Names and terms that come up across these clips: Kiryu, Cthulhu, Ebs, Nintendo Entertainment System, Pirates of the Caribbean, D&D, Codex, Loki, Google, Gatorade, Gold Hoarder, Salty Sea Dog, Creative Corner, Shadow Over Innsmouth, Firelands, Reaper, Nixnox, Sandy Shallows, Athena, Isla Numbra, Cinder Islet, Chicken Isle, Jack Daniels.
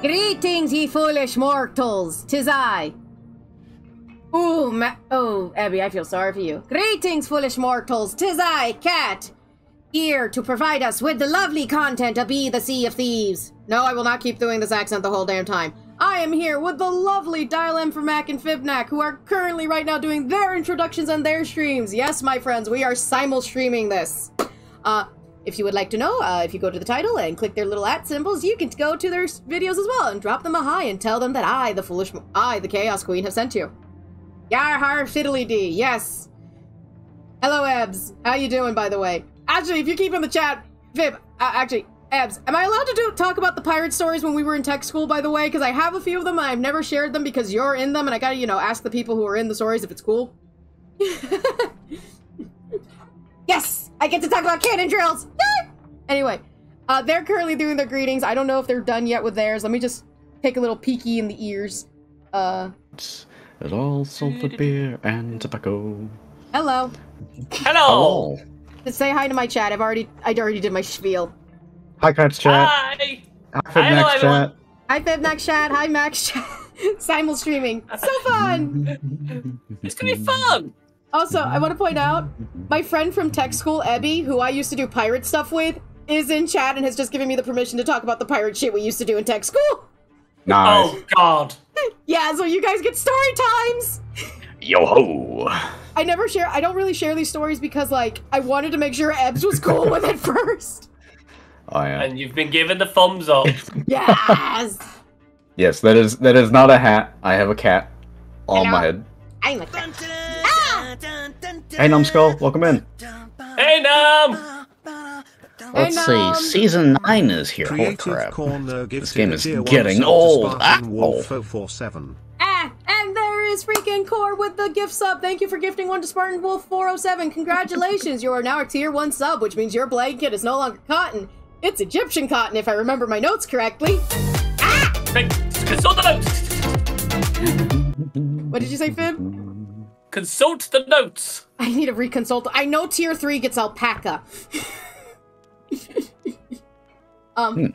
Greetings, ye foolish mortals. Tis I. Ooh, oh, Abby, I feel sorry for you. Greetings, foolish mortals. Tis I, Cat, here to provide us with the lovely content of Be the Sea of Thieves. No, I will not keep doing this accent the whole damn time. I am here with the lovely Dial M for Mac and Fibnac, who are currently right now doing their introductions and their streams. Yes, my friends, we are simul-streaming this. If you would like to know, if you go to the title and click their little at symbols, you can go to their videos as well and drop them a hi and tell them that I, the foolish, I, the Chaos Queen, have sent you. Yar har fiddly dee, yes. Hello, Ebs. How you doing, by the way? Actually, if you keep in the chat, Fib, actually, Ebs, am I allowed to talk about the pirate stories when we were in tech school, by the way? Because I have a few of them and I've never shared them because you're in them and I gotta, you know, ask the people who are in the stories if it's cool. Yes! I get to talk about cannon drills! Anyway, they're currently doing their greetings. I don't know if they're done yet with theirs. Let me just take a little peeky in the ears. It's all sulfur beer and tobacco. Hello. Hello. Hello. Just say hi to my chat. I already did my spiel. Hi, Cats chat. Hi. Hi, Fibnac chat. Hi, Fibnac chat. Hi, Max chat. Simul streaming. So fun. It's gonna be fun. Also, I want to point out my friend from tech school, Abby, who I used to do pirate stuff with, is in chat and has just given me the permission to talk about the pirate shit we used to do in tech school. Nice. Oh God. Yeah, so you guys get story times. Yo ho! I never share. I don't really share these stories because, like, I wanted to make sure Ebs was cool with it first. Oh, yeah. And you've been given the thumbs up. Yes. Yes, that is not a hat. I have a cat on my head. I'm a cat. Ah! Hey, Num Skull, welcome in. Hey, Num. Let's see, Season 9 is here, holy crap. This game is getting old. Ah, and there is freaking Core with the gift sub. Thank you for gifting one to Spartan Wolf 407. Congratulations, you are now a tier 1 sub, which means your blanket is no longer cotton. It's Egyptian cotton, if I remember my notes correctly. Ah! Consult the notes! What did you say, Fib? Consult the notes! I need to reconsult. I know tier 3 gets alpaca. Oh,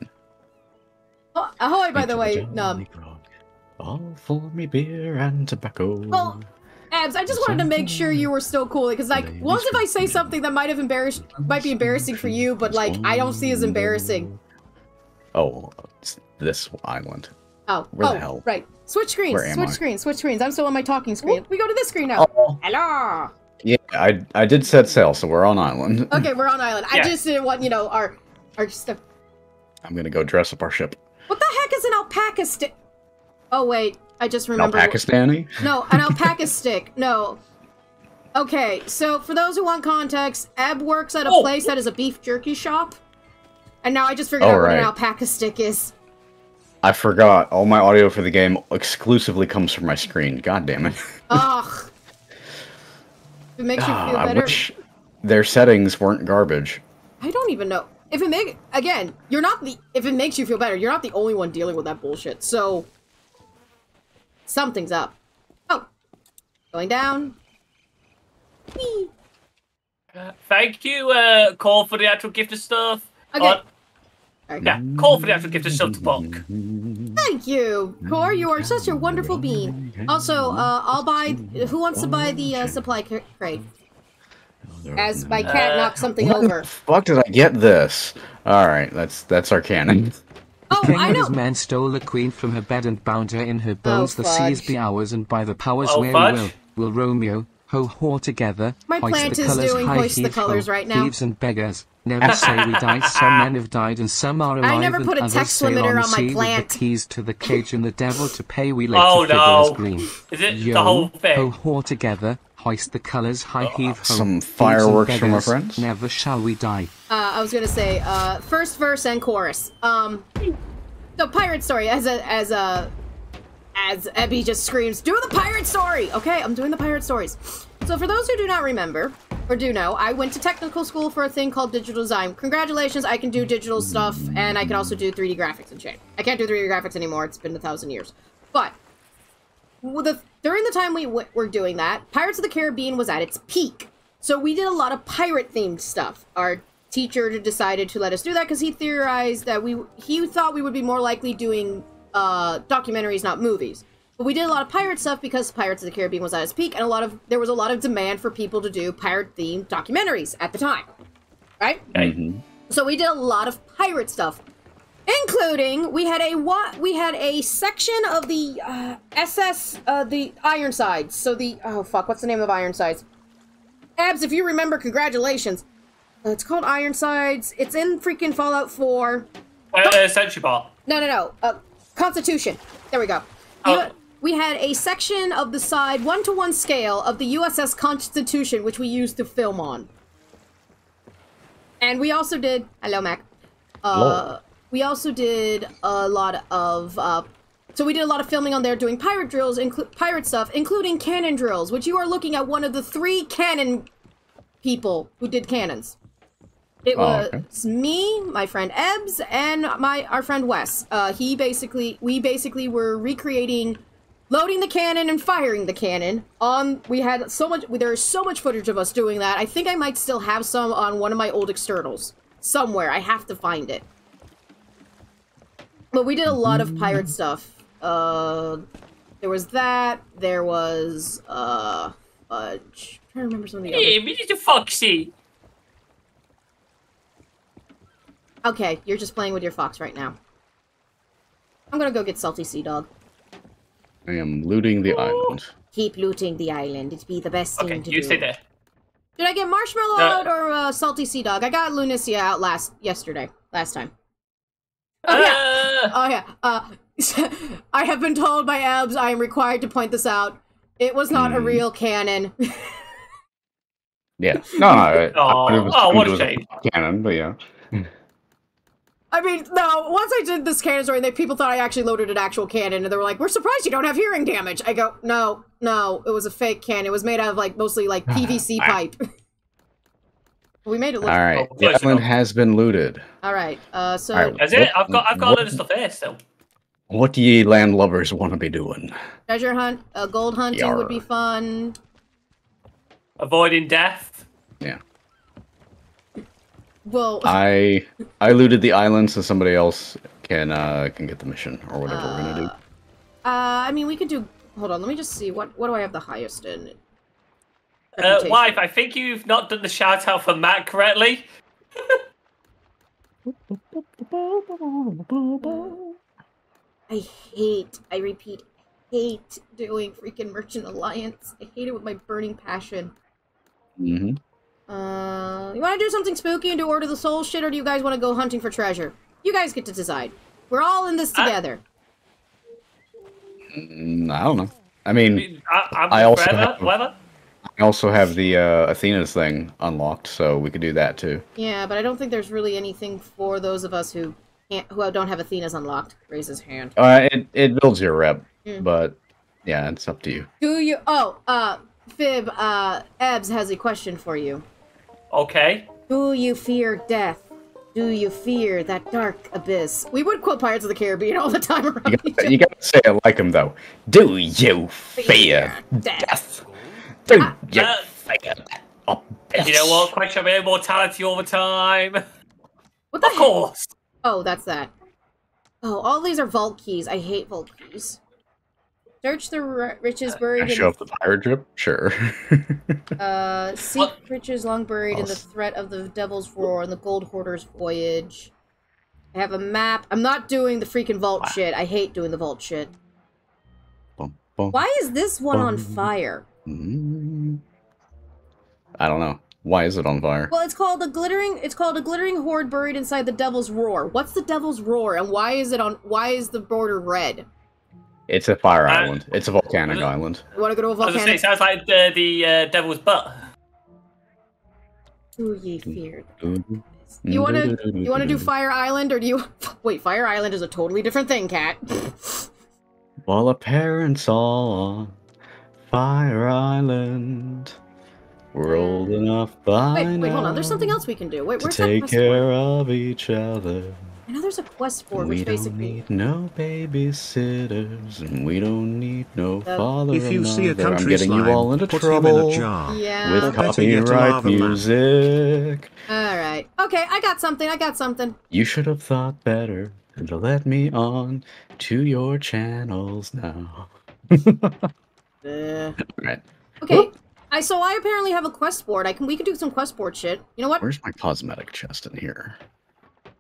ahoy, by the way, Num. All for me beer and tobacco. Well, Abs, I just wanted to make sure you were still cool, because, like, once if I say something that might be embarrassing for you, but, like, I don't see as embarrassing. Oh, it's this island. Oh, Where the hell? Right. Switch screens, switch screens. I'm still on my talking screen. We go to this screen now. Oh. Hello! Yeah, I did set sail, so we're on island. Okay, we're on island. Yeah. I just didn't want, you know, our stuff. I'm gonna go dress up our ship. What the heck is an alpaca stick? Oh, wait, I just remembered. Alpakistani? No, an alpaca stick, no. Okay, so for those who want context, Eb works at a place that is a beef jerky shop. And now I just figured out what an alpaca stick is. I forgot. All my audio for the game exclusively comes from my screen. God damn it. Ugh. If it makes you feel better. I wish their settings weren't garbage. I don't even know if it make again. You're not the. If it makes you feel better, you're not the only one dealing with that bullshit. So something's up. Oh, going down. Whee. Thank you, Cole, for the actual gift of stuff. Okay. Yeah, Cole for the actual gift of stuff to Punk. Thank you, Core. You are such a wonderful bean. Also, I'll buy. Who wants to buy the supply crate? As my cat knocked something over. The fuck did I get this? All right, that's our cannon. Oh, I know. This man stole a queen from her bed and bound her in her bones. The seas be ours, and by the powers will Romeo ho ho together. My plant is doing hoist the colors right now. Thieves and beggars. Never say we die. Some men have died and some are alive. I never put a text limiter on my plant. The keys to the cage and the devil to pay. We let the figures green. Is it the whole thing? Ho ho together, hoist the colors, high heave ho. Some fireworks from our friends. Never shall we die. I was gonna say first verse and chorus. The pirate story as Abby just screams, do the pirate story. Okay, I'm doing the pirate stories. So for those who do not remember. Or do know, I went to technical school for a thing called digital design. Congratulations, I can do digital stuff, and I can also do 3D graphics and shit. I can't do 3D graphics anymore, it's been 1,000 years. But, during the time we were doing that, Pirates of the Caribbean was at its peak. So we did a lot of pirate-themed stuff. Our teacher decided to let us do that because he thought we would be more likely doing documentaries, not movies. But we did a lot of pirate stuff because Pirates of the Caribbean was at its peak, and there was a lot of demand for people to do pirate-themed documentaries at the time, right? Mm-hmm. So we did a lot of pirate stuff, including we had a section of the SS, the Ironsides. So the what's the name of Ironsides? Ebs, if you remember, congratulations. It's called Ironsides. It's in freaking Fallout 4. Century Ball. No. Constitution. There we go. Oh. We had a section of the side 1-to-1 scale of the USS Constitution, which we used to film on. And we also did... Hello, Mac. We also did a lot of... so we did a lot of filming on there, doing pirate drills, pirate stuff, including cannon drills, which you are looking at one of the 3 cannon people who did cannons. It was me, my friend Ebs, and our friend Wes. We basically were recreating, loading the cannon and firing the cannon. We had so much. There is so much footage of us doing that. I think I might still have some on one of my old externals somewhere. I have to find it. But we did a lot of pirate stuff. There was that. There was I'm trying to remember some of the others. Hey, we did the Foxy. Okay, you're just playing with your fox right now. I'm gonna go get Salty Sea Dog. I am looting the island. Keep looting the island. It'd be the best thing to do. Okay, you stay there. Did I get Marshmallow out or Salty Sea Dog? I got Lunacia out last time. Oh yeah! I have been told by Ebs I am required to point this out. It was not a real cannon. Yeah. What a shame. Cannon, but yeah. I mean, no, once I did this cannon story, people thought I actually loaded an actual cannon, and they were like, we're surprised you don't have hearing damage. I go, no, it was a fake cannon. It was made out of, mostly, PVC pipe. We made it look... Alright, the island has been looted. Alright, so... All right, that's it. I've got a lot of stuff there, still. What do ye landlubbers want to be doing? Treasure hunt, gold hunting would be fun. Avoiding death. Yeah. Well, I looted the island so somebody else can get the mission or whatever we're gonna do. I mean, we could do. Hold on, let me just see what do I have the highest in. Wife, I think you've not done the shout out for Matt correctly. I repeat, hate doing freaking Merchant Alliance. I hate it with my burning passion. Mm-hmm. You want to do something spooky and do Order the Soul shit, or do you guys want to go hunting for treasure? You guys get to decide. We're all in this together. I don't know. I mean, I also have the Athena's thing unlocked, so we could do that too. Yeah, but I don't think there's really anything for those of us who don't have Athena's unlocked. Raise his hand. It builds your rep, but yeah, it's up to you. Do you? Oh, Fib, Ebs has a question for you. Okay. Do you fear death? Do you fear that dark abyss? We would quote Pirates of the Caribbean all the time around you gotta say it like him, though. Do you fear death? Do you fear abyss? You know what? Question of immortality all the time. What the course. Oh, that's that. Oh, all these are vault keys. I hate vault keys. Search the riches buried in... Show up the pirate drip? Sure. Seek riches long buried in the threat of the Devil's Roar and the Gold Hoarder's Voyage. I have a map. I'm not doing the freaking vault shit. I hate doing the vault shit. Why is this one on fire? I don't know. Why is it on fire? Well, it's called a glittering hoard buried inside the Devil's Roar. What's the Devil's Roar, and why is the border red? It's a fire island. It's a volcanic island. You want to go to a volcanic? It sounds like the devil's butt. Do ye fear? You want to do Fire Island, or do you wait? Fire Island is a totally different thing, Cat. While our parents on Fire Island, we're old enough by now. Wait, hold on. There's something else we can do. Wait, where's that? Take care of each other. I know there's a +4, which basically... We don't need no babysitters, and we don't need no father. If you see a country slime, put him in a jar. Yeah. With copyright music. Alright. Okay, I got something, I got something. You should have thought better than to let me on to your channels now. Alright. Okay. Whoop. So I apparently have a quest board. We can do some quest board shit. You know what? Where's my cosmetic chest in here?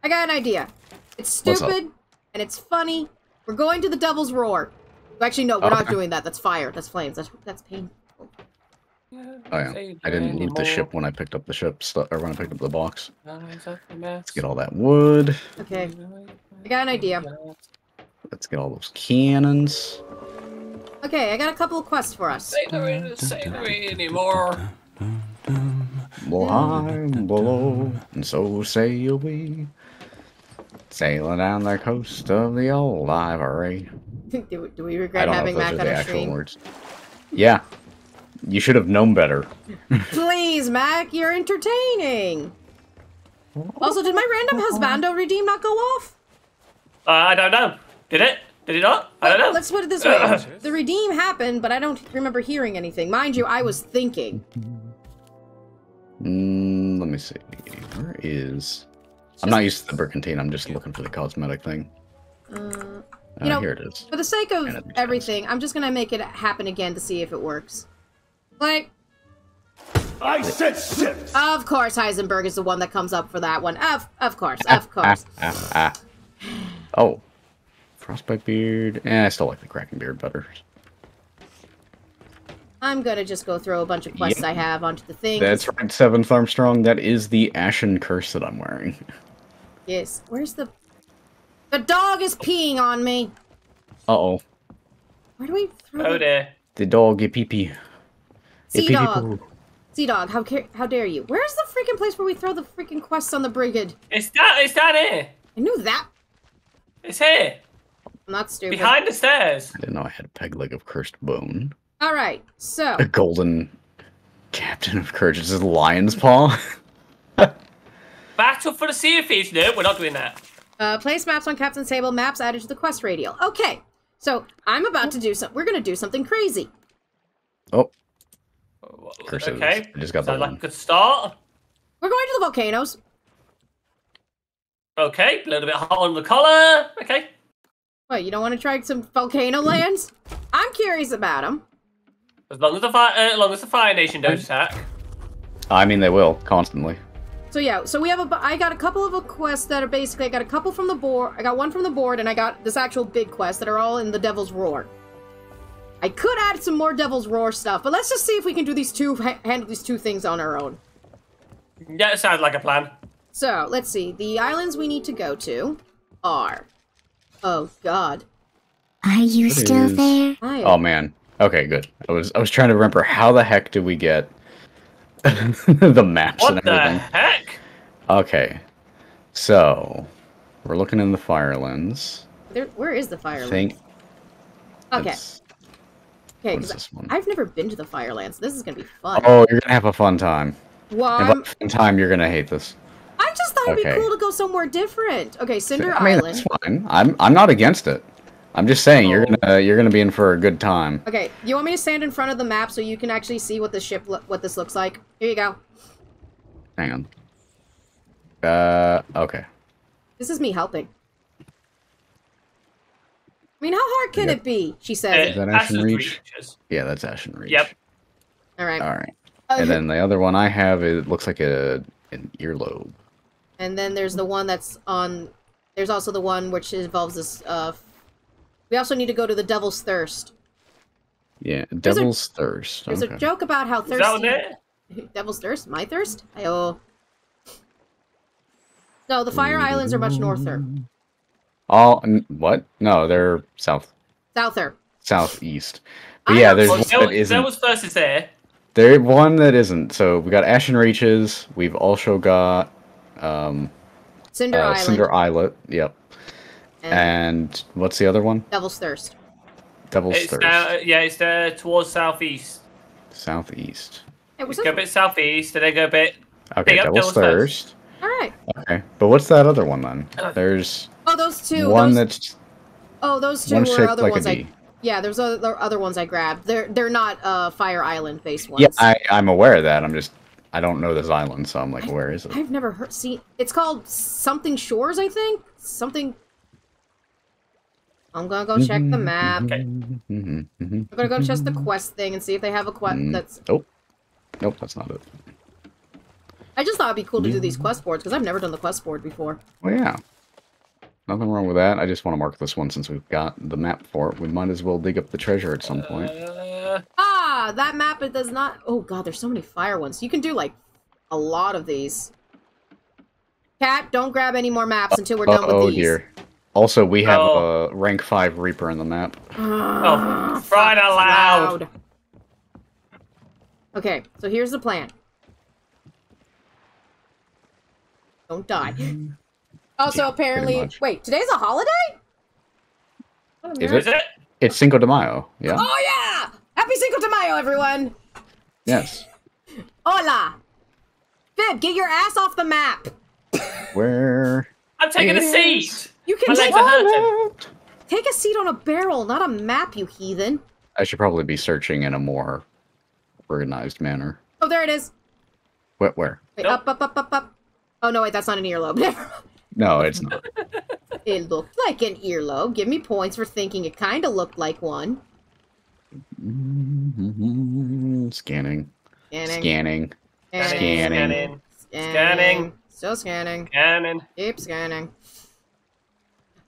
I got an idea. It's stupid and it's funny. We're going to the Devil's Roar. Actually, no, we're not doing that. That's fire. That's flames. That's painful. Oh yeah, I didn't need the ship when I picked up the or when I picked up the box. Let's get all that wood. Okay, I got an idea. Let's get all those cannons. Okay, I got a couple of quests for us. Say the way anymore. Blind below, and so sail we. Sailing down the coast of the old Ivory. Do we regret having Mac on the stream? Words. Yeah. You should have known better. Please, Mac, you're entertaining. Also, did my random husbando redeem not go off? I don't know. Did it? Did it not? I don't know. Let's put it this way. The redeem happened, but I don't remember hearing anything. Mind you, I was thinking. Let me see. Where is... I'm not used to the Brigantine. I'm just looking for the cosmetic thing. You know, here it is. For the sake of everything, I'm just going to make it happen again to see if it works. Like... I said shift! Of course Heisenberg is the one that comes up for that one. Of course. Oh. Frostbite beard. I still like the cracking beard better. I'm gonna just go throw a bunch of quests I have onto the thing. That's right, Seventh Armstrong. That is the Ashen Curse that I'm wearing. Yes. Where's the... The dog is peeing on me! Uh-oh. Where do we throw... Oh, there. The dog, you pee-pee. Sea Dog. Sea Dog, how dare you? Where's the freaking place where we throw the freaking quests on the brigand? It's not here! I knew that. It's here! I'm not stupid. Behind the stairs! I didn't know I had a peg leg of cursed bone. Alright, so... The golden captain of courage is a lion's paw. Battle for the Sea of Thieves. No, we're not doing that. Place maps on captain's table. Maps added to the quest radial. Okay, so I'm about to do something. We're going to do something crazy. Oh. Curses. Okay. I just got that like a good start. We're going to the volcanoes. Okay, a little bit hot on the collar. Okay. What, you don't want to try some volcano lands? I'm curious about them. As long as the Fire Nation don't attack. I mean, they will constantly. So yeah, so we have a. I got a couple of quests that are basically. I got a couple from the board. I got one from the board, and I got this actual big quest that are all in the Devil's Roar. I could add some more Devil's Roar stuff, but let's just see if we can do these two. Handle these two things on our own. Yeah, it sounds like a plan. So let's see. The islands we need to go to are. Oh God. Are you still there? Oh man. Okay, good. I was trying to remember how the heck did we get the maps and everything. What the heck? Okay. So we're looking in the Firelands. Where is the Firelands? Okay. Okay. I've never been to the Firelands. This is gonna be fun. Oh, you're gonna have a fun time. What? Well, fun time. You're gonna hate this. I just thought it'd be cool to go somewhere different. Okay, Cinder Island. That's fine. I'm not against it. I'm just saying you're gonna be in for a good time. Okay, you want me to stand in front of the map so you can actually see what the ship what this looks like? Here you go. Hang on. Okay. This is me helping. I mean, how hard can it be? She says. Is that Ashen Reaches? Yeah, that's Ashen Reach. Yep. All right. All right. Okay. And then the other one I have it looks like an earlobe. And then there's the one that's on. There's also the one which involves this. We also need to go to the Devil's Thirst. Yeah, Devil's Thirst. There's a joke about how thirsty... Is that it? Devil's Thirst? My thirst? Oh. No, the Fire Islands are much norther. Oh, what? No, they're south. Souther. Southeast. But yeah, there's one that isn't. Devil's Thirst is there. There's one that isn't. So we got Ashen Reaches. We've also got... Cinder Island. Cinder Islet. Yep. And what's the other one? Devil's Thirst. Devil's Thirst. Yeah, it's towards southeast. Southeast. Go a bit southeast, and then go a bit. Okay, Devil's Thirst. All right. Okay, but what's that other one then? There's those two were other ones. Yeah, there's other ones I grabbed. They're not Fire Island based ones. Yeah, I'm aware of that. I don't know this island, so I'm like, where is it? I've never heard. See, it's called Sunken Shores, I think. Something. I'm gonna go check the map. Okay. I'm gonna go check the quest thing and see if they have a quest. That's. Nope. Nope, that's not it. I just thought it'd be cool to do these quest boards because I've never done the quest board before. Well, yeah. Nothing wrong with that. I just want to mark this one since we've got the map for it. We might as well dig up the treasure at some point. That map, it does not... Oh, God, there's so many fire ones. You can do, like, a lot of these. Cat, don't grab any more maps until we're done with these. Oh, dear. Also, we have a rank 5 Reaper in the map. Oh, fried aloud! Okay, so here's the plan. Don't die. Also, yeah, apparently... Wait, today's a holiday? Is it? It's Cinco de Mayo, yeah. Oh, yeah! Happy Cinco de Mayo, everyone! Yes. Hola! Fib, get your ass off the map! Where... I'm taking a seat! You can take a seat on a barrel, not a map, you heathen. I should probably be searching in a more organized manner. Oh, there it is. What, where? Wait, nope. Up. Oh, no, wait, that's not an earlobe. Never mind. No, it's not. It looked like an earlobe. Give me points for thinking it kind of looked like one. Scanning. Scanning. Scanning. Scanning. Still scanning. Scanning. Keep scanning.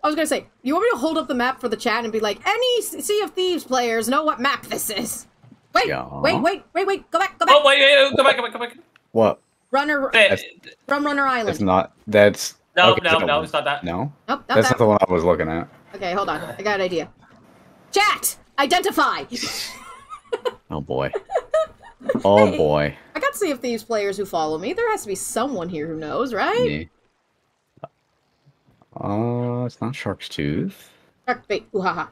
I was going to say, you want me to hold up the map for the chat and be like, any Sea of Thieves players know what map this is? Wait, wait. Go back, go back. Oh, wait, go back. What? Runner Island. It's not. That's... No, okay, no, it's not that. No? Nope, not That's not the one I was looking at. Okay, hold on. I got an idea. Chat! Identify! Oh, boy. Oh, boy. I got to see if these players who follow me. There has to be someone here who knows, right? Oh, it's not Shark's Tooth. Shark bait. Ooh-ha-ha.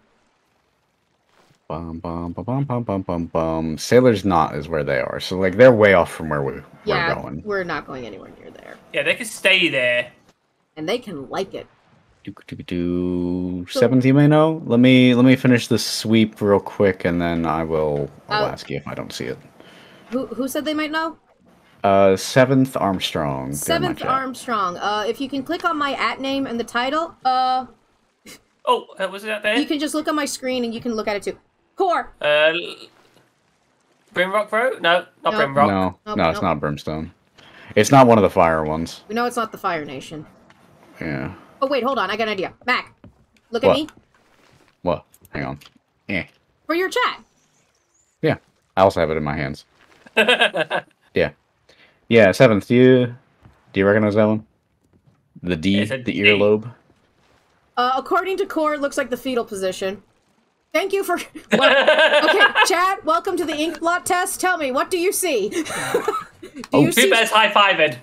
Bum-bum-bum-bum-bum-bum-bum. Sailor's Knot is where they are. So, like, they're way off from where we're going. Yeah, we're not going anywhere near there. Yeah, they can stay there. And they can like it. Seventh, you may know. Let me finish this sweep real quick, and then I'll ask you if I don't see it. Who said they might know? Seventh Armstrong. Seventh Armstrong. If you can click on my at name and the title, Oh, was it out there? You can just look on my screen, and you can look at it too. Core. Brimrock Road? No, not Brimrock. No, it's not Brimstone. It's not one of the fire ones. We know it's not the Fire Nation. Yeah. Oh, wait, hold on. I got an idea. Mac, look at me. What? Hang on. Yeah. For your chat. Yeah. I also have it in my hands. Yeah. Yeah, Seventh, do you recognize that one? The D, the earlobe? According to Core, it looks like the fetal position. Thank you for... Okay, chat, welcome to the ink blot test. Tell me, what do you see? Do you see... Best high-fived.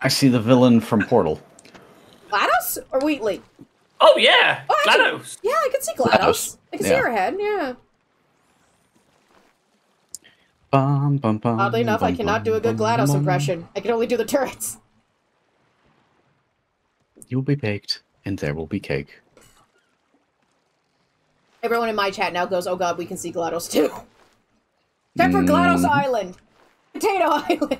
I see the villain from Portal. GLaDOS or Wheatley? Oh, yeah. Oh, actually, GLaDOS. Yeah, I can see GLaDOS. I can see her head, yeah. Oddly enough, I cannot do a good GLaDOS impression. I can only do the turrets. You'll be baked, and there will be cake. Everyone in my chat now goes, oh god, we can see GLaDOS too. Except for GLaDOS Island. Potato Island.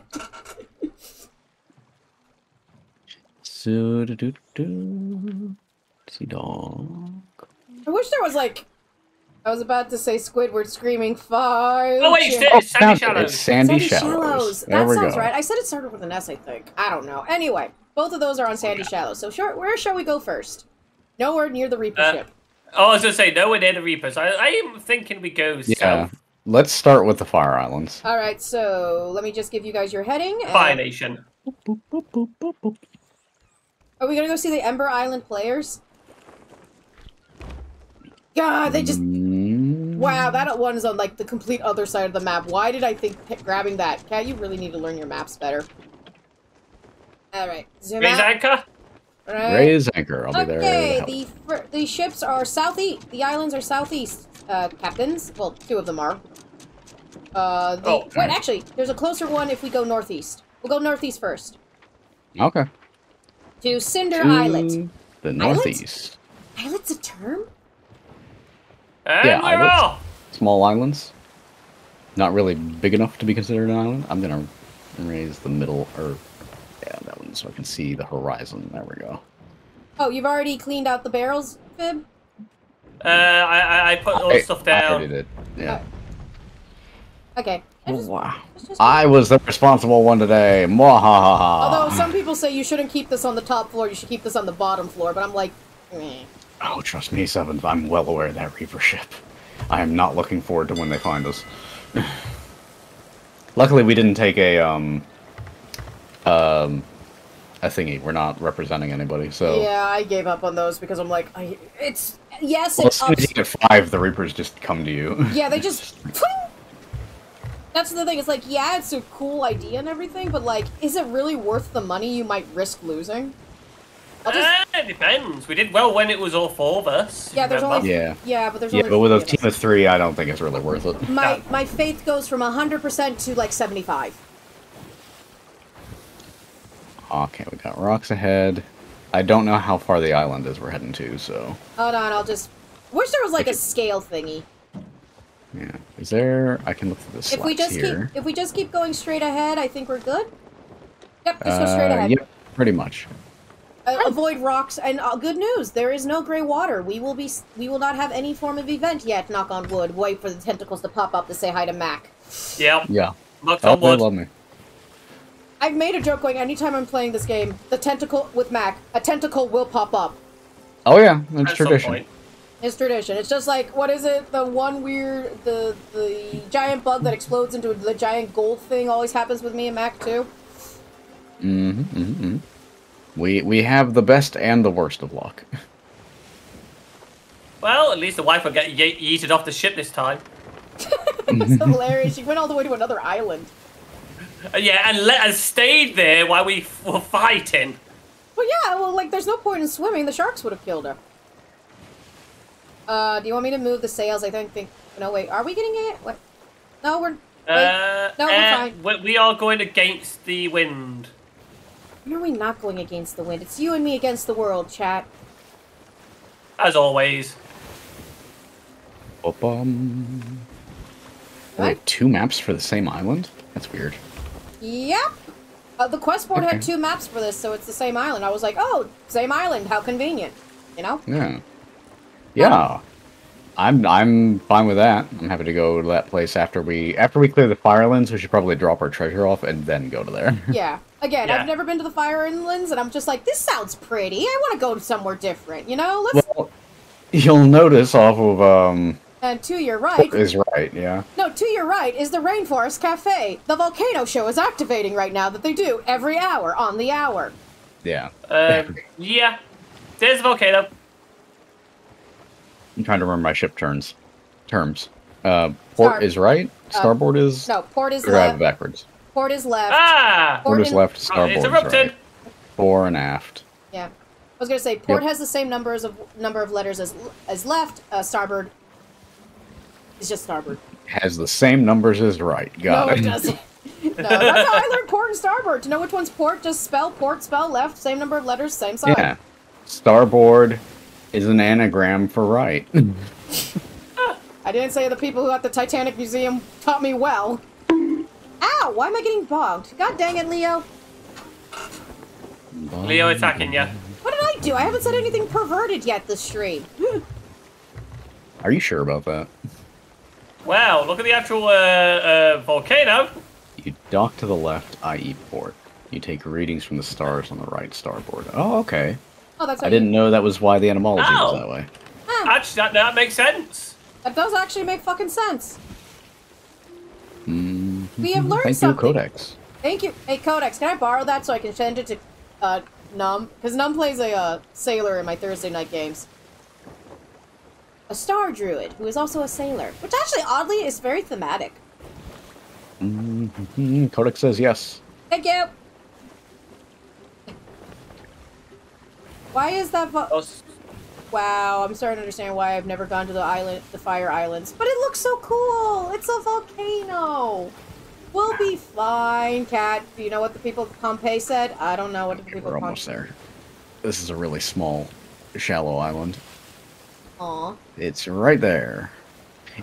Sea Dog. I wish there was like... I was about to say Squidward screaming fire. Oh wait, it's Sandy Shallows. It's Sandy Shallows. That sounds right. I said it started with an S, I think. I don't know. Anyway, both of those are on Sandy Shallows. So where shall we go first? Nowhere near the Reaper ship. Oh, I was going to say, nowhere near the Reaper. So I am thinking we go south. Let's start with the Fire Islands. Alright, so let me just give you guys your heading. Fire Nation. Are we gonna go see the Ember Island players? God, they just... Wow, that one is on, like, the complete other side of the map. Why did I think grabbing that? Cat, you really need to learn your maps better. Alright, zoom out. Anchor? Right. Raise anchor, I'll be there. Okay, the ships are southeast. The islands are southeast, captains. Well, two of them are. Wait, actually, there's a closer one if we go northeast. We'll go northeast first. Okay. To Cinder Island. The northeast. Islet's a term? Yeah, islets. Small islands. Not really big enough to be considered an island. I'm gonna raise the middle, or yeah, that one, so I can see the horizon. There we go. Oh, you've already cleaned out the barrels, Fib? I put all the stuff down. I already did. Yeah. Oh. Okay. I was the responsible one today. Mwahaha. Although some people say you shouldn't keep this on the top floor, you should keep this on the bottom floor, but I'm like, meh. Oh, trust me, Seventh, I'm well aware of that Reaper ship. I am not looking forward to when they find us. Luckily, we didn't take a thingy. We're not representing anybody, so... Yeah, I gave up on those because I'm like, it's... Yes, well, it's... Well, as soon as you get 5, the Reapers just come to you. Yeah, they just... That's the thing, it's like, yeah, it's a cool idea and everything, but, like, is it really worth the money you might risk losing? It depends. We did well when it was all 4 of us. Yeah, there's only... Yeah, but there's only... Yeah, but with a team of 3, I don't think it's really worth it. My faith goes from 100% to, like, 75%. Okay, we got rocks ahead. I don't know how far the island is we're heading to, so... Hold on, I'll just... Wish there was, like, a scale thingy. Yeah. Is there... I can look for this here. If we just keep going straight ahead, I think we're good? Yep, just go straight ahead. Yep, pretty much. Avoid rocks, and good news, there is no gray water. We will not have any form of event yet, knock on wood. Wait for the tentacles to pop up to say hi to Mac. Yep. Yeah. Knock on wood. They love me. I've made a joke going, anytime I'm playing this game, the tentacle with Mac, a tentacle will pop up. Oh yeah, it's tradition. It's tradition. It's just like, what is it? The one weird, the giant bug that explodes into the giant gold thing always happens with me and Mac too. Mm-hmm, mm-hmm. We have the best and the worst of luck. Well, at least the wife will get yeeted off the ship this time. That's hilarious. She went all the way to another island. Yeah, and stayed there while we were fighting. Well, yeah, well, like, there's no point in swimming. The sharks would have killed her. Do you want me to move the sails? I don't think... No, wait, are we getting it? What? No, we're... no, we're fine. We are going against the wind. Why are we not going against the wind? It's you and me against the world, chat. As always. Wait, 2 maps for the same island? That's weird. Yep. The quest board had 2 maps for this, so it's the same island. I was like, oh, same island. How convenient. You know? Yeah. Yeah. I'm fine with that. I'm happy to go to that place after we clear the Firelands. We should probably drop our treasure off and then go to there. Yeah. Again, yeah. I've never been to the Firelands, and I'm just like, this sounds pretty. I want to go somewhere different, you know? Let's... Well, you'll notice off of, And to your right... Is right, yeah. No, to your right is the Rainforest Cafe. The volcano show is activating right now that they do every hour on the hour. Yeah. Yeah. There's a volcano. I'm trying to remember my ship terms. Port is right? Starboard is... No, port is left. Backwards. Port is left. Ah! Port is left, starboard is right. Fore and aft. Yeah. I was going to say, port has the same number of letters as left. Starboard is just starboard. Has the same numbers as right. Got it. No, it doesn't. No, that's how I learned port and starboard. To know which one's port, just spell port, spell left. Same number of letters, same sign. Yeah. Starboard is an anagram for right. I didn't say the people who at the Titanic Museum taught me well. Ow! Why am I getting bogged? God dang it, Leo. Leo attacking you. What did I do? I haven't said anything perverted yet this stream. Are you sure about that? Wow, look at the actual volcano. You dock to the left, i.e. port. You take readings from the stars on the right starboard. Oh, okay. Oh, that's I didn't know that was why the etymology was that way. Huh. Actually, that makes sense. That does actually make fucking sense. Hmm. We have learned something. Thank you, Codex. Thank you. Hey, Codex, can I borrow that so I can send it to Num? Because Num plays a sailor in my Thursday night games. A star druid, who is also a sailor. Which actually, oddly, is very thematic. Mm-hmm. Codex says yes. Thank you. Why is that... Wow, I'm starting to understand why I've never gone to the Fire Islands. But it looks so cool! It's a volcano! We'll be fine, Cat. Do you know what the people of Pompeii said? I don't know what the people of Pompeii said. We're almost there. This is a really small, shallow island. Aw. It's right there.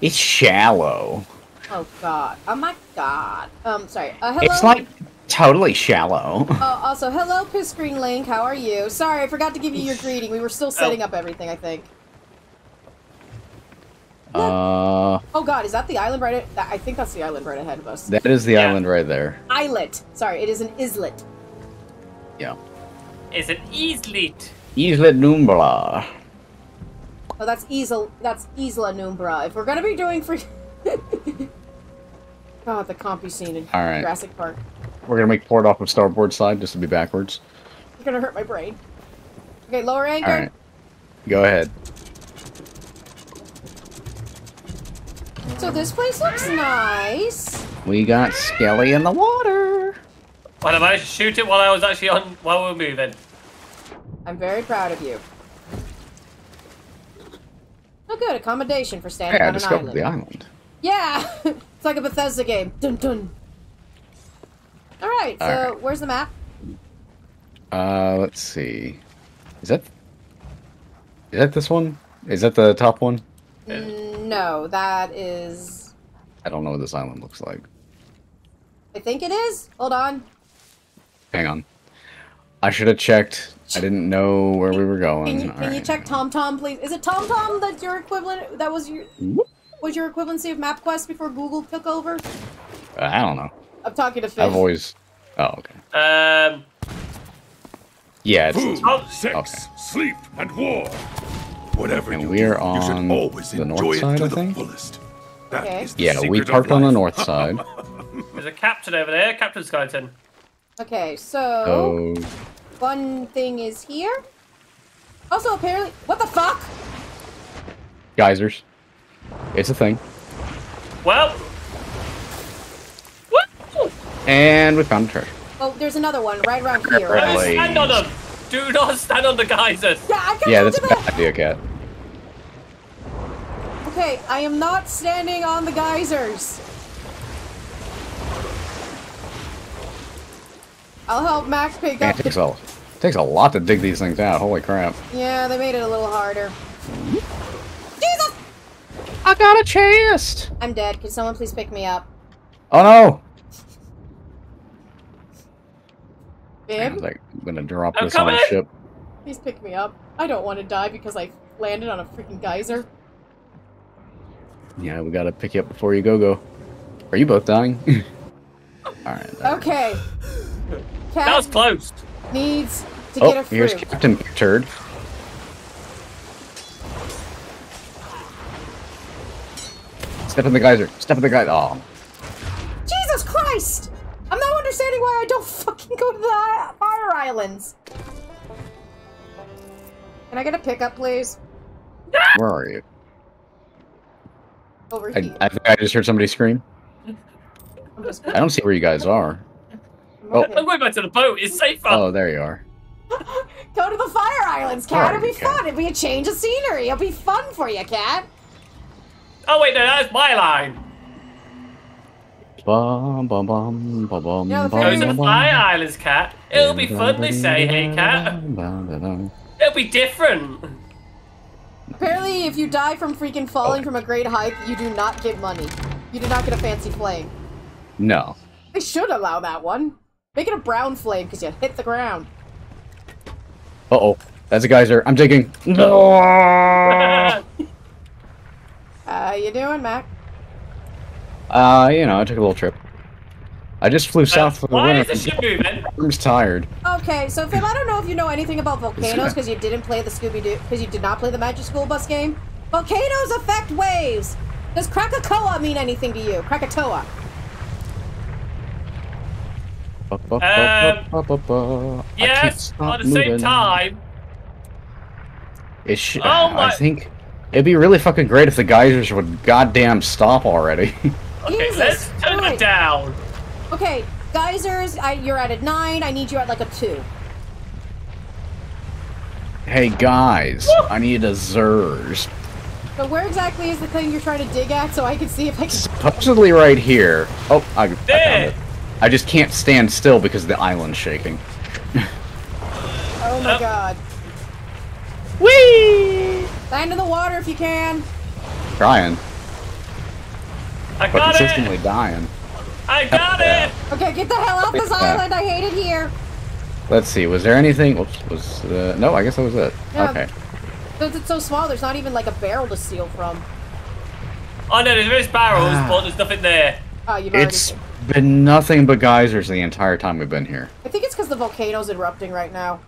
It's shallow. Oh, God. Oh, my God. Sorry. Hello? It's, like, totally shallow. Oh, also, hello, Piss Green Link. How are you? Sorry, I forgot to give you your greeting. We were still setting up everything, I think. Oh, God, is that the island right ahead? I think that's the island right ahead of us. That is the island right there. Islet. Sorry, it is an islet. Yeah. It's an islet. Islet Numbra. Oh, that's Isla. That's Isla Numbra. If we're gonna be doing free... God, the compy scene in Jurassic Park. We're gonna make port off of starboard side, just to be backwards. You're gonna hurt my brain. Okay, lower anchor. All right. Go ahead. So this place looks nice. We got Skelly in the water. Well, I managed to shoot it while I was actually on, while we were moving. I'm very proud of you. Oh, good accommodation for standing on an island. The island. Yeah, it's like a Bethesda game. Dun dun. All right. All so, where's the map? Let's see. Is that this one? Is that the top one? No, that is... I don't know what this island looks like. I think it is. Hold on. Hang on. I should have checked. I didn't know where we were going. Can you check TomTom, please? Is it TomTom that's your equivalent? That was your equivalency of MapQuest before Google took over? I don't know. I'm talking to Fish. I've always... Oh, okay. Yeah, it's... Food, sex, sleep, and war. Whatever and we are on the north side, I think. Okay. Yeah, we parked on the north side. There's a captain over there, Captain Skyton. Okay, so one thing is here. Also, apparently, what the fuck? Geysers. It's a thing. Well, what? And we found a treasure. Oh, there's another one right around here. Right? Stand on them. Do not stand on the geysers! Yeah, that's a bad idea, Cat. Okay, I am not standing on the geysers. I'll help Max pick up. It takes a lot to dig these things out, holy crap. Yeah, they made it a little harder. Jesus! I got a chest! I'm dead, can someone please pick me up? Oh no! I was like, I'm gonna drop this on a ship. Please pick me up. I don't want to die because I landed on a freaking geyser. Yeah, we gotta pick you up before you go. Are you both dying? Alright. Okay. That was close. Needs to get a fruit. Here's Captain Turd. Step in the geyser. Step in the geyser. Oh. Jesus Christ! I'm not understanding why I don't fucking go to the Fire Islands. Can I get a pickup, please? Where are you? Over here. I think I just heard somebody scream. I don't see where you guys are. I'm going back to the boat. It's safer. Oh, there you are. Go to the Fire Islands, Cat. It'll be fun. It'll be a change of scenery. It'll be fun for you, Cat. Oh, wait, no, that's my line. Bum, bum, bum, bum, bum, bum, go to the Fire Islands, Cat. It'll be fun, they say, hey, Cat. It'll be different. Apparently, if you die from freaking falling from a great height, you do not get money. You do not get a fancy flame. No. They should allow that one. Make it a brown flame, because you hit the ground. Uh-oh. That's a geyser. I'm digging. No. How you doing, Mac? You know, I took a little trip. I just flew south for the winter. I'm just tired. Okay, so Fib, I don't know if you know anything about volcanoes because you didn't play the Scooby-Doo, because you did not play the Magic School Bus game. Volcanoes affect waves. Does Krakatoa mean anything to you? Krakatoa. Yes, at the same time. I think it'd be really fucking great if the geysers would goddamn stop already. Okay, let's turn it down. Okay, geysers, you're at a 9. I need you at like a 2. Hey guys, I need a zers. But where exactly is the thing you're trying to dig at so I can see if I can... Supposedly right here. Oh, I found it. I just can't stand still because the island's shaking. Oh my god. Whee! Land in the water if you can. Trying. I got it! Consistently dying. I got it! Okay, get the hell off this island, I hate it here. Let's see, was there anything? Oops, was... no, I guess that was it. Yeah. Okay. Since it's so small, there's not even like a barrel to steal from. Oh no, there's barrels, but there's nothing there. Oh, you've already... It's been nothing but geysers the entire time we've been here. I think it's because the volcano's erupting right now.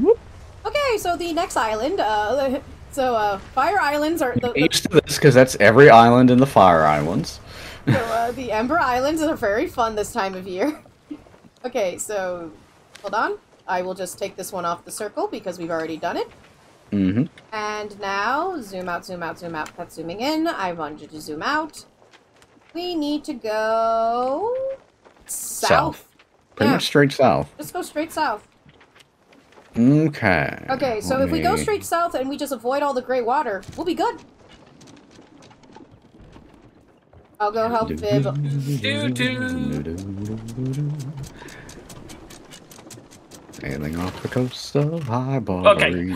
Whoop. Okay, so the next island, Fire Islands are... I'm used to this because that's every island in the Fire Islands. So, the Ember Islands are very fun this time of year. Okay, so... Hold on. I will just take this one off the circle because we've already done it. Mm-hmm. And now, zoom out, zoom out, zoom out. That's zooming in. I want you to zoom out. We need to go... South. Pretty much straight south. Just go straight south. Okay. Okay, so if we go straight south and we just avoid all the gray water, we'll be good. I'll go help Fib. Sailing off the coast of Highbury. Okay.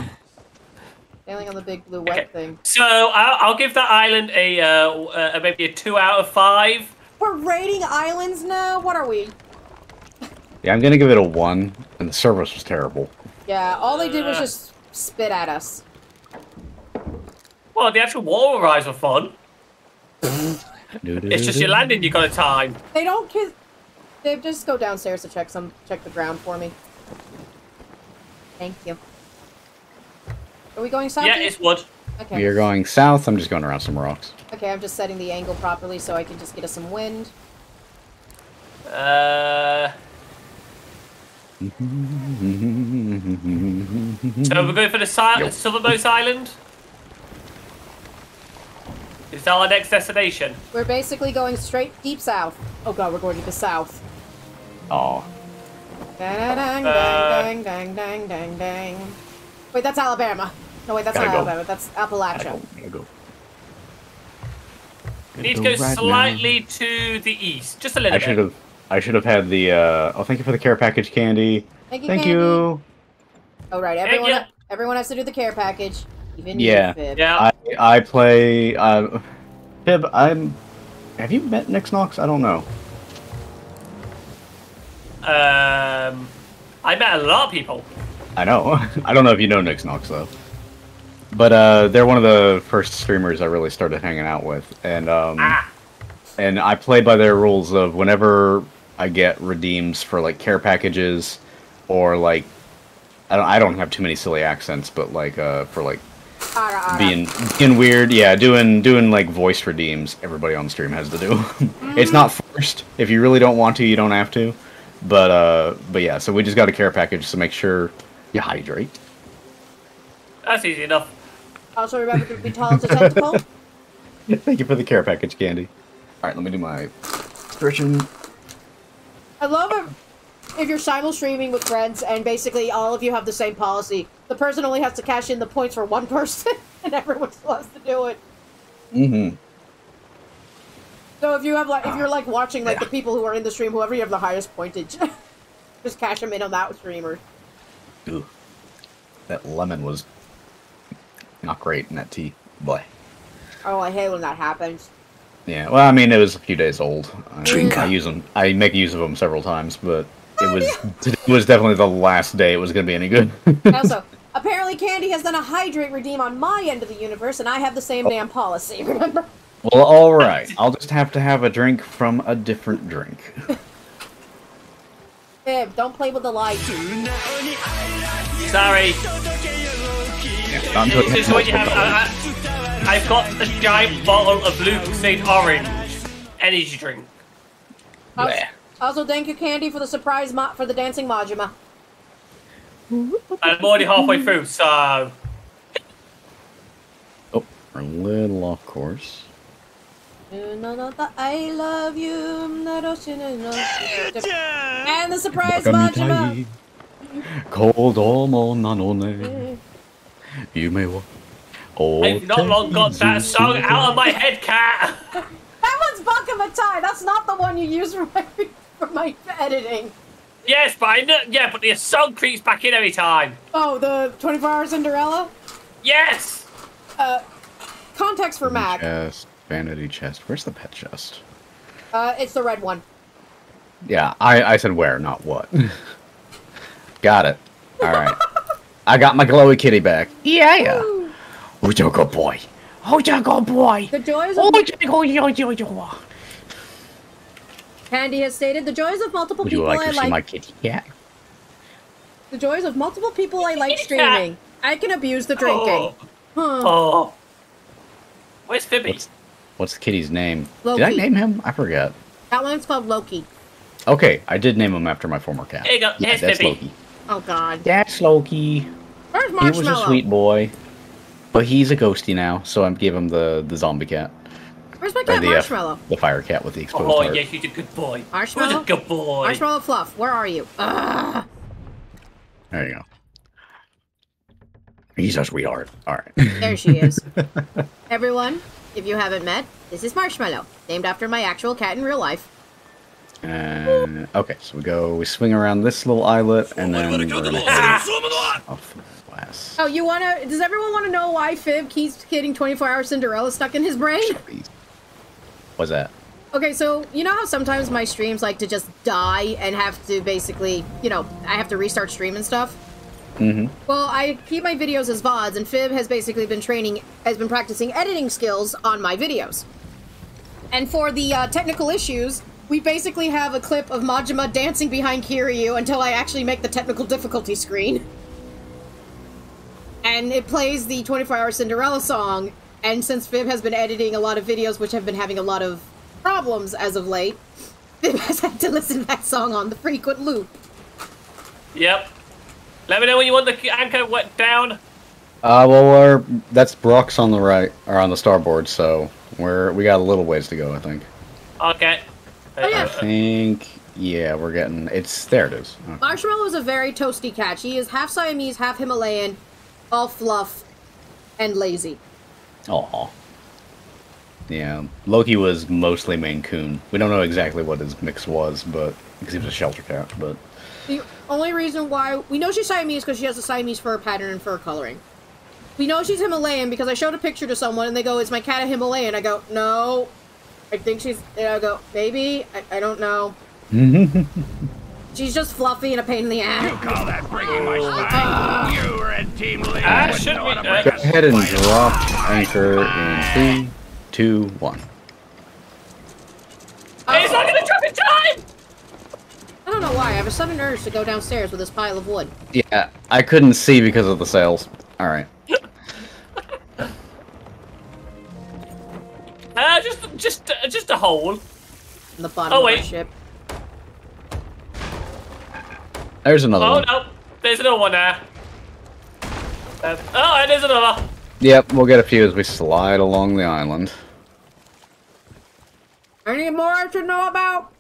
Sailing on the big blue wet thing. So I'll give that island a maybe a 2 out of 5. We're rating islands now. What are we? Yeah, I'm gonna give it a 1, and the service was terrible. Yeah, all they did was just spit at us. Well, the actual water rides were fun. It's just your landing you gotta time. They don't kiss. They just go downstairs to check the ground for me. Thank you. Are we going south? Yeah, it's wood. Okay. We are going south. I'm just going around some rocks. Okay, I'm just setting the angle properly so I can just get us some wind. So we're going for the southernmost island? Is that our next destination? We're basically going straight deep south. Oh god, we're going to the south. Oh. Dang, dang, dang, dang, dang, dang. Wait, that's Alabama. No, wait, that's not Alabama. That's Appalachia. We need to go slightly to the east, just a little bit. I should have had the, oh, thank you for the care package, Candy. Thank you, Candy. Oh, right, everyone has to do the care package. Even you, Fib. Yeah. I play, Fib, have you met Nixnox? I don't know. I met a lot of people. I know. I don't know if you know Nixnox, though. But, they're one of the first streamers I really started hanging out with, and, and I play by their rules of whenever... I get redeems for like care packages, or like I don't have too many silly accents, but like for like being weird, yeah, doing like voice redeems. Everybody on the stream has to do. It's not forced. If you really don't want to, you don't have to. But yeah, so we just got a care package, so make sure you hydrate. That's easy enough. Also remember to be tall as a tentacle. Thank you for the care package, Candy. All right, let me do my version. I love if you're simul streaming with friends and basically all of you have the same policy. The person only has to cash in the points for one person and everyone still has to do it. Mm-hmm. So if you have like, if you're like watching like the people who are in the stream, whoever you have the highest pointage, just cash them in on that streamer. Ooh. That lemon was not great in that tea. Boy. Oh, I hate when that happens. Yeah, well, I mean, it was a few days old. I use them. I make use of them several times, but it was definitely the last day it was going to be any good. Also, apparently Candy has done a hydrate redeem on my end of the universe, and I have the same damn policy, remember? Well, all right. I'll just have to have a drink from a different drink. Fib, don't play with the light. Sorry. Yeah, this is what you have. I've got a giant bottle of Blue Crusade Orange energy drink. Also, thank you, Candy, for the surprise for the dancing Majima. I'm already halfway through, so... Oh, we're a little off course. I love you. And the surprise Majima. Cold, almost, you may walk. Okay. I've not long got that song out of my head, Cat. That one's Bakamatai. That's not the one you use for my editing. Yes, but I know, yeah, but the song creeps back in every time. Oh, the 24-hour Cinderella. Yes. Context for Mac. Chest, vanity chest. Where's the pet chest? It's the red one. Yeah, I said where, not what. Got it. All right. I got my glowy kitty back. Yeah. Ooh. Oh, you're a good boy. Oh, you're a good boy. The joys of Candy has stated the joys of multiple people. Would you like to see my kitty? Yeah. The joys of multiple people I like streaming. I can abuse the drinking. Oh. Where's Fibby? What's the kitty's name? Loki. Did I name him? I forgot. That one's called Loki. Okay, I did name him after my former cat. There you go. Yeah, that's Fibby. Loki. Oh God. That's Loki. Where's Marshmallow? He was a sweet boy, but he's a ghosty now, so I'm giving him the zombie cat. Where's my cat, Marshmallow? The fire cat with the exposed heart. Yeah, he's a good boy. Marshmallow? He's a good boy. Marshmallow Fluff, where are you? Ugh. There you go. He's a sweetheart. All right. There she is. Everyone, if you haven't met, this is Marshmallow, named after my actual cat in real life. Okay, so we swing around this little islet, and then oh, you wanna? Does everyone want to know why Fib keeps getting 24-hour Cinderella stuck in his brain? What's that? Okay, so you know how sometimes my streams like to just die and have to basically, you know, I have to restart stream and stuff. Mm-hmm. Well, I keep my videos as VODs, and Fib has basically been practicing editing skills on my videos. And for the technical issues, we basically have a clip of Majima dancing behind Kiryu until I actually make the technical difficulty screen. And it plays the 24-hour Cinderella song, and since Fib has been editing a lot of videos which have been having a lot of problems as of late, Fib has had to listen to that song on the frequent loop. Yep. Let me know when you want the anchor wet down. Well, that's Brock's on the right, or on the starboard, so we got a little ways to go, I think. Okay. Oh, yeah. I think, yeah, we're getting, there it is. Okay. Marshmallow is a very toasty cat. He is half Siamese, half Himalayan, all fluff and lazy. Aw. Yeah, Loki was mostly Maine Coon. We don't know exactly what his mix was, but, because he was a shelter cat, but. The only reason why, we know she's Siamese because she has a Siamese fur pattern and fur coloring. We know she's Himalayan because I showed a picture to someone and they go, is my cat a Himalayan? I go, no. I think she's, and I go, maybe? I don't know. She's just fluffy and a pain in the ass. You call that breaking my spine? You red team leader. Go ahead and drop anchor in 3, 2, 1. He's not gonna drop in time! I don't know why, I have a sudden urge to go downstairs with this pile of wood. Yeah, I couldn't see because of the sails. Alright. Just a hole. In the bottom of the ship. There's another one. Oh, no. There's another one there. Oh, and there's another. Yep, we'll get a few as we slide along the island. Any more I should know about?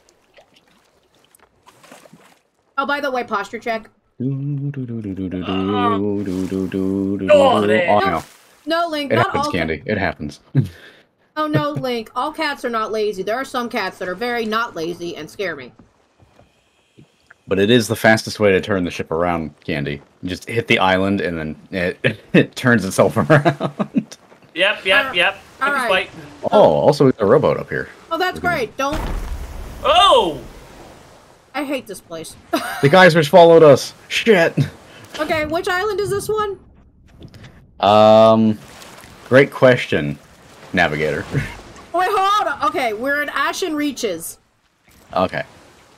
Oh, by the way, posture check. No, Link, not all. It happens, Candy. It happens. Oh no, Link, all cats are not lazy. There are some cats that are very not lazy and scare me. But it is the fastest way to turn the ship around, Candy. You just hit the island and then it turns itself around. Yep. All right. Oh, also we got a rowboat up here. Oh, that's great. Don't. Oh! I hate this place. The geysers followed us. Shit. Okay, which island is this one? Great question. Navigator. Wait, hold on. Okay, we're in Ashen Reaches. Okay.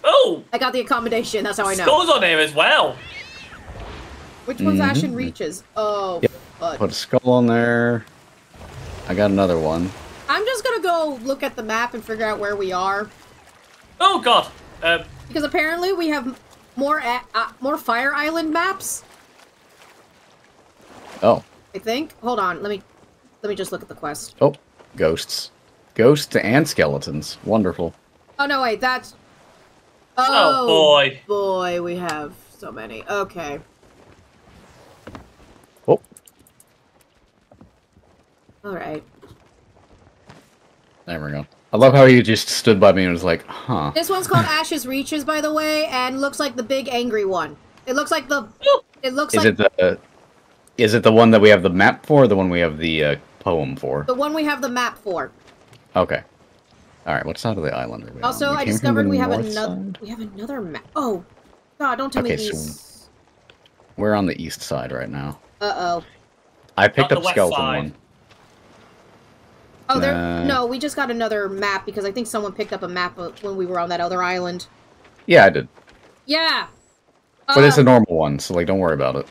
Oh! I got the accommodation, that's how I know. Scores on there as well! Which one's Ashen Reaches? Oh, yep. Put a skull on there. I got another one. I'm just gonna go look at the map and figure out where we are. Oh, God! Because apparently we have more Fire Island maps. Oh. I think. Hold on, let me just look at the quest. Oh, ghosts. Ghosts and skeletons. Wonderful. Oh, no, wait, that's... Oh, boy. Boy, we have so many. Okay. Oh. Alright. There we go. I love how you just stood by me and was like, huh. This one's called Ashen's Reaches, by the way, and looks like the big angry one. It looks like the... It looks like... Is it the one that we have the map for, or the one we have the poem for? The one we have the map for. Okay. Alright, what side of the island are we on? I discovered we have another... We have another map. Oh, God, don't tell me these. We're on the east side right now. Uh-oh. I picked up skeleton one. Oh, there... No, we just got another map, because I think someone picked up a map when we were on that other island. Yeah, I did. Yeah! But it's a normal one, so, like, don't worry about it.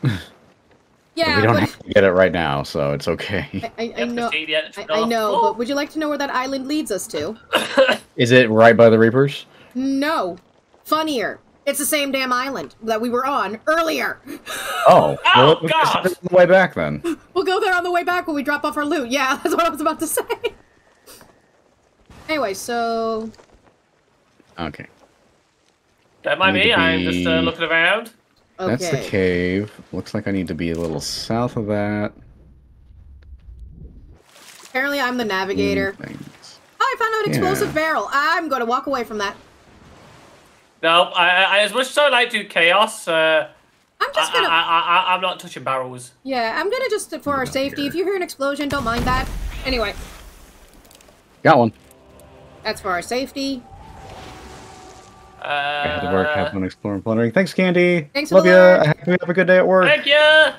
Yeah, we don't have to get it right now, so it's okay. I know, I know, but would you like to know where that island leads us to? Is it right by the Reapers? No. Funnier. It's the same damn island that we were on earlier. Oh. Well, oh, God. On the way back, then. We'll go there on the way back when we drop off our loot. Yeah, that's what I was about to say. Anyway, so... Okay. That might be. I'm just looking around. Okay. That's the cave. Looks like I need to be a little south of that. Apparently I'm the navigator. Oh, I found an explosive barrel. I'm going to walk away from that. No, I as much as I like to chaos, I'm just going to... I'm not touching barrels. Yeah, I'm going to just, for our safety, if you hear an explosion, don't mind that. Anyway. Got one. That's for our safety. I had to work, have fun exploring, plundering. Thanks, Candy. Thanks, love you. I hope have a good day at work. Thank you.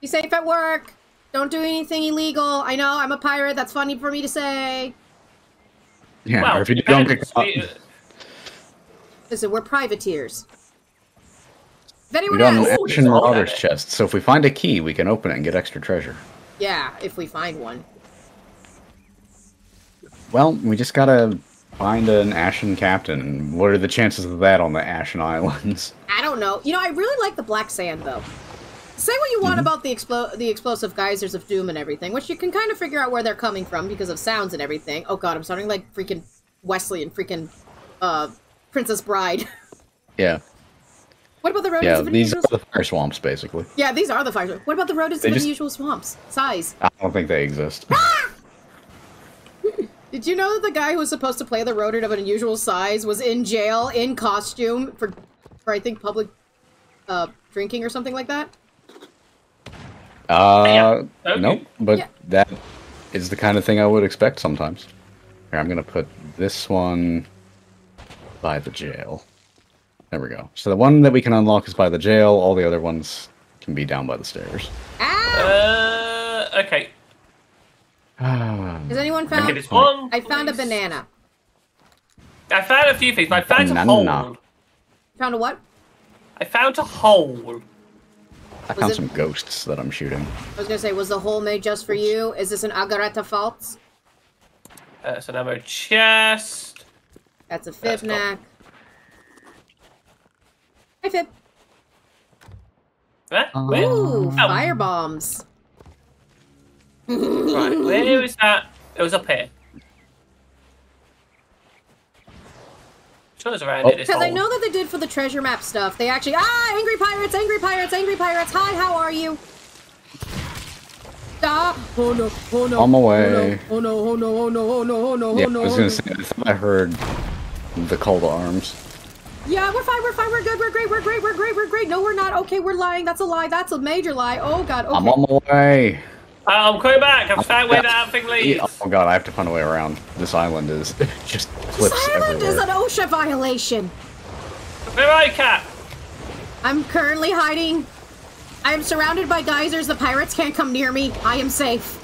Be safe at work. Don't do anything illegal. I know I'm a pirate. That's funny for me to say. Yeah, well, or if you don't get caught. Listen, we're privateers. If anyone else, we got an Action Marauder's chest, so if we find a key, we can open it and get extra treasure. Yeah, if we find one. Well, we just gotta. Find an Ashen Captain. What are the chances of that on the Ashen Islands? I don't know. You know, I really like the black sand, though. Say what you want about the explosive geysers of doom and everything, which you can kind of figure out where they're coming from because of sounds and everything. Oh, God, I'm sounding like freaking Wesley and freaking Princess Bride. Yeah. What about the rodents of unusual... Yeah, these are the fire swamps, basically. Yeah, these are the fire swamps. What about the rodents of unusual swamps? Size. I don't think they exist. Did you know that the guy who was supposed to play the rodent of an unusual size was in jail, in costume, for I think, public drinking or something like that? Okay. Nope, but that is the kind of thing I would expect sometimes. Here, I'm going to put this one by the jail. There we go. So the one that we can unlock is by the jail, all the other ones can be down by the stairs. Ah! Okay. Has anyone found? Okay, one, I found a banana. I found a few things. I found a hole. Found a what? I found a hole. I found some ghosts that I'm shooting. I was gonna say, was the hole made just for you? Is this an Agarata Faults? That's an ammo chest. That's a Fibnac. Hi, Fib. Ooh, fire bombs. Right, where was that? It was up here. Because I know that they did for the treasure map stuff. They actually... Ah! Angry pirates! Angry pirates! Angry pirates! Hi, how are you? Stop! Oh no! Oh no! I'm away. Oh no! Oh no! Oh no! Oh no! Oh no! Yeah, I was gonna say, I thought I heard the call to arms. Yeah, we're fine, we're fine, we're good, we're great, we're great, we're great, we're great. No, we're not. Okay, we're lying. That's a lie. That's a major lie. Oh, God. Okay. I'm on my way. I'm coming back. I'm starting where that thing leads. Oh God, I have to find a way around. This island is just cliffs everywhere. This island is an OSHA violation. Where are you, Cat? I'm currently hiding. I am surrounded by geysers. The pirates can't come near me. I am safe.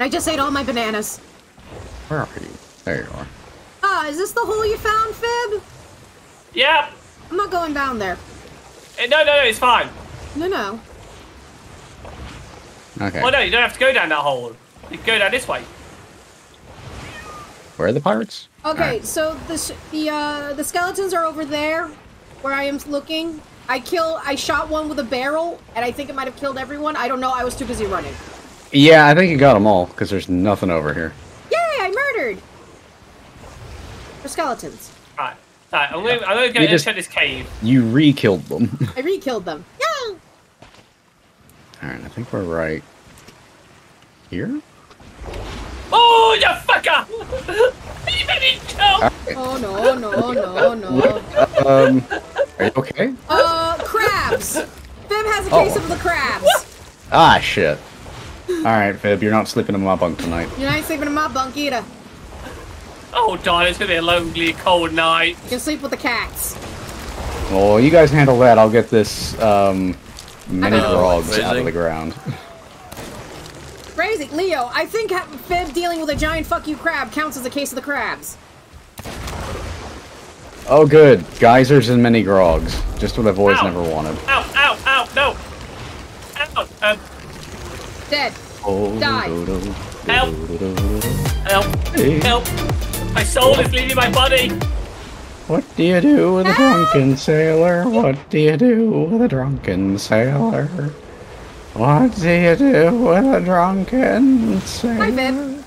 I just ate all my bananas. Where are you? There you are. Ah, is this the hole you found, Fib? Yeah. I'm not going down there. No, no, no, it's fine. No, no. Okay. Oh no, you don't have to go down that hole. You can go down this way. Where are the pirates? Okay, so the skeletons are over there, where I am looking. I shot one with a barrel, and I think it might have killed everyone. I don't know. I was too busy running. Yeah, I think you got them all because there's nothing over here. Yay! I murdered. They're skeletons. Alright, alright. I'm gonna go check this cave. You re-killed them. I re-killed them. Yeah. Alright, I think we're right here? Oh, you fucker! He didn't come! Right. Oh, no, no, no, no. What? Are you okay? Crabs! Fib has a case of the crabs! Ah, shit. Alright, Fib, you're not sleeping in my bunk tonight. You're not sleeping in my bunk either. Oh, darn, it's gonna be a lonely, cold night. You can sleep with the cats. Oh, you guys handle that. I'll get this, mini frogs out of the ground. Crazy. Leo, I think Fib dealing with a giant fuck you crab counts as a case of the crabs. Oh, good. Geysers and mini grogs. Just what I've always never wanted. Ow, ow, ow, no! Ow, dead. Oh, die. Help! Help! Help! My soul is leaving my body! What do you do with a drunken sailor? What do you do with a drunken sailor? What do you do with a drunken sailor? Hi, Ben.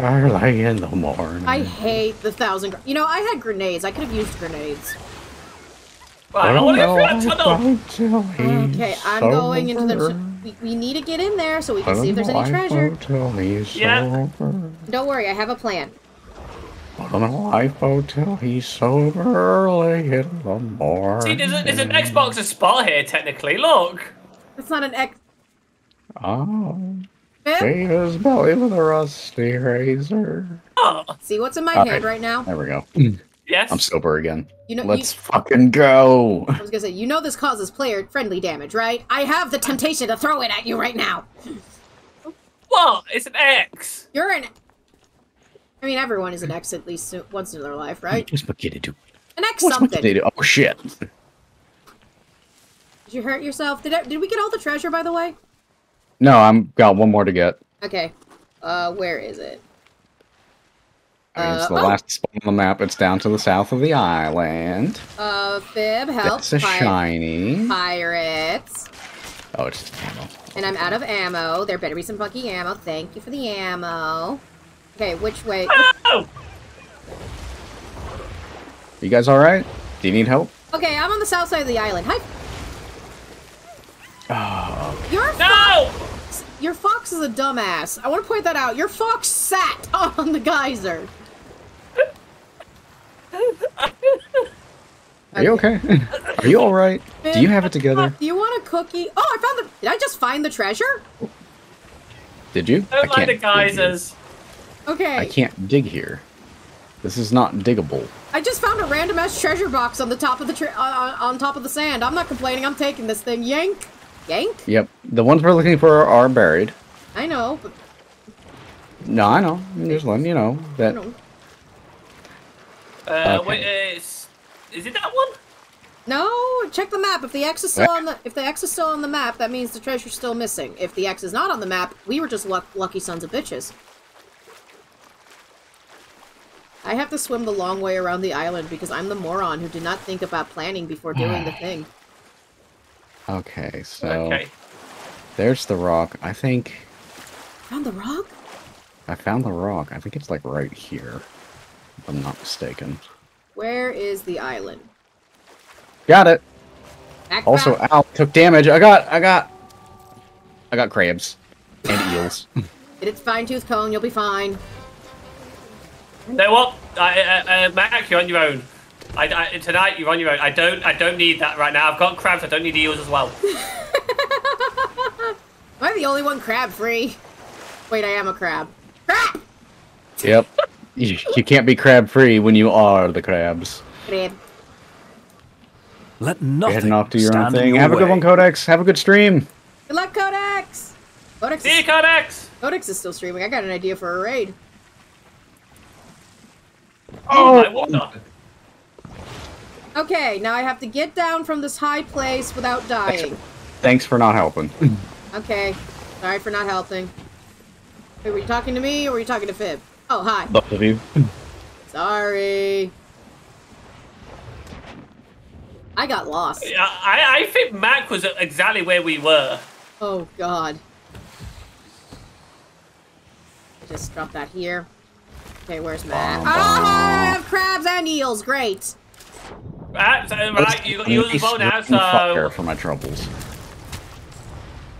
Early in the morning. I hate the thousand. You know, I had grenades. I could have used grenades. Well, I don't want to get through the tunnel. Okay, I'm going into the. We need to get in there so we can see if there's any treasure. Yeah. Don't worry, I have a plan. On a lifeboat till he's sober early in the morning. See, there's an Xbox a spot here, technically. Look! It's not an X. Oh. Save his belly with a rusty razor. Oh. See what's in my head right now? There we go. Yes. I'm sober again. You know, let's fucking go! I was gonna say, you know this causes player-friendly damage, right? I have the temptation to throw it at you right now! What? It's an X! You're an I mean, everyone is an ex at least once in their life, right? What's my kid to do? An ex something. What's my kid to do? Oh, shit. Did you hurt yourself? Did we get all the treasure, by the way? No, I've got one more to get. Okay. Where is it? It's the last spot on the map. It's down to the south of the island. Fib, help. It's a shiny. Pirates. Oh, it's just ammo. And I'm out of ammo. There better be some funky ammo. Thank you for the ammo. Okay, which way? Oh! You guys alright? Do you need help? Okay, I'm on the south side of the island. Hi! Oh. Your fox, your fox is a dumbass. I want to point that out. Your fox sat on the geyser. Are you okay? Are you alright? Do you have it together? Do you want a cookie? Oh, I found the- Did I just find the treasure? Did you? I don't like the geysers. Okay. I can't dig here. This is not diggable. I just found a random ass treasure box on the top of the on top of the sand. I'm not complaining. I'm taking this thing. Yank, yank. Yep. The ones we're looking for are buried. I know. But... No, I know. I'm just letting you know that. Know. Okay. Wait, is it that one? No. Check the map. If the X is still on the map, that means the treasure's still missing. If the X is not on the map, we were just lucky sons of bitches. I have to swim the long way around the island because I'm the moron who did not think about planning before doing the thing. Okay, so... Okay. There's the rock. I think... Found the rock? I found the rock. I think it's, like, right here. If I'm not mistaken. Where is the island? Got it! Back also, back. Ow, took damage. I got crabs. And eels. Get its fine-tooth comb, you'll be fine. No, what? Mac, you're on your own. Tonight, you're on your own. I don't need that right now. I've got crabs. I don't need eels as well. Am I the only one crab-free? Wait, I am a crab. Crab! Yep. You can't be crab-free when you are the crabs. Crab. Let nothing stand in your way. Heading off to your own thing. Have a good one, Codex. Have a good stream. Good luck, Codex. See you, Codex. Codex is still streaming. I got an idea for a raid. Oh, my water. Okay, now I have to get down from this high place without dying. Thanks for not helping. Okay, sorry for not helping. Wait, were you talking to me or were you talking to Fib? Oh, hi. Both of you. Sorry. I got lost. I think Mac was exactly where we were. Oh, God. Just drop that here. Okay, where's Matt? I have crabs and eels. Great. Right, you use the bow now, so. Fire for my troubles.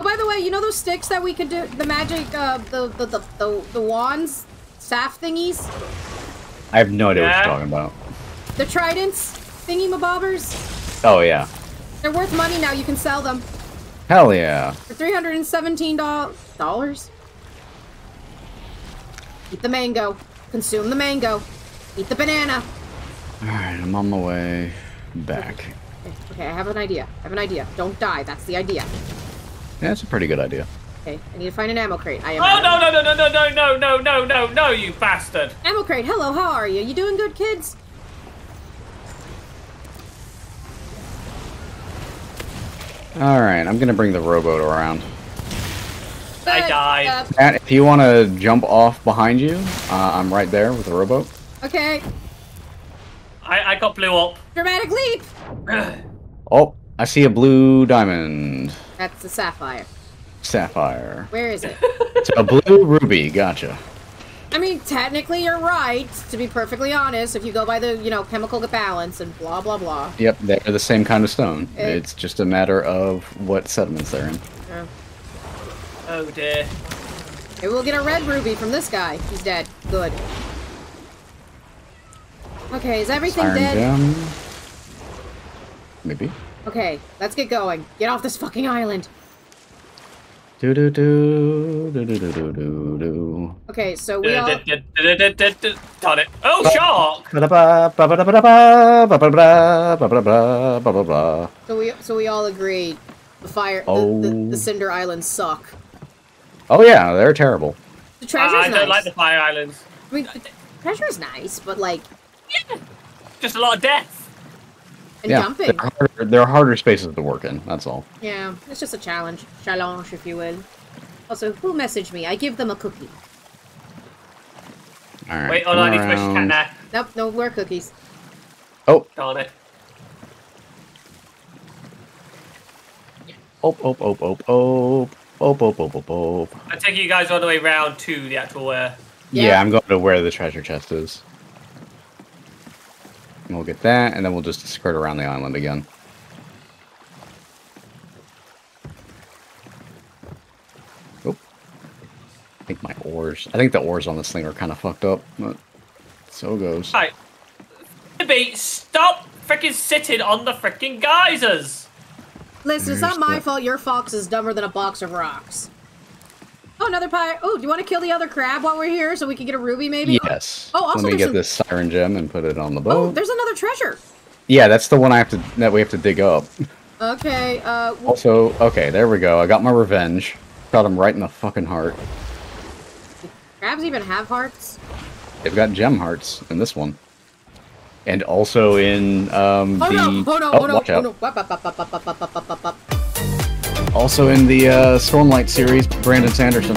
Oh, by the way, way, you know those sticks that we could do the magic, the wands, staff thingies? I have no idea what you're talking about. The tridents, thingy mabobbers. Oh yeah. They're worth money now. You can sell them. Hell yeah. For $317. Eat the mango. Consume the mango. Eat the banana. All right, I'm on my way back. Okay, I have an idea. I have an idea. Don't die. That's the idea. Yeah, that's a pretty good idea. Okay, I need to find an ammo crate. I am. Oh no no no no no no no no no no! You bastard! Ammo crate. Hello. How are you? You doing good, kids? Alright, I'm gonna bring the rowboat around. I died. Matt, if you want to jump off behind you, I'm right there with the rowboat. Okay. I got blew up. Dramatic leap! Oh, I see a blue diamond. That's the sapphire. Sapphire. Where is it? It's a blue ruby, gotcha. I mean, technically you're right, to be perfectly honest, if you go by the, you know, chemical balance and blah, blah, blah. Yep, they're the same kind of stone. It's just a matter of what sediments they're in. Oh, oh dear. Maybe we'll get a red ruby from this guy. He's dead. Good. Okay, is everything dead? Gem. Maybe. Okay, let's get going. Get off this fucking island. Do do do do do do do do. Okay, so we all got it. Oh, shark! So we all agree the fire, the Cinder Islands suck. Oh yeah, they're terrible. The treasure's nice. I don't like the Fire Islands. I mean, the treasure's nice, but like, yeah, just a lot of death. And yeah, dumping. There are harder spaces to work in, that's all. Yeah, it's just a challenge. Challenge, if you will. Also, who messaged me? I give them a cookie. Alright. Wait, hold on, I need to push the cat now. Nope, no more cookies. Oh. Darn it. Oh, oh, oh, oh, oh. Oh, oh, oh, oh, oh. I'm taking you guys all the way round to the actual yeah, I'm going to where the treasure chest is. We'll get that, and then we'll just skirt around the island again. Oh, I think my oars. I think the oars on this thing are kind of fucked up, but so goes. Alright, stop freaking sitting on the freaking geysers. Listen, it's not my fault. Your fox is dumber than a box of rocks. Oh, another pirate. Oh, do you want to kill the other crab while we're here so we can get a ruby, maybe? Yes. Oh, also let me get this siren gem and put it on the boat. Oh, there's another treasure. Yeah, that's the one that we have to dig up. Okay. Also, okay, there we go. I got my revenge. Got him right in the fucking heart. Do crabs even have hearts? They've got gem hearts in this one, and also in Also in the Stormlight series, Brandon Sanderson.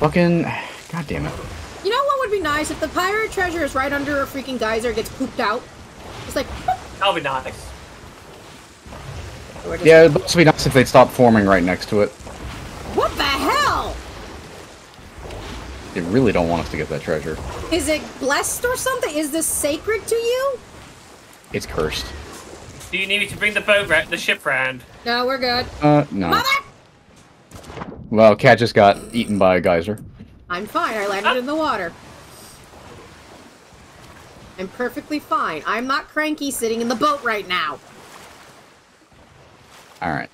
Fucking... God damn it. You know what would be nice? If the pirate treasure is right under a freaking geyser, gets pooped out. It's like... That'll be nice. Yeah, it'd also be nice if they'd stop forming right next to it. What the hell? They really don't want us to get that treasure. Is it blessed or something? Is this sacred to you? It's cursed. Do you need me to bring the boat the ship round? No, we're good. No. Mother! Well, Cat just got eaten by a geyser. I'm fine. I landed in the water. I'm perfectly fine. I'm not cranky sitting in the boat right now. All right.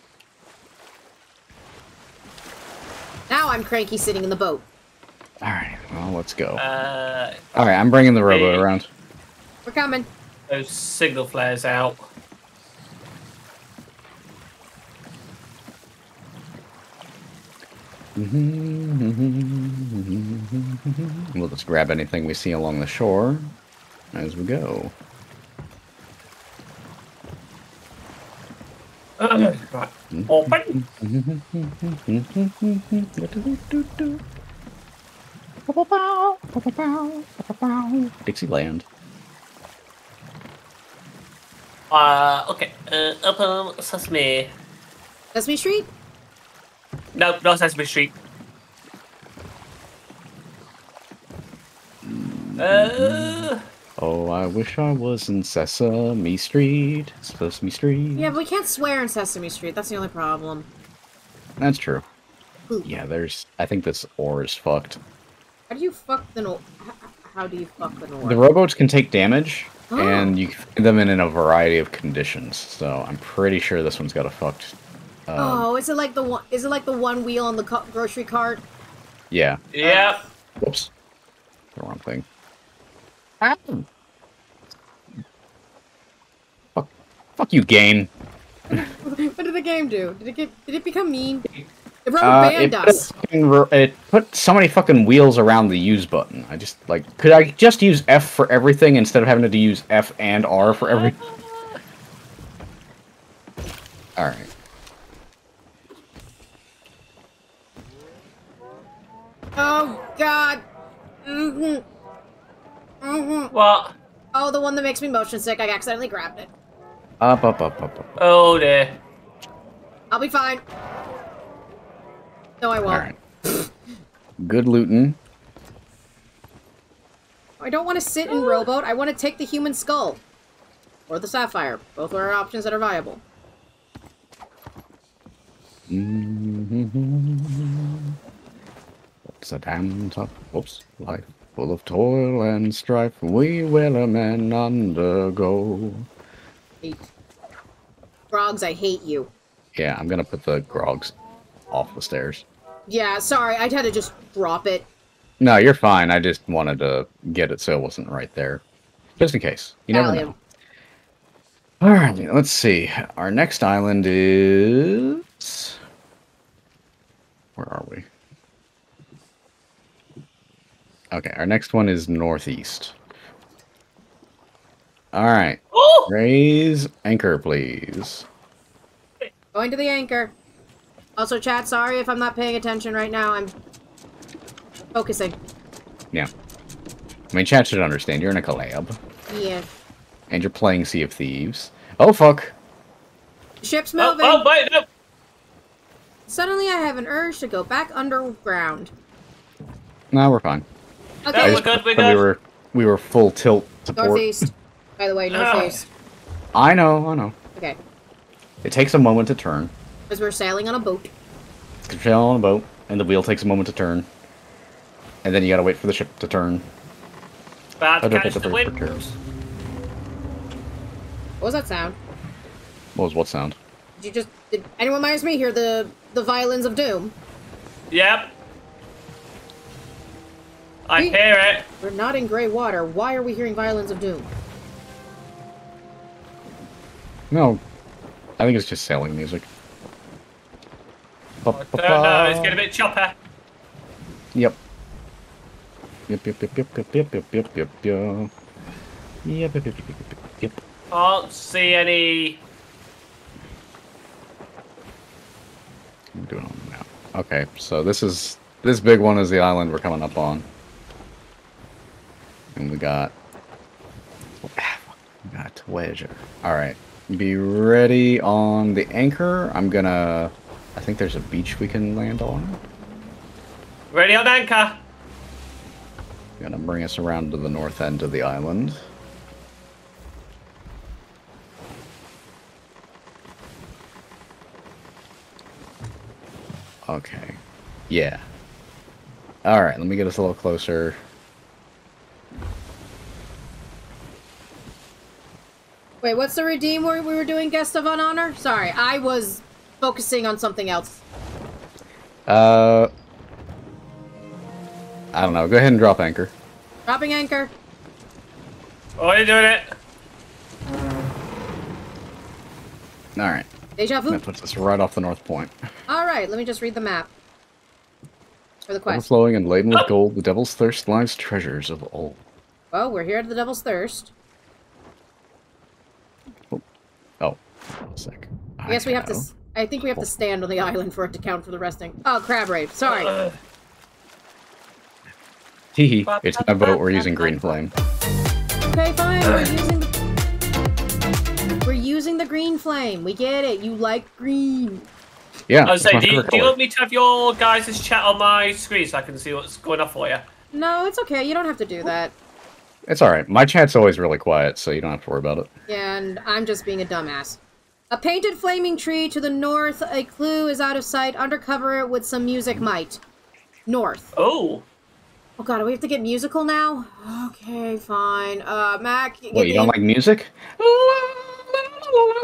Now I'm cranky sitting in the boat. All right. Well, let's go. All right. I'm bringing the rowboat around. We're coming. Those signal flares out. We'll just grab anything we see along the shore as we go. Open! Dixieland. Okay. Open Sesame. Sesame Street? No, not Sesame Street. Oh, I wish I was in Sesame Street. Sesame Street. Yeah, but we can't swear in Sesame Street. That's the only problem. That's true. Ooh. Yeah, there's... I think this ore is fucked. How do you fuck the ore? How do you fuck the ore? The robots can take damage, oh. and you can find them in a variety of conditions. So I'm pretty sure this one's got a fucked... oh, is it like the one? Is it like the one wheel on the grocery cart? Yeah. Yeah. Whoops. The wrong thing. Ah. Fuck. Fuck you, game. What did the game do? Did it get? Did it become mean? It wrote banned us. It put so many fucking wheels around the use button. I just like. Could I just use F for everything instead of having to use F and R for everything? All right. Oh, God. Mm-hmm. Mm-hmm. What? Oh, the one that makes me motion sick. I accidentally grabbed it. Up, up, up, up, up. Oh, dear. I'll be fine. No, I won't. All right. Good looting. I don't want to sit in rowboat. I want to take the human skull. Or the sapphire. Both are options that are viable. Mm-hmm. A damn tough, whoops, life full of toil and strife, we whaler men undergo. Eight. Grogs, I hate you. Yeah, I'm gonna put the grogs off the stairs. Yeah, sorry, I'd had to just drop it. No, you're fine, I just wanted to get it so it wasn't right there. Just in case, you never know. Alright, let's see. Our next island is... Where are we? Okay, our next one is northeast. Alright. Raise anchor, please. Going to the anchor. Also, chat, sorry if I'm not paying attention right now. I'm focusing. Yeah. I mean, chat should understand. You're in a collab. Yeah. And you're playing Sea of Thieves. Oh, fuck. Ship's moving. Oh, wait, no. Suddenly, I have an urge to go back underground. No, we're fine. Okay. We were full tilt support. Northeast, by the way, northeast. I know, I know. Okay. It takes a moment to turn. Because we're sailing on a boat. We're sailing on a boat, and the wheel takes a moment to turn. And then you gotta wait for the ship to turn. Bad catch the wind. What was that sound? What was what sound? Did you just... Did anyone minus me hear the violins of doom? Yep. I hear it. We're not in gray water. Why are we hearing Violins of Doom? No. I think it's just sailing music. Ba -ba -ba. I don't know. It's getting a bit chopper. Yep. Yep, yep, yep, yep, yep, yep, yep, yep, yep, yep. Yep, yep, yep, yep, yep. Can't see any. I'm doing it on the map. Okay, so this is... This big one is the island we're coming up on. And we got... Treasure. Alright. Be ready on the anchor. I'm gonna... I think there's a beach we can land on. Ready on anchor! Gonna bring us around to the north end of the island. Okay. Yeah. Alright, let me get us a little closer. Wait, what's the redeem where we were doing Guest of Honor? Sorry, I was focusing on something else. I don't know. Go ahead and drop anchor. Dropping anchor. Oh, you're doing it. Alright. Deja vu. That puts us right off the north point. Alright, let me just read the map. For the quest. Overflowing and laden with gold, the Devil's Thirst lies treasures of old. Well, we're here at the Devil's Thirst. Sick. Yes, we have to. I think we have to stand on the island for it to count for the resting. Oh, crab rave. Sorry. Hee. It's my boat. We're using green flame. Okay, fine. We're using the green flame. We get it. You like green. Yeah. I was saying, do you want me to have your guys' chat on my screen so I can see what's going on for you? No, it's okay. You don't have to do that. It's all right. My chat's always really quiet, so you don't have to worry about it. Yeah, and I'm just being a dumbass. A painted flaming tree to the north. A clue is out of sight. Undercover it with some music might. North. Oh. Oh god, do we have to get musical now? Okay, fine. Mac... Wait, you don't like music?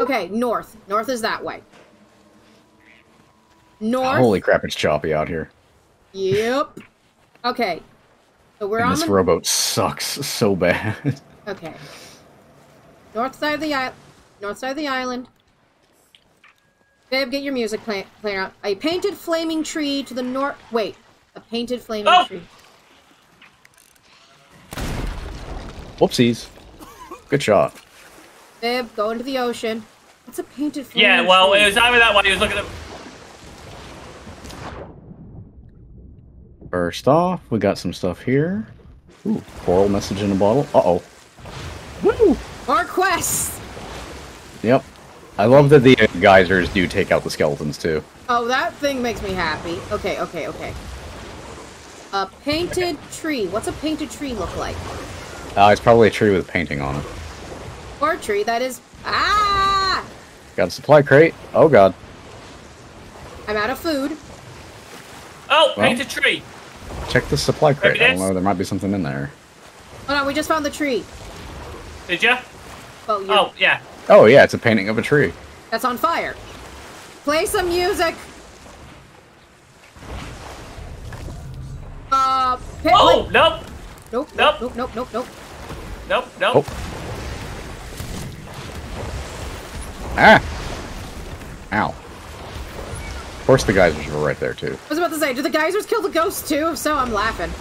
Okay, north. North is that way. North. Holy crap, it's choppy out here. Yep. Okay. So we're on this rowboat sucks so bad. Okay. North side of the island. North side of the island. Babe, get your music player out. A painted flaming tree to the north. Wait, a painted flaming tree. Whoopsies. Good shot. Babe, go into the ocean. It's a painted flaming tree. Yeah, well, it was either that one. He was looking at. First off, we got some stuff here. Ooh, coral message in a bottle. Uh-oh. Woo! Our quest! Yep. I love that the geysers do take out the skeletons, too. Oh, that thing makes me happy. Okay, okay, okay. A painted tree. What's a painted tree look like? It's probably a tree with painting on it. Or a tree that is... Ah! Got a supply crate. Oh, God. I'm out of food. Oh, well, painted tree! Check the supply crate. I don't know, there might be something in there. Oh, no, we just found the tree. Did ya? Oh, you. Oh, yeah. Oh, yeah, it's a painting of a tree. That's on fire. Play some music! Oh, nope! Nope, nope, nope, nope, nope, nope. Nope, nope. Oh. Ah! Ow. Of course the geysers were right there, too. I was about to say, do the geysers kill the ghosts, too? If so, I'm laughing.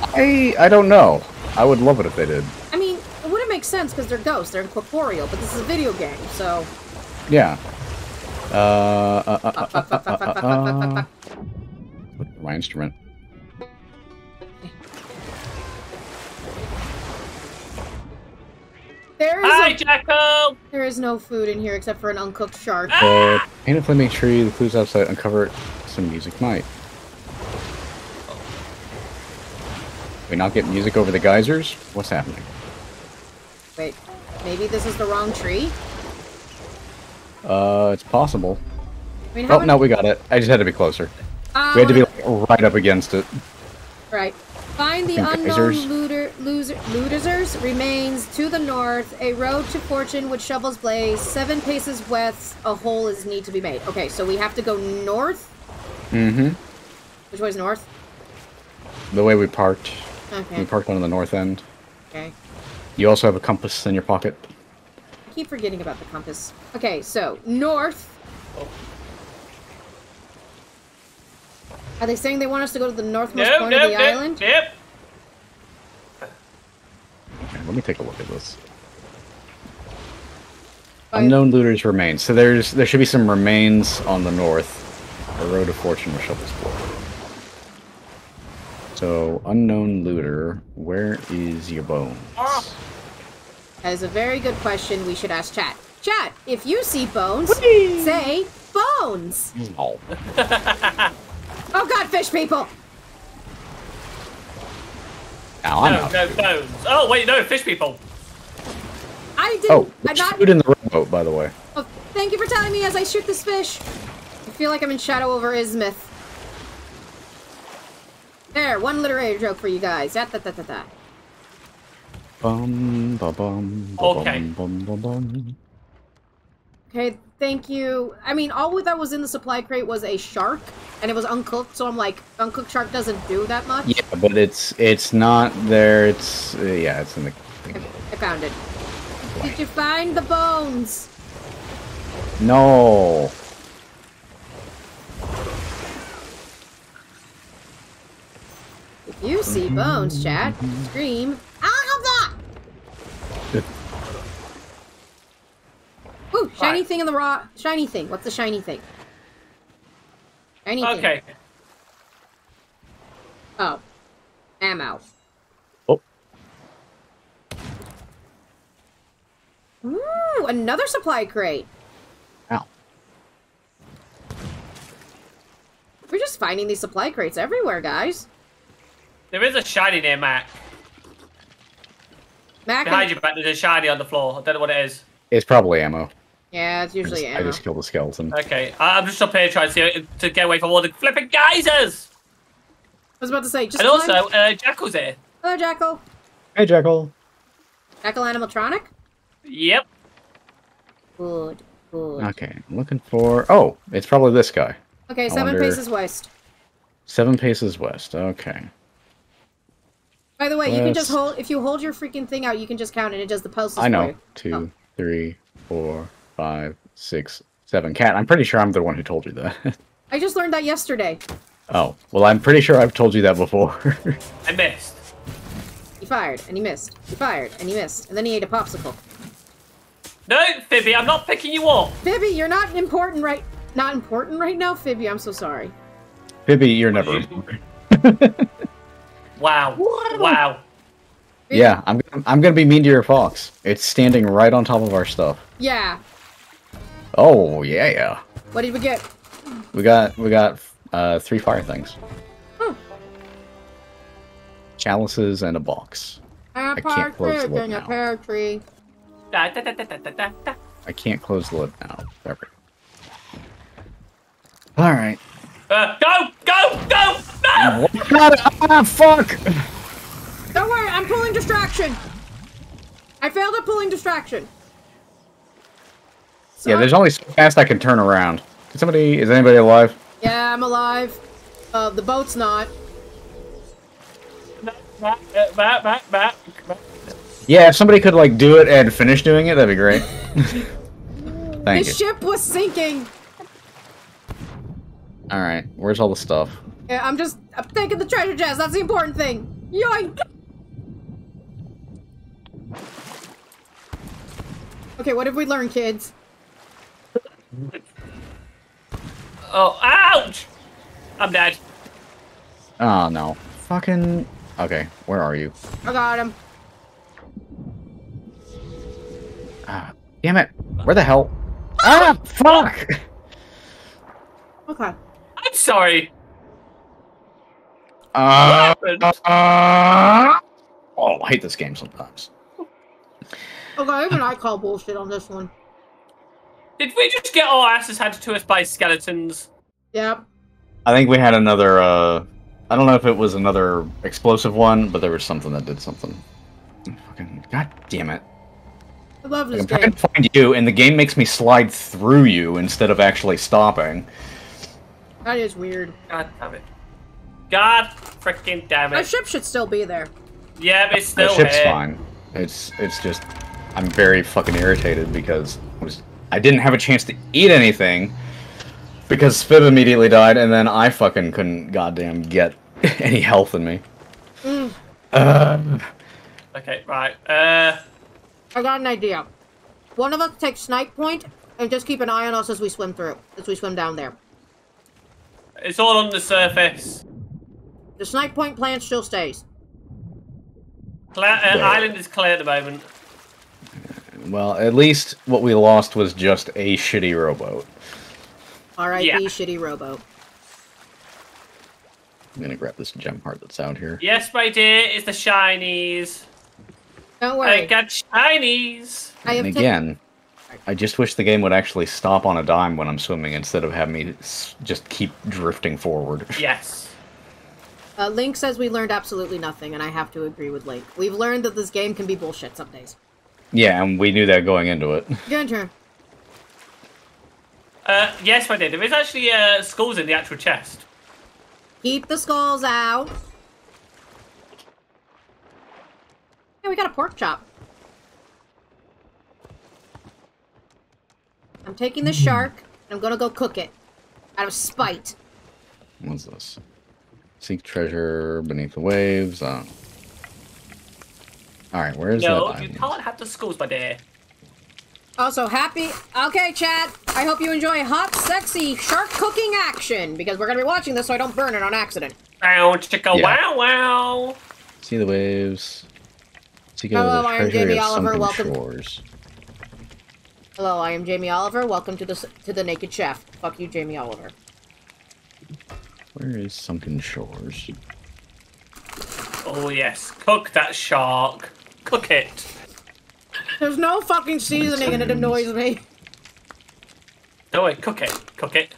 I don't know. I would love it if they did. I mean, it wouldn't make sense, because they're ghosts. They're incorporeal, but this is a video game, so... Yeah. My instrument. Hi, Jacko! There is no food in here except for an uncooked shark. Ah! Paint a flaming tree, the clues outside, uncover some music might. We not get music over the geysers? What's happening? Wait, maybe this is the wrong tree? It's possible. I mean, oh, no, we got it. I just had to be closer. We had to be like, right up against it. Right. Find the unknown looters' remains to the north, a road to fortune with shovels blaze, 7 paces west, a hole is need to be made. Okay, so we have to go north? Mm-hmm. Which way is north? The way we parked. Okay. We parked on the north end. Okay. You also have a compass in your pocket. I keep forgetting about the compass. Okay, so, north. Oh. Are they saying they want us to go to the northmost corner of the island? Yep. Okay, let me take a look at this. Unknown looters' remains. So there should be some remains on the north. A road of fortune with shovels for. So unknown looter, where is your bones? That is a very good question. We should ask chat. Chat, if you see bones, say bones. Oh. Oh god, fish people! Ow, no bones. Oh wait, no, fish people. I didn't. Oh, there's food in the rowboat, by the way. Oh, thank you for telling me as I shoot this fish. I feel like I'm in Shadow over Ismith. There, one literary joke for you guys. Da, da, da, da, da. Okay. Okay, thank you. I mean, all that was in the supply crate was a shark, and it was uncooked, so I'm like, uncooked shark doesn't do that much? Yeah, but it's not there, it's... yeah, it's in the... thing. I found it. Did you find the bones? No. If you see bones, chat, scream. I love that! Ooh, shiny thing in the rock. Shiny thing. What's the shiny thing? Anything. Okay. Oh. Ammo. Oh. Ooh, another supply crate. Ow. We're just finding these supply crates everywhere, guys. There is a shiny there, Mac. Mac. Behind you, Mac, there's a shiny on the floor. I don't know what it is. It's probably ammo. Yeah, it's usually ammo. I just killed a skeleton. Okay, I'm just up here trying to get away from all the flipping geysers! I was about to say, just And climb. Also, Jackal's here. Hello, Jackal. Hey, Jackal. Jackal animatronic? Yep. Good, good. Okay, I'm looking for... Oh, it's probably this guy. Okay, seven paces west. 7 paces west, okay. By the way, you can just hold... If you hold your freaking thing out, you can just count and it does the pulses. I know. 2, 3, 4, 5, 6, 7. Cat, I'm pretty sure I'm the one who told you that. I just learned that yesterday. Oh, well, I'm pretty sure I've told you that before. I missed. He fired, and he missed. He fired, and he missed. And then he ate a popsicle. No, Fibby, I'm not picking you up. Fibby, you're not important right... Not important right now? Fibby, I'm so sorry. Fibby, you're never important. Wow. Wow. Yeah, I'm gonna be mean to your fox. It's standing right on top of our stuff. Yeah. Oh yeah, yeah. What did we get? We got 3 fire things. Oh. Chalices and a box. I can't close the lid now. I can't close the lid now. All right. Go! Go! Go! No! God, ah, fuck! Don't worry, I'm pulling distraction. I failed at pulling distraction. So yeah, there's only so fast I can turn around. Can somebody? Is anybody alive? Yeah, I'm alive. The boat's not. Back. Yeah, if somebody could like do it and finish doing it, that'd be great. Thank you. The ship was sinking. All right, where's all the stuff? Yeah, I'm taking the treasure chest. That's the important thing. Yoink. Okay, what have we learned, kids? Oh, ouch! I'm dead. Oh, no. Fucking... Okay, where are you? I got him. Ah, damn it. Where the hell? Ah, fuck! Okay. I'm sorry. Oh, I hate this game sometimes. Okay, even I call bullshit on this one. Did we just get our asses handed to us by skeletons? Yep. I think we had another, I don't know if it was another explosive one, but there was something that did something. Fucking, god damn it. I love this game. I'm trying to find you, and the game makes me slide through you instead of actually stopping. That is weird. God damn it. God freaking damn it. Our ship should still be there. Yeah, but it's still there. The ship's fine. It's just, I'm very fucking irritated because I didn't have a chance to eat anything because Fib immediately died and then I fucking couldn't goddamn get any health in me. Mm. Okay, right. I got an idea. One of us takes snipe point and just keep an eye on us as we swim through, as we swim down there. It's all on the surface. The snipe point plan still stays. Island is clear at the moment. Well, at least what we lost was just a shitty rowboat. R.I.P. Yeah. Shitty rowboat. I'm gonna grab this gem heart that's out here. Yes, my dear, it's the shinies. Don't worry. I got shinies! And again, I just wish the game would actually stop on a dime when I'm swimming instead of having me just keep drifting forward. Yes. Link says we learned absolutely nothing, and I have to agree with Link. We've learned that this game can be bullshit some days. Yeah, and we knew that going into it. Good turn. Yes, I did. There is actually skulls in the actual chest. Keep the skulls out. Yeah, we got a pork chop. I'm taking the shark, and I'm gonna go cook it. Out of spite. What's this? Seek treasure beneath the waves. Alright, where is that? No, you can't have the schools by there. Also, happy... Okay, chat. I hope you enjoy hot, sexy, shark cooking action, because we're going to be watching this so I don't burn it on accident. Wow, chicka, wow, wow. See the waves. Seek Hello, I am Jamie Oliver. Welcome. Shores. Hello, I am Jamie Oliver. Welcome to the Naked Chef. Fuck you, Jamie Oliver. Where is Sunken Shores? Oh, yes. Cook that shark. Cook it. There's no fucking seasoning and it annoys me. No way, cook it. Cook it.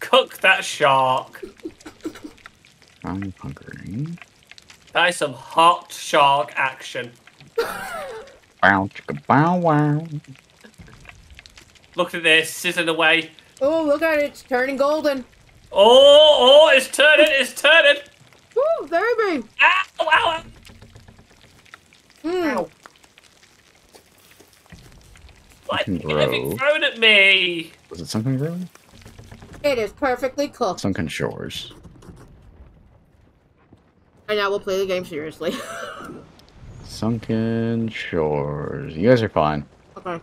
Cook that shark. I'm hungry. That is some hot shark action. Bow chicka bow wow. Look at this, sizzling away. Oh, look at it, it's turning golden. Oh, it's turning, it's turning. Ooh, very big. Ow, ow, ow. Mm. Ow. What is it thrown at me? Was it something growing? It is perfectly cooked. Sunken Shores. And I will play the game seriously. Sunken Shores. You guys are fine. Okay.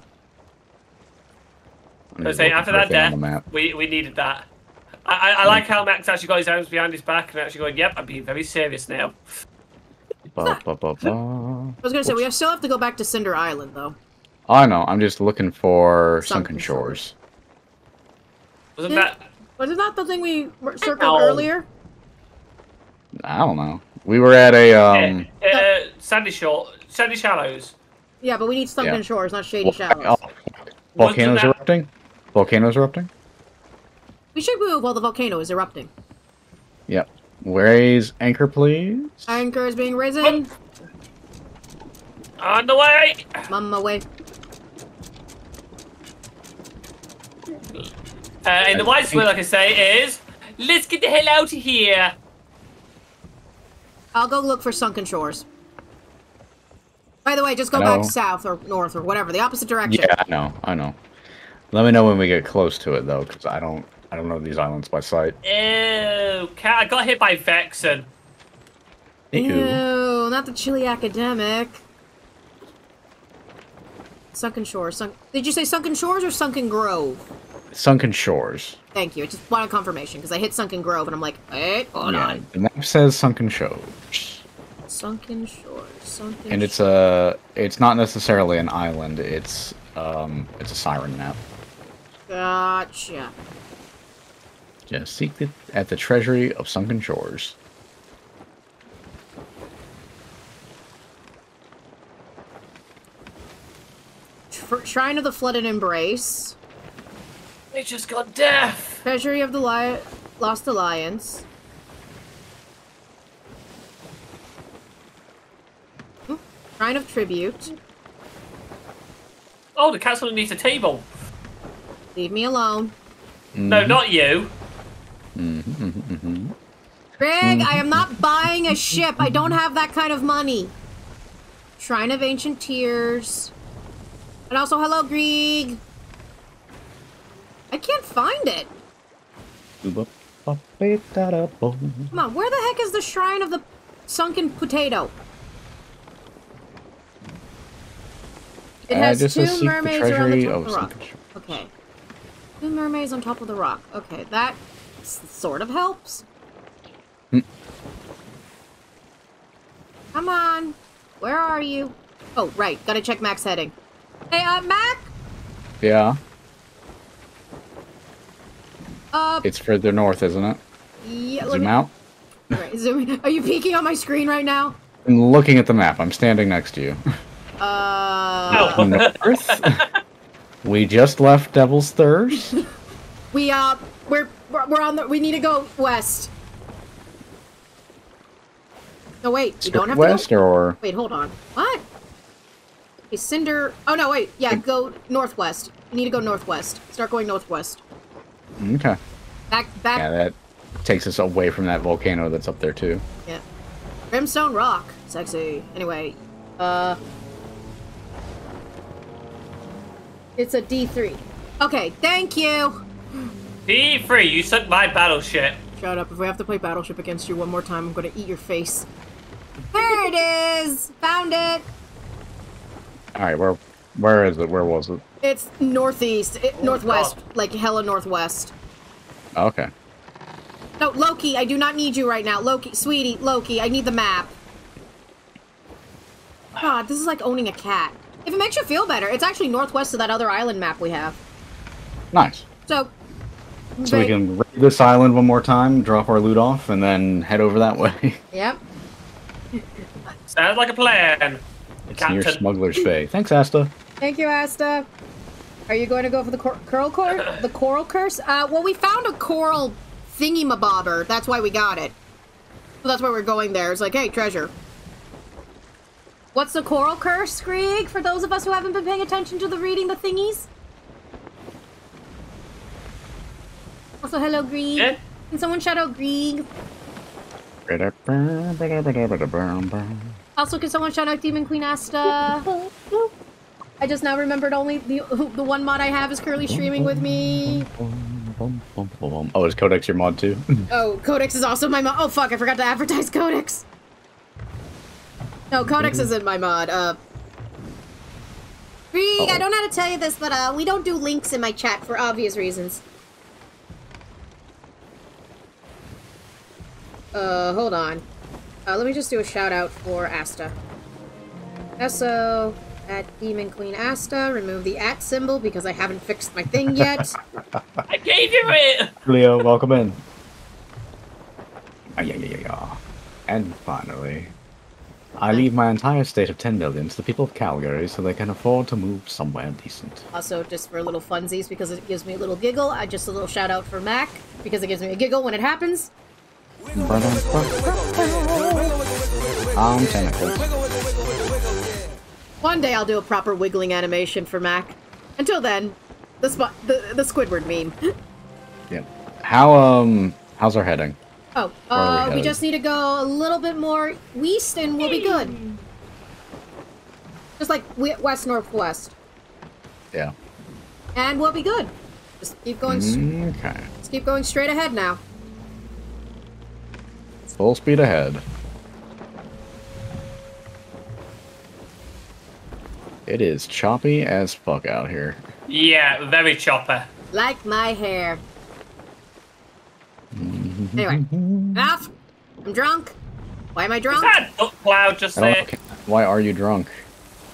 So say, after that death, we needed that. I like how Mac's actually got his hands behind his back and actually going, yep, I'm being very serious now. Ba, ba, ba, ba. I was going to say, we still have to go back to Cinder Island, though. I know, I'm just looking for Sunken Shores. Wasn't that the thing we circled earlier? I don't know. We were at a, Sandy Shallows. Yeah, but we need Sunken Shores, not Shady Shallows. Volcanoes erupting? Volcanoes erupting? We should move while the volcano is erupting. Yep. Raise anchor, please. Anchor is being risen. Oh. On the way! I'm away. In the wise way, like I say, is let's get the hell out of here. I'll go look for Sunken Shores. By the way, just go back south or north or whatever, the opposite direction. Yeah, I know, I know. Let me know when we get close to it though, because I don't know these islands by sight. Ew, I got hit by Vexen. Ew, not the chilly academic. Sunken Shores. Did you say Sunken Shores or Sunken Grove? Sunken Shores. Thank you. I just wanted confirmation because I hit Sunken Grove and I'm like, hey, hold on. The map says Sunken Shores. Sunken Shores. Sunken and it's a. It's not necessarily an island. It's a siren map. Gotcha. Just seek it at the treasury of Sunken Shores. Shrine of the Flooded Embrace. They just got deaf. Treasury of the Lost Alliance. Shrine of Tribute. Oh, the castle needs a table. Leave me alone. Mm-hmm. No, not you. Mm-hmm. Greg, I am not buying a ship. I don't have that kind of money. Shrine of Ancient Tears. And also, hello, Greg. I can't find it. Come on, where the heck is the Shrine of the Sunken Potato? It has two mermaids around the top of the rock. Okay. Two mermaids on top of the rock. Okay, that sort of helps. Mm. Come on. Where are you? Oh, right. Gotta check Mac's heading. Hey, Mac? Yeah? It's further north, isn't it? Yeah. Zoom out? Right, zoom. Are you peeking on my screen right now? I'm looking at the map. I'm standing next to you. North. We just left Devil's Thirst. we're on the. We need to go west. No wait, you don't have west to go or wait. Hold on. What? Okay, Cinder. Oh no, wait. Yeah, go northwest. You need to go northwest. Start going northwest. Okay. Back. Yeah, that takes us away from that volcano that's up there too. Yeah. Brimstone Rock. Sexy. Anyway. It's a D3. Okay, thank you. D3, you sunk my battleship. Shut up. If we have to play battleship against you one more time, I'm going to eat your face. There it is. Found it. All right, where is it? Where was it? It's northeast, northwest, like hella northwest. Okay. No, Loki, I do not need you right now. Loki, sweetie, Loki, I need the map. God, this is like owning a cat. If it makes you feel better, it's actually northwest of that other island map we have. Nice. So we can raid this island one more time, drop our loot off, and then head over that way. Yep. Sounds like a plan. It's near Smuggler's Bay. Thanks, Asta. Thank you, Asta. Are you going to go for the coral curse? Well, we found a coral thingy-mabobber. That's why we got it. So that's why we're going there. It's like, hey, treasure. What's the coral curse, Krieg? For those of us who haven't been paying attention to the reading the thingies. Also, hello, Grieg. Eh? Can someone shout out Grieg? Also, can someone shout out Demon Queen Asta? I just now remembered only the one mod I have is currently streaming with me. Oh, is Codex your mod too? Oh, Codex is also my mod. Oh, fuck, I forgot to advertise Codex. No, Codex isn't my mod. Grieg, I don't know how to tell you this, but we don't do links in my chat for obvious reasons. Hold on. Let me just do a shout out for Asta. Esso, at Demon Queen Asta, remove the at symbol because I haven't fixed my thing yet. I gave you it! Leo, welcome in. And finally, I leave my entire state of 10 million to the people of Calgary so they can afford to move somewhere decent. Also, just for little funsies because it gives me a little giggle, just a little shout out for Mac because it gives me a giggle when it happens. One day I'll do a proper wiggling animation for Mac. Until then, the Squidward meme. Yeah. How's our heading? Oh, we just need to go a little bit more east and we'll be good. Just like west, northwest. Yeah. And we'll be good. Just keep going. Okay. Just keep going straight ahead now. Full speed ahead. It is choppy as fuck out here. Yeah, very choppy. Like my hair. Anyway, enough. I'm drunk. Why am I drunk? Is that duck cloud just there? Why are you drunk?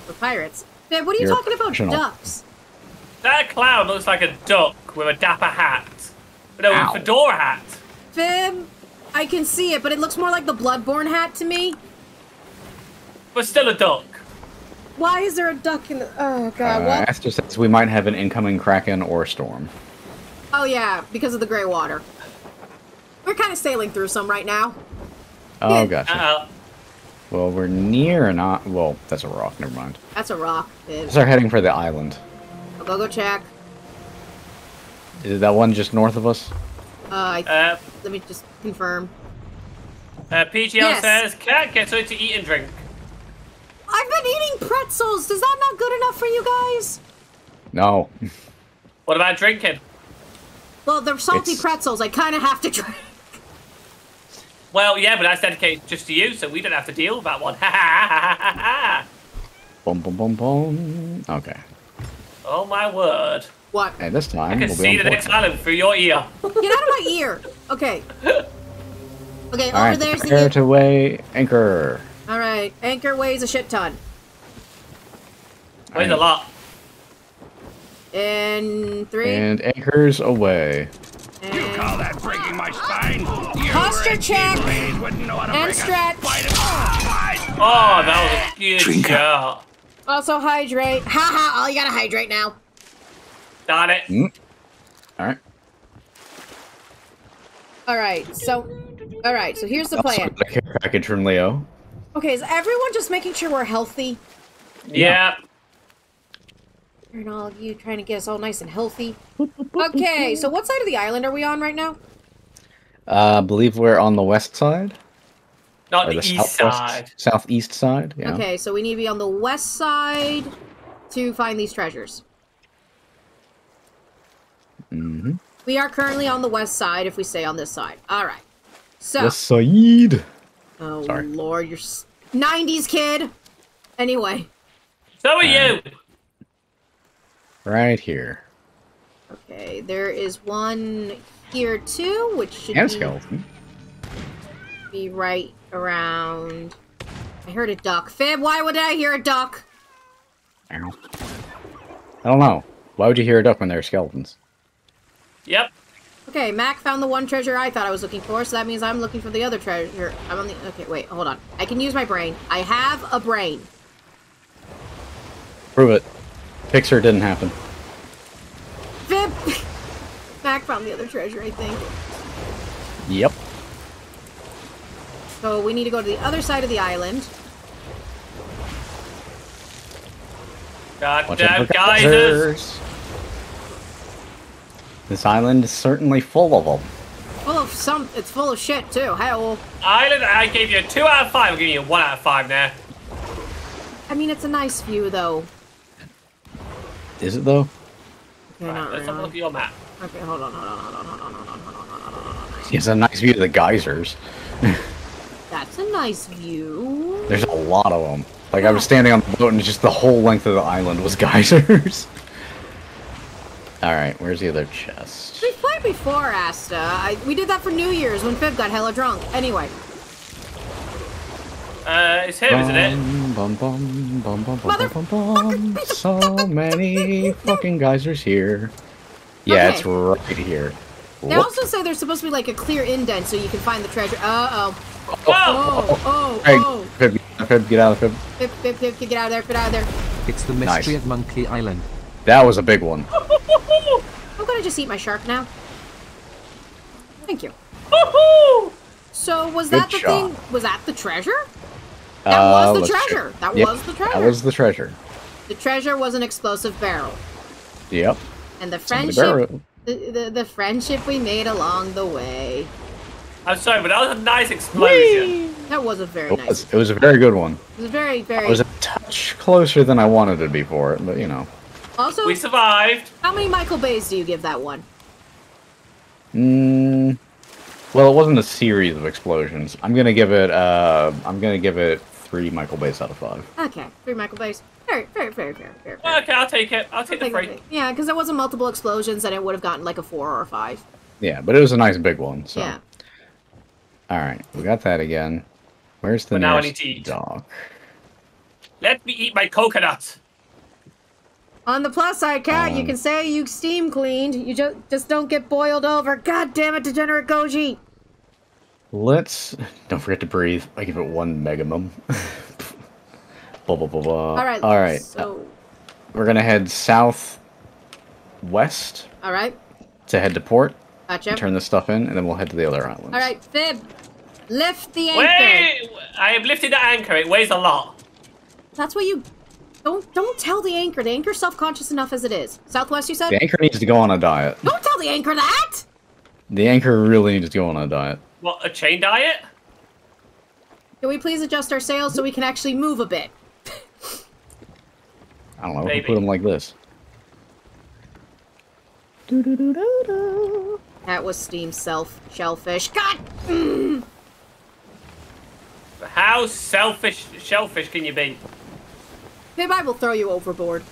We're pirates. Babe, what are you talking about, ducks? That clown looks like a duck with a dapper hat. No, a fedora hat. Fib. I can see it, but it looks more like the Bloodborne hat to me. But still a duck. Why is there a duck in the... Oh, God, what? Aster says we might have an incoming kraken or storm. Oh, yeah, because of the gray water. We're kind of sailing through some right now. Oh, gotcha. Uh-oh. Well, we're near or not... Well, that's a rock, never mind. That's a rock, bitch. They're heading for the island. I'll go check. Is that one just north of us? Let me just confirm. PGL says, Krakatoa to eat and drink. I've been eating pretzels. Is that not good enough for you guys? No. What about drinking? Well, they're salty pretzels. I kind of have to drink. Well, yeah, but that's dedicated just to you, so we don't have to deal with that one. Ha ha ha ha ha. Boom, boom, boom, boom. Okay. Oh, my word. What? And this time, I can see the next island through your ear. Get out of my ear. Okay. Okay, all over there's the... to weigh anchor. All right, anchor weighs a shit ton. Weighs a lot. In three. And anchors away. And... You call that breaking my spine? Posture check. And stretch. Oh, that was a good shot. Also hydrate. Haha, all you gotta hydrate now. Got it. Alright. Alright, so here's the plan. A care package from Leo. Okay, is everyone just making sure we're healthy? Yeah. And all of you trying to get us all nice and healthy. Okay, so what side of the island are we on right now? I believe we're on the west side. Not the east side. Southeast side, yeah. Okay, so we need to be on the west side to find these treasures. Mm-hmm. We are currently on the west side if we stay on this side. Alright. So. West side. Oh, sorry. Lord, you're 90s kid. Anyway. So are you. Right here. Okay, there is one here too, which should be right around. I heard a duck. Fib, why would I hear a duck? Ow. I don't know. Why would you hear a duck when there are skeletons? Yep. Okay, Mac found the one treasure I thought I was looking for, so that means I'm looking for the other treasure. I'm on the... Okay, wait, hold on. I can use my brain. I have a brain. Prove it. Pixar didn't happen. Vip! Mac found the other treasure, I think. Yep. So we need to go to the other side of the island. Goddamn geysers! This island is certainly full of them. Full of some. It's full of shit too. Hell. Island. I gave you a 2 out of 5. I'm giving you a 1 out of 5 now. I mean, it's a nice view though. Is it though? Okay, right, let's have a look at your map. Okay, hold on, hold on. It's a nice view of the geysers. That's a nice view. There's a lot of them. Like, I was standing on the boat and just the whole length of the island was geysers. Alright, where's the other chest? We played before, Asta. We did that for New Year's when Fib got hella drunk. Anyway. It's him, isn't it? Motherfucker! So many fucking geysers here. Yeah, okay. It's right here. They also say there's supposed to be like a clear indent so you can find the treasure. Oh. Hey, Fib, get out of there. Fib, get out of there. Get out of there. It's the mystery of Monkey Island. That was a big one. I'm gonna just eat my shark now. Thank you. So was that the thing? Was that the treasure? That was the treasure. That was the treasure. That was the treasure. The treasure was an explosive barrel. Yep. And the friendship, the friendship we made along the way. I'm sorry, but that was a nice explosion. Whee! That was a very nice explosion. It was a very good one. It was very, very... It was a touch closer than I wanted it to be for it, but you know. Also, we survived. How many Michael Bays do you give that one? Well, it wasn't a series of explosions. I'm gonna give it. I'm gonna give it 3 Michael Bays out of 5. Okay, 3 Michael Bays. Fair. Okay, I'll take it. I'll take the break. Yeah, because there wasn't multiple explosions, and it would have gotten like a 4 or a 5. Yeah, but it was a nice big one. So. Yeah. All right, we got that again. Where's the nearest dock? Let me eat my coconut. On the plus side, Cat, you can say you steam cleaned. You just don't get boiled over. God damn it, degenerate Goji! Don't forget to breathe. I give it 1 megamum. Blah blah blah. All right. All right. So we're gonna head southwest. All right. To head to port. Gotcha. Turn this stuff in, and then we'll head to the other islands. All right, Fib, lift the anchor. Wait, I have lifted the anchor. It weighs a lot. That's what you. Don't tell the anchor. The anchor's self-conscious enough as it is. Southwest, you said? The anchor needs to go on a diet. Don't tell the anchor that! The anchor really needs to go on a diet. What, a chain diet? Can we please adjust our sails so we can actually move a bit? I don't know. Maybe. We put them like this. That was steam shellfish. God! Mm. How selfish shellfish can you be? Maybe I will throw you overboard.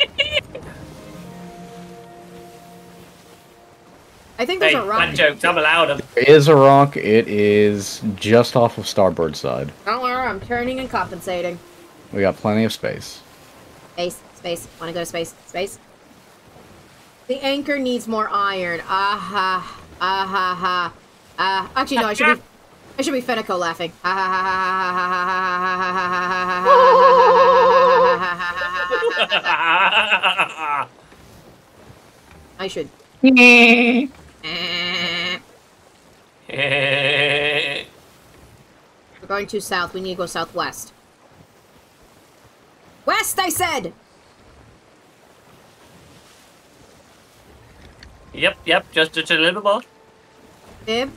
I think there's a rock. Bad jokes, I'm allowed them. There is a rock. It is just off of starboard side. Don't worry, I'm turning and compensating. We got plenty of space. Space. Want to go to space? The anchor needs more iron. Actually, no, I should be... I should be Fenico laughing. I should. We're going to south. We need to go southwest. West, I said! Yep. Just a little more. Fib?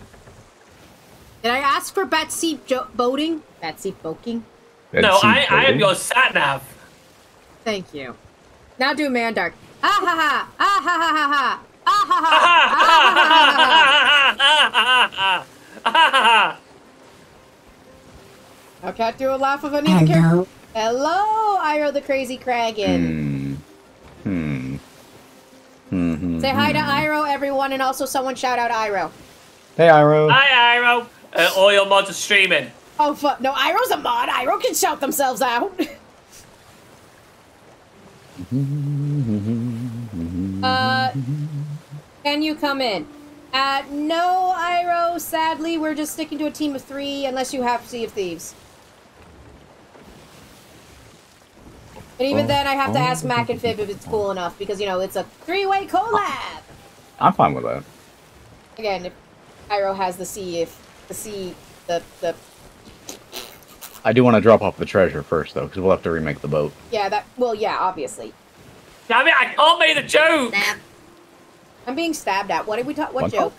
Did I ask for Batsy boating? Batsy poking? No, I am your sat nav. Thank you. Now do Mandark. Ah ha ha! Ah ha ha ha! Ah ha ha! Ah ha ha! Now can't do a laugh of Anita Carroll. Hello, Iroh the Crazy Kragan. Say hi to Iroh, everyone, and also someone shout out Iroh. Hey, Iroh. Hi, Iroh. All your mods are streaming. Oh, fuck. No, Iroh's a mod. Iroh can shout themselves out. Can you come in? No, Iroh. Sadly, we're just sticking to a team of 3 unless you have Sea of Thieves. But even then, I have to ask Mac and Fib if it's cool enough, because, you know, it's a three-way collab! I'm fine with that. Again, if Iroh has the sea, I do want to drop off the treasure first, though, because we'll have to remake the boat. Yeah, that... Well, yeah, obviously. Damn it, I can't make the joke! Nah. I'm being stabbed at. What did we talk... What joke?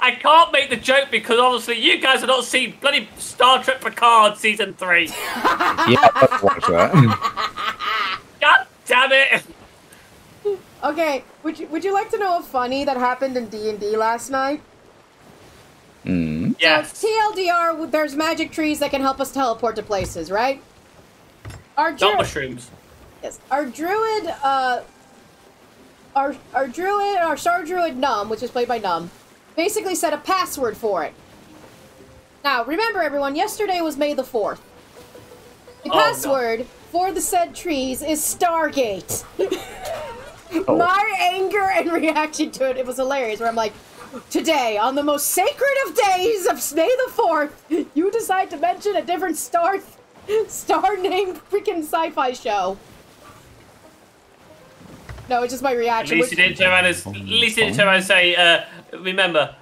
I can't make the joke because, obviously, you guys have not seen bloody Star Trek Picard Season 3. Yeah, let's watch that. God damn it! Okay, would you like to know a funny that happened in D&D last night? Mm. Yes. So TLDR, there's magic trees that can help us teleport to places, right? Not mushrooms. Yes. Our Star Druid Num, which is played by Num, basically set a password for it. Now, remember everyone, yesterday was May the 4th. The password for the said trees is Stargate. My anger and reaction to it was hilarious, where I'm like, today, on the most sacred of days of May the 4th, you decide to mention a different star-named freaking sci-fi show. No, it's just my reaction. At least you didn't turn around and say, remember,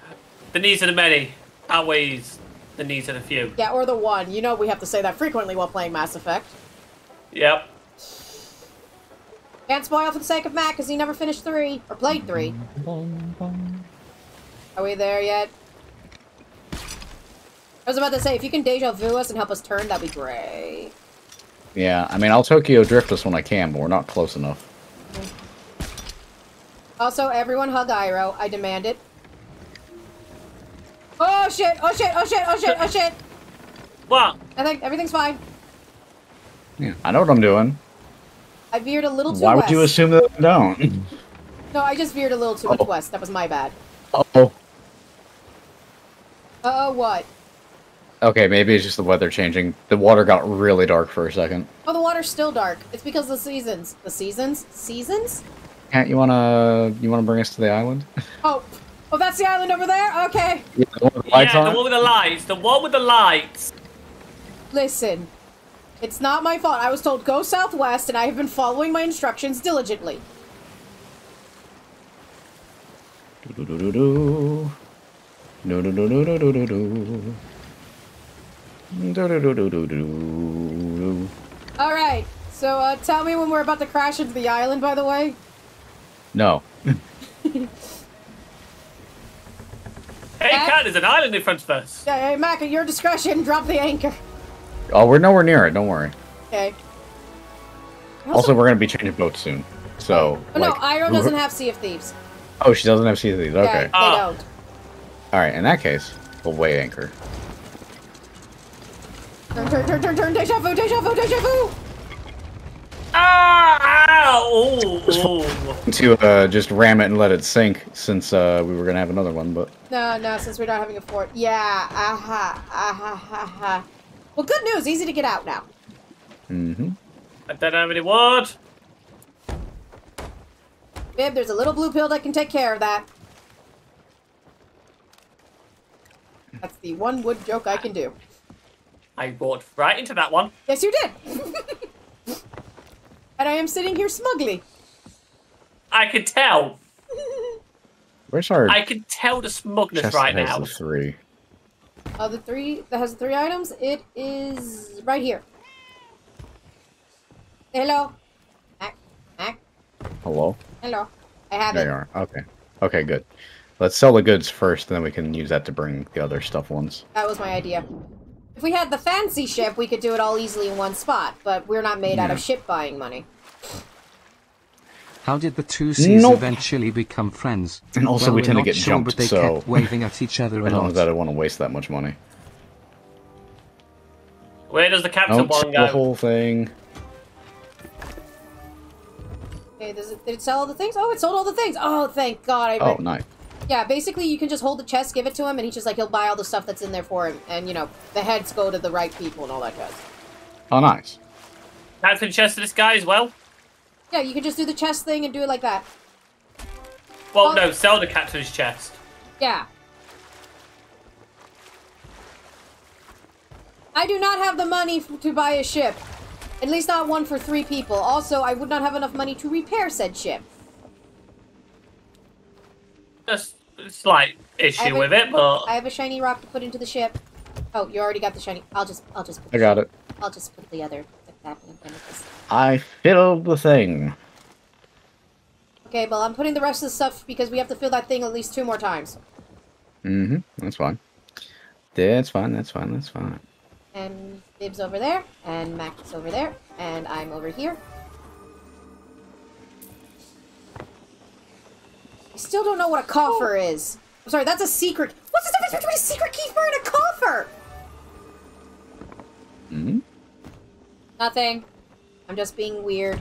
the needs of the many outweighs the needs of the few. Yeah, or the one. You know we have to say that frequently while playing Mass Effect. Yep. Can't spoil for the sake of Mac, because he never finished 3, or played 3. Are we there yet? I was about to say, if you can deja vu us and help us turn, that'd be great. Yeah, I mean, I'll Tokyo drift us when I can, but we're not close enough. Also, everyone hug Iroh. I demand it. Oh shit! Oh shit! Oh shit! Oh shit! Oh shit! What? I think everything's fine. Yeah, I know what I'm doing. I veered a little too west. Why would you assume that I don't? No, I just veered a little too much west. That was my bad. Uh-oh. Uh-oh, what? Okay, maybe it's just the weather changing. The water got really dark for a second. Oh, the water's still dark. It's because of the seasons. The seasons? Seasons? Cat, you wanna bring us to the island? Oh, that's the island over there? Okay. Yeah, the one with the lights. The one with the lights. Listen, it's not my fault. I was told go southwest, and I have been following my instructions diligently. All right. So tell me when we're about to crash into the island, by the way. No. Hey, Cat, there's an island in front of us. Hey, Mac, at your discretion, drop the anchor. Oh, we're nowhere near it. Don't worry. Okay. Also, we're gonna be changing boats soon, so. Oh, like, no, Iroh doesn't have Sea of Thieves. Oh, she doesn't have Sea of Thieves. Okay. Yeah, they don't. All right. In that case, we'll weigh anchor. Turn! Deja vu! Deja vu! Deja vu! Ah! Ow! To just ram it and let it sink, since we were gonna have another one, but. No, since we're not having a fort. Yeah. Well, good news. Easy to get out now. Mm-hmm. I don't have any wood. Bib, there's a little blue pill that can take care of that. That's the one wood joke I can do. I walked right into that one. Yes, you did. And I am sitting here smugly. I can tell. Where's our... I can tell the smugness right now. The three. Oh, the three that has the three items? It is right here. Hello. Mac. Hello. Hello. I have it. There you are. Okay. Okay, good. Let's sell the goods first, and then we can use that to bring the other stuff once. That was my idea. If we had the fancy ship, we could do it all easily in one spot, but we're not made out of ship buying money. How did the two seas eventually become friends? And also, well, we tend to get jumped, but they kept waving at each other a lot. I don't know that I want to waste that much money. Where does the captain go? The whole thing. Okay, did it sell all the things? Oh, it sold all the things! Oh, thank God. Oh, nice. Yeah, basically you can just hold the chest, give it to him, and he's just like, he'll buy all the stuff that's in there for him, and, you know, the heads go to the right people and all that jazz. Oh, nice. That's in chest to this guy as well? Yeah, you can just do the chest thing and do it like that. Well, no, sell the captain's chest. Yeah. I do not have the money to buy a ship. At least not one for 3 people. Also, I would not have enough money to repair said ship. Just a slight issue with it, but... I have a shiny rock to put into the ship. Oh, you already got the shiny. I'll just put the ship. I'll just put the other. I filled the thing. Okay, well, I'm putting the rest of the stuff because we have to fill that thing at least 2 more times. Mm-hmm. That's fine. That's fine, that's fine, that's fine. And Bib's over there, and Mac's over there, and I'm over here. I still don't know what a coffer is. I'm sorry, that's a secret. What's the difference between a secret keeper and a coffer? Mm-hmm. Nothing. I'm just being weird.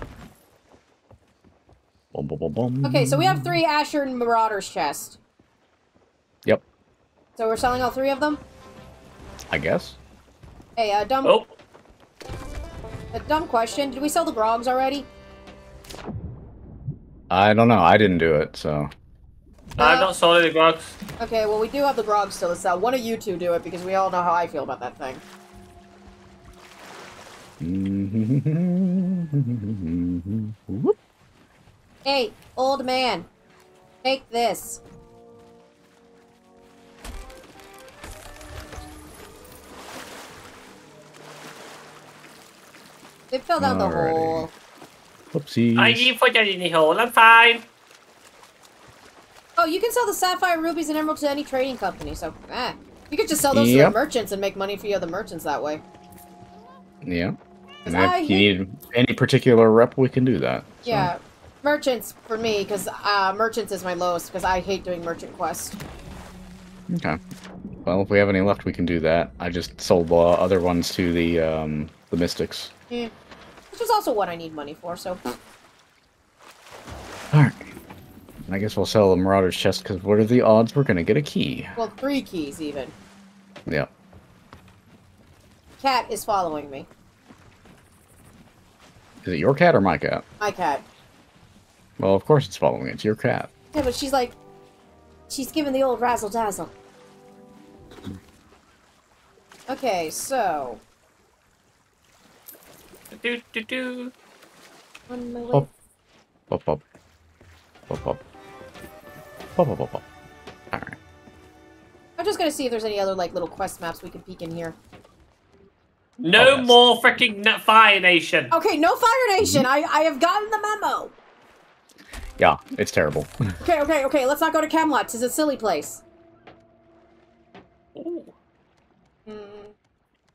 Bum, bum, bum, bum. Okay, so we have 3 Asher and Marauder's chest. Yep. So we're selling all 3 of them? I guess. Hey, a dumb question. Did we sell the Grogs already? I don't know. I didn't do it, so... I've not sold any Grogs. Okay, well, we do have the Grogs still to sell. One of you two do it, because we all know how I feel about that thing. Hey, old man, take this. It fell down the hole. Oopsies. I didn't put that in the hole. I'm fine. Oh, you can sell the sapphire, rubies, and emeralds to any trading company. So, you could just sell those to the merchants and make money for the other merchants that way. Yeah. And if you need any particular rep, we can do that. So. Yeah. Merchants, for me, because merchants is my lowest, because I hate doing merchant quests. Okay. Well, if we have any left, we can do that. I just sold the other ones to the mystics. Yeah. Which is also what I need money for, so... Alright. I guess we'll sell the Marauder's Chest, because what are the odds we're going to get a key? Well, 3 keys, even. Yeah. Cat is following me. Is it your cat or my cat? My cat. Well, of course it's following. It's your cat. Yeah, but she's like... She's giving the old razzle-dazzle. Okay, so... Do-do-do! On my way. Pop. Pop, pop. Pop, pop. Pop, pop, pop, pop. Alright. I'm just gonna see if there's any other, like, little quest maps we can peek in here. No more freaking Fire Nation. Okay, no Fire Nation. I have gotten the memo. Yeah, it's terrible. Okay. Let's not go to Camelot. It's a silly place. Ooh.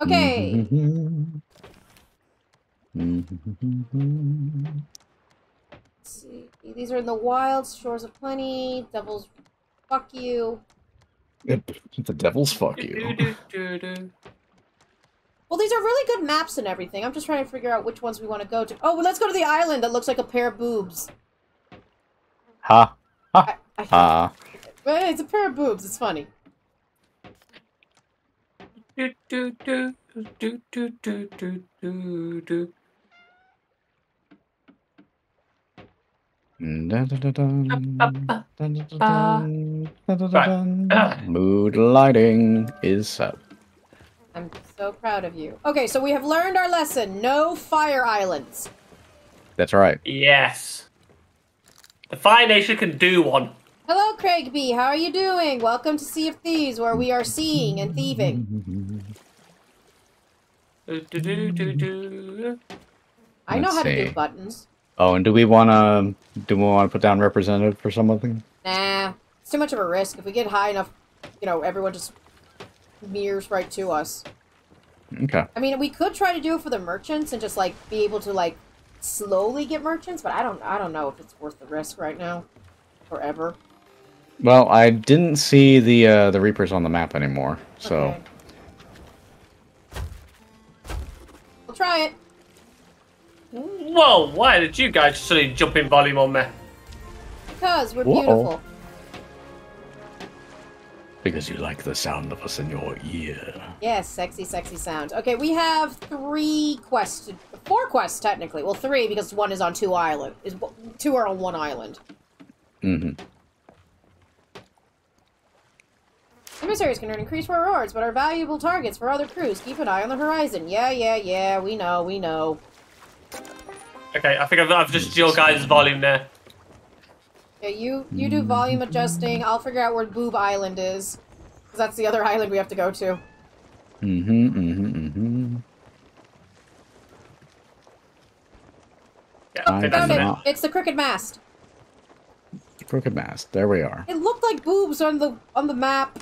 Okay. Let's see. These are in the wild shores of plenty. Devils, fuck you. The devils, fuck you. Well, these are really good maps and everything. I'm just trying to figure out which ones we want to go to. Oh, well, let's go to the island that looks like a pair of boobs. Ha. Ha. Ha. It's a pair of boobs. It's funny. Do, do, do, do, do, do, do, do. Mood lighting is up. I'm so proud of you. Okay, so we have learned our lesson. No fire islands. That's right. Yes. The Fire Nation can do one. Hello, Craig B. How are you doing? Welcome to Sea of Thieves, where we are seeing and thieving. I know how to do buttons. Oh, and do we want to put down representative for something? Nah, it's too much of a risk. If we get high enough, you know, everyone just mirrors right to us. Okay. I mean, we could try to do it for the merchants and just like be able to like slowly get merchants, but I don't know if it's worth the risk right now, forever. Well, I didn't see the Reapers on the map anymore, so okay. We'll try it. Whoa! Why did you guys suddenly jump in volume on me? Because we're beautiful. Because you like the sound of us in your ear. Yes, sexy, sexy sound. Okay, we have 3 quests. 4 quests, technically. Well, 3, because 1 is on 2 islands. 2 are on 1 island. Mm-hmm. Emissaries can earn increased rewards, but are valuable targets for other crews. Keep an eye on the horizon. Yeah, we know. Okay, I think I've just your guys' volume there. Yeah, you do volume adjusting. I'll figure out where Boob Island is, because that's the other island we have to go to. Yeah, I found it. It's the Crooked Mast. Crooked Mast. There we are. It looked like boobs on the map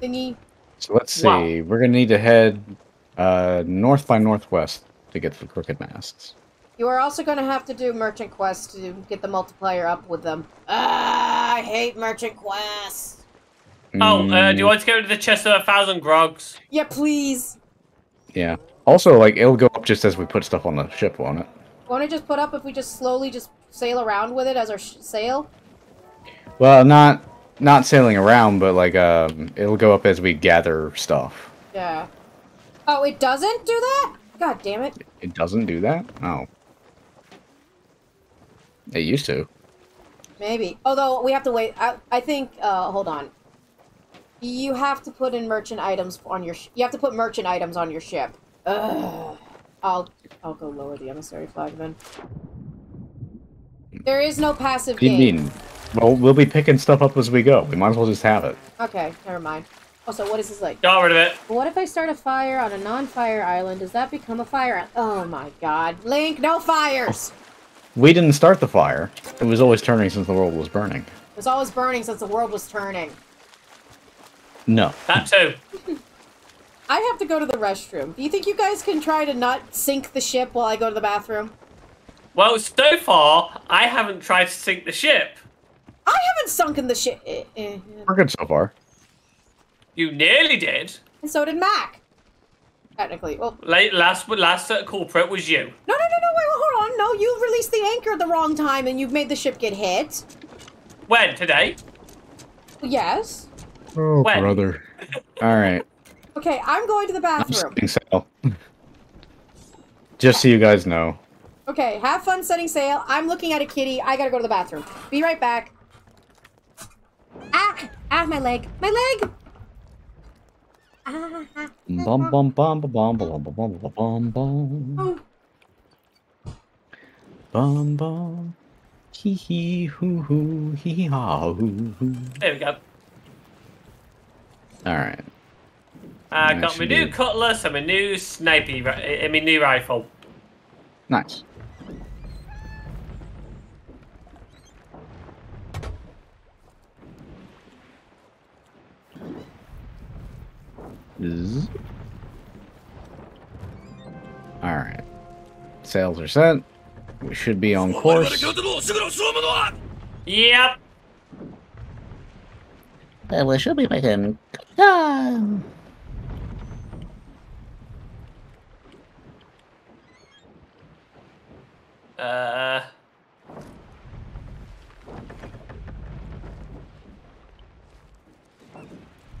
thingy. So let's see. Wow. We're gonna need to head north by northwest to get the Crooked Masts. You are also going to have to do merchant quests to get the multiplier up with them. I hate merchant quests. Oh, do you want to go to the chest of 1,000 grogs? Yeah, please. Yeah. Also, like, it'll go up just as we put stuff on the ship, won't it? Won't it just put up if we just slowly just sail around with it as our sail? Well, not sailing around, but, like, it'll go up as we gather stuff. Yeah. Oh, it doesn't do that? God damn it. It doesn't do that? Oh. It used to. Maybe. Although, we have to wait. I think, hold on. You have to put in merchant items on your ship. You have to put merchant items on your ship. Ugh. I'll go lower the emissary flag then. There is no passive game. What do you mean? Well, we'll be picking stuff up as we go. We might as well just have it. Okay, never mind. Also, what is this like? Got rid of it. What if I start a fire on a non-fire island? Does that become a fire? Oh my god. Link, no fires! Oh. We didn't start the fire. It was always turning since the world was burning. It was always burning since the world was turning. No. That too. I have to go to the restroom. Do you think you guys can try to not sink the ship while I go to the bathroom? Well, so far, I haven't tried to sink the ship. I haven't sunken the ship. We're good so far. You nearly did. And so did Mac. Technically, well... Last culprit was you. No, wait, hold on. No, you released the anchor at the wrong time and you've made the ship get hit. When? Today? Yes. Oh, when? Brother. All right. Okay, I'm going to the bathroom. I'm setting sail. Just so you guys know. Okay, have fun setting sail. I'm looking at a kitty. I gotta go to the bathroom. Be right back. Ah, my leg. My leg! Hee hee hoo hoo hee hee ha hoo hoo. There we go. Alright. I got my new cutlass and my new sniper, I mean new rifle. Nice. Alright. Sails are set. We should be on course. Yep. We should be making... Yep,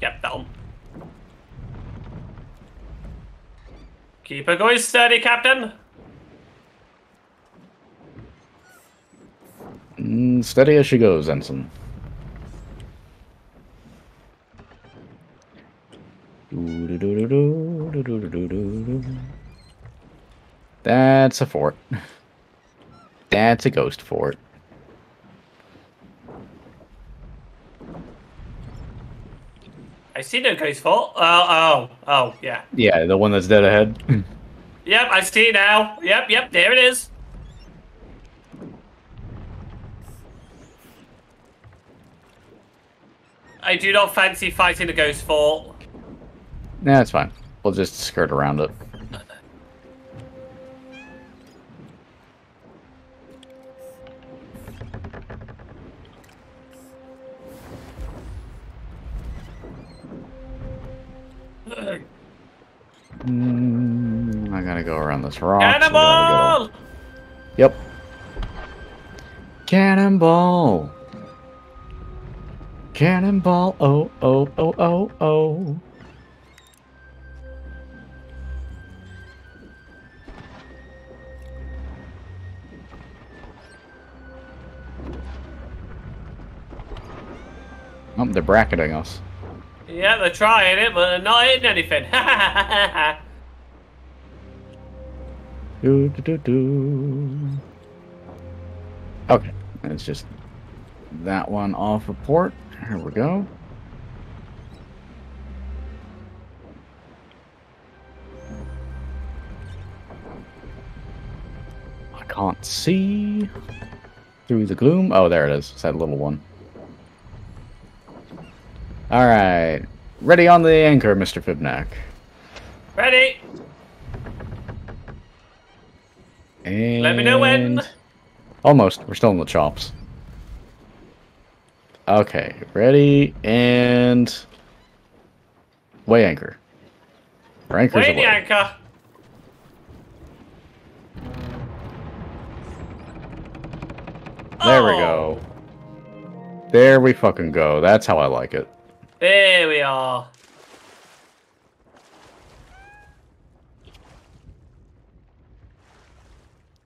that one. Keep her going steady, Captain. Steady as she goes, Ensign. That's a fort. That's a ghost fort. I see no ghost fort. Oh, yeah. Yeah, the one that's dead ahead. Yep, I see it now. Yep, there it is. I do not fancy fighting a ghost fort. Nah, it's fine. We'll just skirt around it. I gotta go around this rock. Cannonball! Yep. Cannonball! Cannonball! Oh! Oh, they're bracketing us. Yeah, they're trying it, but they're not hitting anything. Okay, it's just that one off of port. Here we go. I can't see through the gloom. Oh, there it is. It's that little one. Alright. Ready on the anchor, Mr. Fibnac. Ready! And let me know when! Almost. We're still in the chops. Okay. Ready, and... weigh anchor. Our anchor's away. Weigh the anchor! There we go. There we fucking go. That's how I like it. There we are.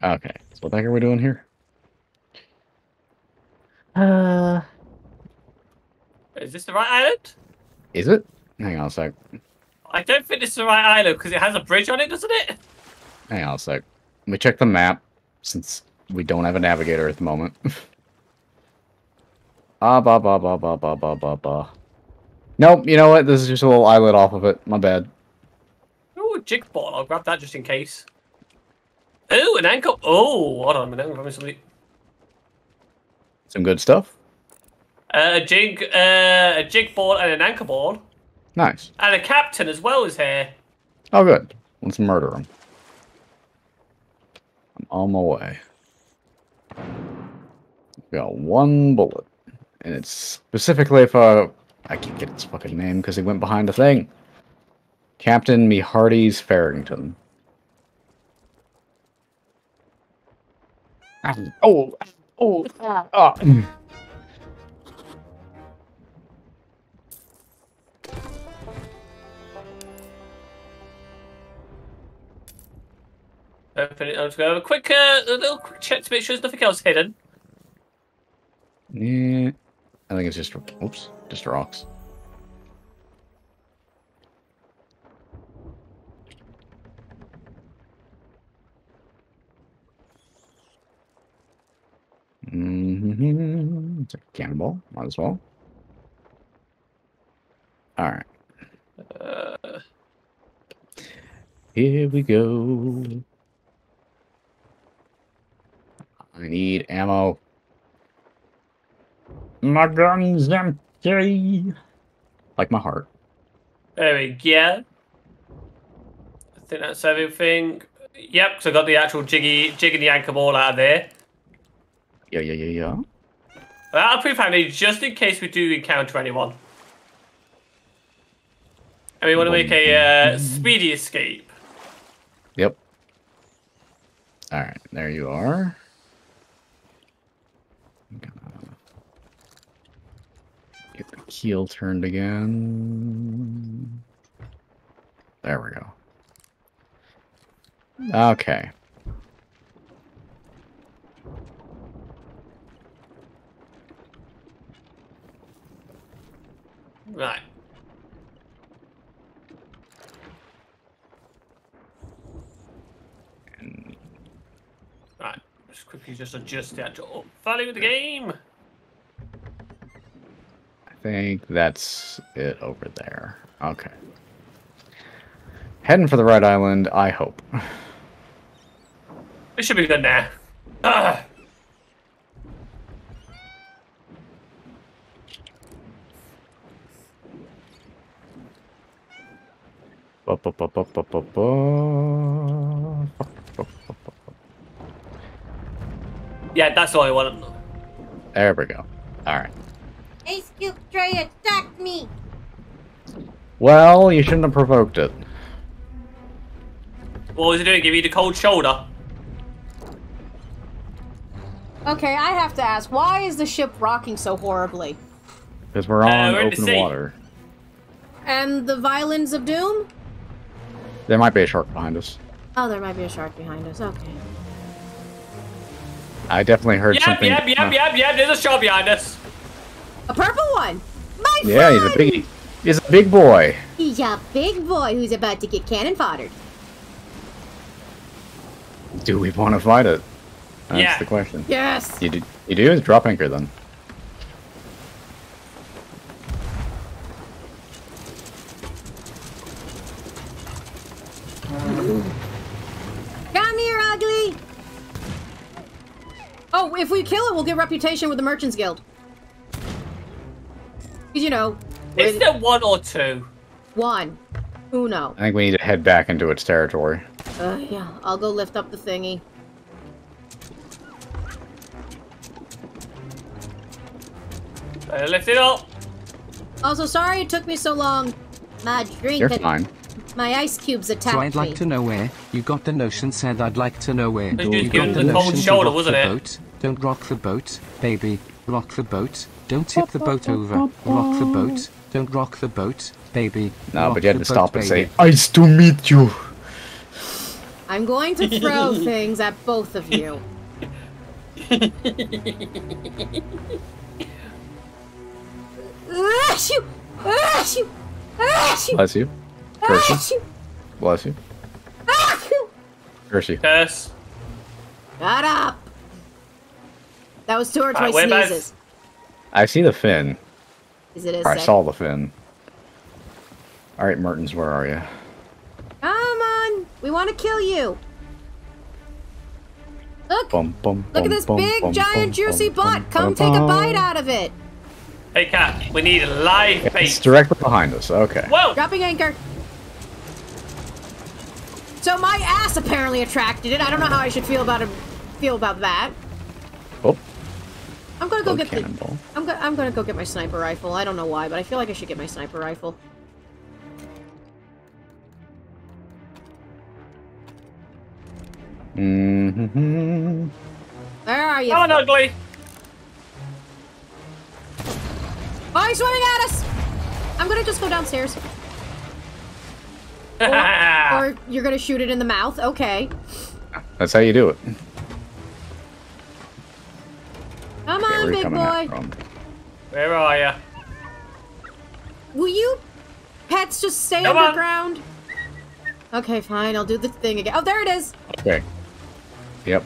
Okay, so what the heck are we doing here? Is this the right island? Is it? Hang on a sec. I don't think it's the right island because it has a bridge on it, doesn't it? Hang on a sec. Let me check the map since we don't have a navigator at the moment. Ah, ba ba ba ba ba ba ba ba. Nope, you know what? This is just a little islet off of it. My bad. Ooh, jig ball. I'll grab that just in case. Ooh, an anchor. Oh, hold on a minute. I'm grabbing something. Some good stuff. A jig ball and an anchor ball. Nice. And a captain as well is here. Oh, good. Let's murder him. I'm on my way. Got one bullet. And it's specifically for... I can't get his fucking name because he went behind a thing. Captain Mehardes Farrington. Open it. Let's go. A quick check to make sure there's nothing else hidden. Yeah, I think it's just. Oops. Just rocks. Mm-hmm. It's a cannonball. Might as well. All right. Here we go. I need ammo. My gun's empty. Yay! Like my heart. There we go. I think that's everything. Yep, because I got the actual jig and the anchor ball out of there. Yeah. That'll prove handy just in case we do encounter anyone. And we want to make a speedy escape. Yep. Alright, there you are. Get the keel turned again. There we go. Okay. Right. And... right. Just quickly just adjust the actual value of the game. I think that's it over there. Okay. Heading for the right island, I hope. It should be good now. Ugh. Yeah, that's all I wanted. There we go. Alright. Ice Cube Tray attacked me! Well, you shouldn't have provoked it. What was he doing? Give you the cold shoulder? Okay, I have to ask, why is the ship rocking so horribly? Because we're on open water. And the Violins of Doom? There might be a shark behind us. Oh, there might be a shark behind us, okay. I definitely heard something. Yep, there's a shark behind us! A purple one! My friend! Yeah, he's a big... he's a big boy. He's a big boy who's about to get cannon foddered. Do we want to fight it? That's the question. Yes! You do is drop anchor then. Come here, ugly! Oh, if we kill it, we'll get reputation with the Merchants Guild. Because, you know... Is there one or two? One. Uno. I think we need to head back into its territory. Yeah, I'll go lift up the thingy. Lift it up! Also, sorry it took me so long. My drink... You're fine. My ice cubes attacked me. So I'd like to know where you got the notion said I'd like to know where. You got the cold shoulder, wasn't it? Don't rock the boat, baby. Rock the boat. Don't tip the boat over. Rock the boat. Don't rock the boat, baby. No, but you had to stop and say, "Nice to meet you." I'm going to throw things at both of you. Bless you! Bless you! Bless you! Bless you. Curse you. Bless you. Curse you. Curse. Shut up! That was towards my sneezes. I see the fin. Is it a second? I saw the fin. Alright, Mertens, where are you? Come on! We want to kill you! Look! Bum, bum, look at this big, giant, juicy butt! Come take a bite out of it! Hey, Cat, we need a live bait. It's directly behind us, okay. Whoa! Dropping anchor. So my ass apparently attracted it. I don't know how I should feel about it. Feel about that. Oh. I'm gonna go get the... I'm gonna go get my sniper rifle. I don't know why, but I feel like I should get my sniper rifle. Mm-hmm. Where are you? Come on, ugly! Oh, he's swimming at us! I'm gonna just go downstairs. Or you're gonna shoot it in the mouth, okay. That's how you do it. Come on, big boy. Where are ya? Will you pets just stay underground? Okay, fine, I'll do the thing again. Oh, there it is! Okay. Yep.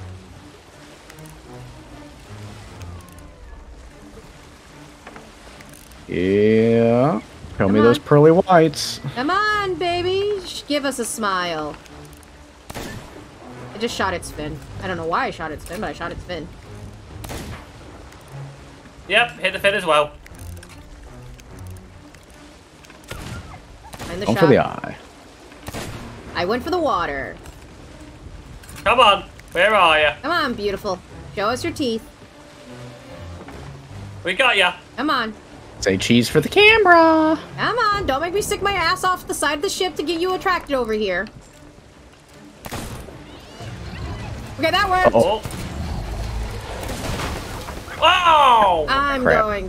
Yeah. Tell me those pearly whites. Come on, baby. Give us a smile. I just shot its fin. I don't know why I shot its fin, but I shot its fin. Yep, hit the fin as well. And the shot. Go for the eye. I went for the water. Come on. Where are you? Come on, beautiful. Show us your teeth. We got ya. Come on. Say cheese for the camera! Come on, don't make me stick my ass off the side of the ship to get you attracted over here. Okay, that worked! Uh-oh. Wow! I'm gonna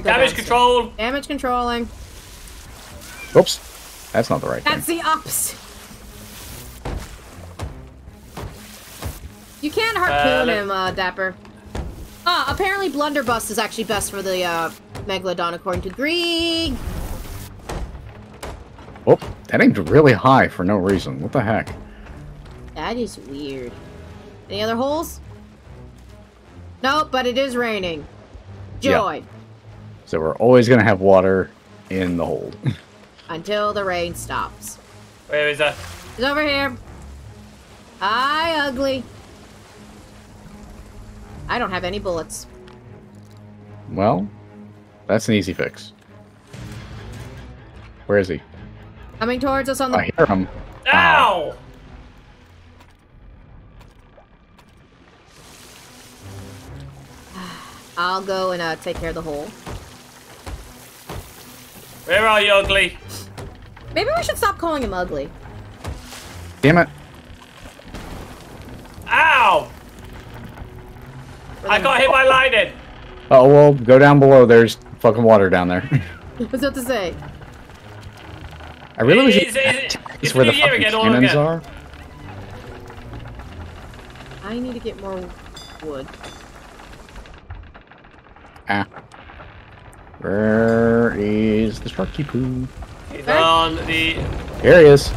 go damage control! Damage controlling. Oops. That's not the right thing. That's the ups! You can't harpoon him, Dapper. Ah, apparently blunderbuss is actually best for the, Megalodon, according to Grieg. Oh, that aimed really high for no reason. What the heck? That is weird. Any other holes? Nope, but it is raining. Joy. Yeah. So we're always going to have water in the hold. Until the rain stops. Where is that? He's over here. Hi, ugly. I don't have any bullets. Well... That's an easy fix. Where is he? Coming towards us on the... I hear him. Ow! I'll go and take care of the hole. Where are you, ugly? Maybe we should stop calling him ugly. Damn it. Ow! I got hit by lightning. Oh, well, go down below. There's... fucking water down there. What's that to say? I really wish it's where the fucking cannons are. I need to get more wood. Ah. Where is the sharky poo? He's on the... Here he is.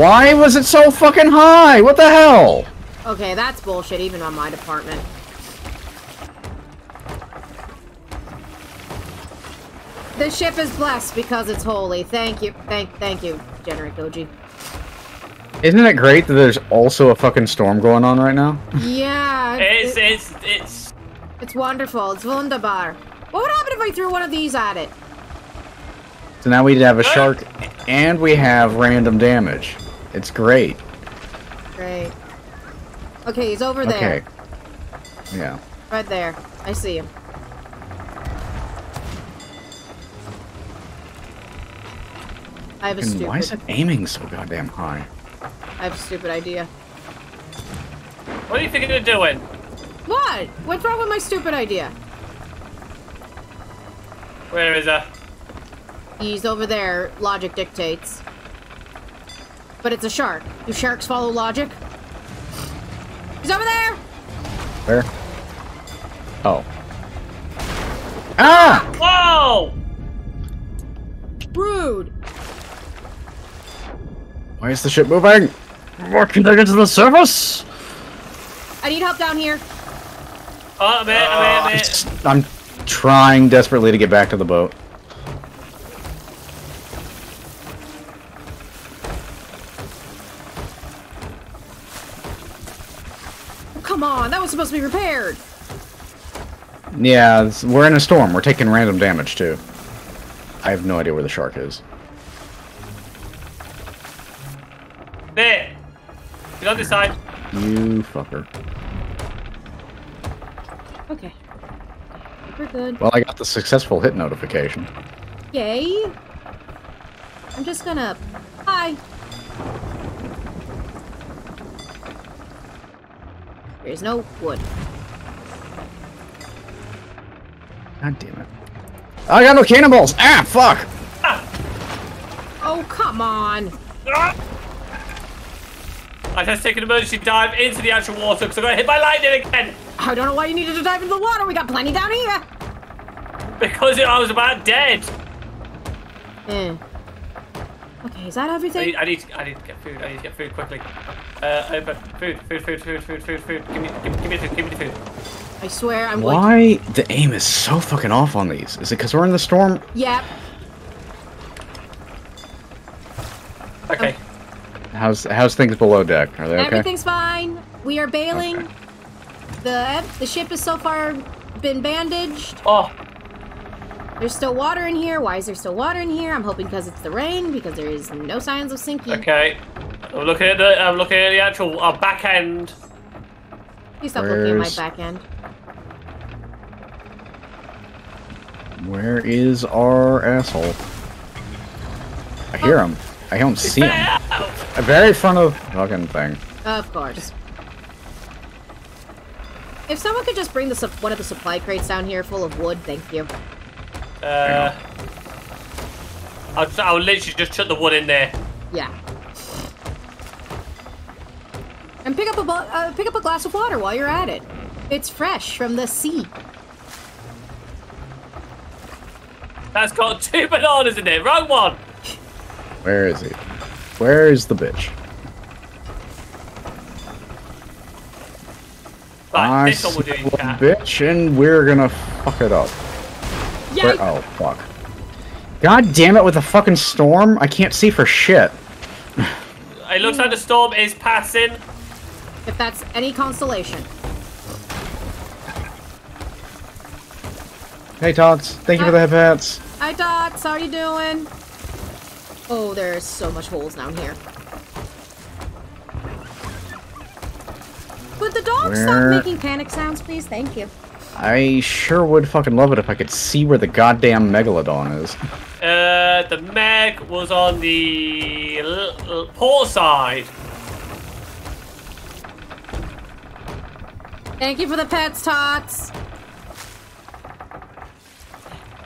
Why was it so fucking high? What the hell? Okay, that's bullshit, even on my department. The ship is blessed because it's holy. Thank you. Thank you, Generic Doji. Isn't it great that there's also a fucking storm going on right now? Yeah. It's wonderful. It's wunderbar. What would happen if I threw one of these at it? So now we have a shark and we have random damage. It's great. Great. Okay, he's over there. Okay. Yeah. Right there. I see him. I have a stupid... Why is it aiming so goddamn high? I have a stupid idea. What are you thinking of doing? What? What's wrong with my stupid idea? Where is that? He's over there. Logic dictates. But it's a shark. Do sharks follow logic? He's over there! Where? Oh. Ah! Whoa! Rude! Why is the ship moving? More connected to the surface? I need help down here. Oh, man, man. I'm trying desperately to get back to the boat. Oh, come on, that was supposed to be repaired. Yeah, we're in a storm. We're taking random damage, too. I have no idea where the shark is. There! Get on this side! You fucker. Okay. We're good. Well, I got the successful hit notification. Yay! I'm just gonna... Hi! There's no wood. God damn it. I got no cannonballs! Ah, fuck! Oh, come on! I just take an emergency dive into the actual water because I got hit by lightning again! I don't know why you needed to dive into the water, we got plenty down here! Because I was about dead! Mm. Okay, is that everything? I need to get food, I need to get food quickly. Open. Food. Give me the food. I swear I'm going to... Why the aim is so fucking off on these? Is it because we're in the storm? Yep. Okay. How's things below deck? Are they okay? Everything's fine. We are bailing. Okay. The ship has so far been bandaged. Oh. There's still water in here. Why is there still water in here? I'm hoping because it's the rain, because there is no signs of sinking. Okay. I'm looking at the actual back end. Please stop looking at my back end. Where is our asshole? I hear him. I don't see him. A very fun of fucking thing. Of course. If someone could just bring one of the supply crates down here full of wood, thank you. I'll literally just chuck the wood in there. Yeah. And pick up a glass of water while you're at it. It's fresh from the sea. That's got 2 bananas in it. Wrong one. Where is he? Where is the bitch? Right, I see the bitch, and we're gonna fuck it up. Where, oh fuck! God damn it! With a fucking storm, I can't see for shit. It looks like the storm is passing. If that's any consolation. Hey Tots, thank you for the head pats. Hi Tots, how are you doing? Oh, there's so much holes down here. Would the dog stop making panic sounds, please? Thank you. I sure would fucking love it if I could see where the goddamn megalodon is. The meg was on the port side. Thank you for the pets, Tots.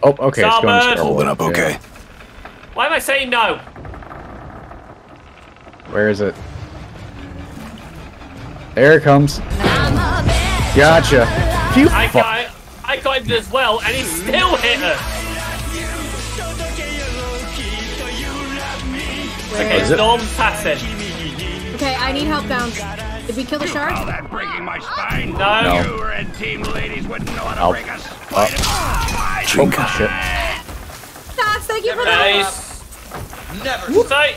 Oh, okay. It's going holding up, okay. Yeah. Why am I saying no? Where is it? There it comes. Gotcha. You I got him as well, and he still hit us. Okay, storm passing. Okay, I need help down. Did we kill the shark? Oh, that breaking my spine. No. You red team ladies wouldn't know how to break us. Oh, shit. Tots, thank you for the... Never sight.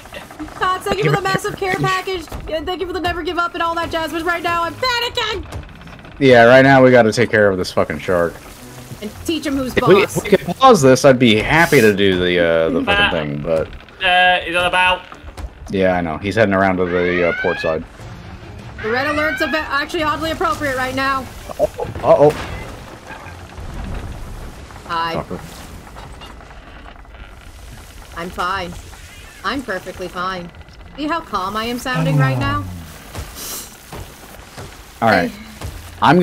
Tots, thank you for the massive care package. And thank you for the never give up and all that jazz. But right now, I'm panicking. Yeah, right now we got to take care of this fucking shark. And teach him who's boss. If we could pause this, I'd be happy to do the fucking thing, but... he's on about. Yeah, I know. He's heading around to the port side. The red alert's actually oddly appropriate right now. Uh-oh. Hi. Fucker. I'm fine. I'm perfectly fine. See how calm I am sounding right now? Alright. Oh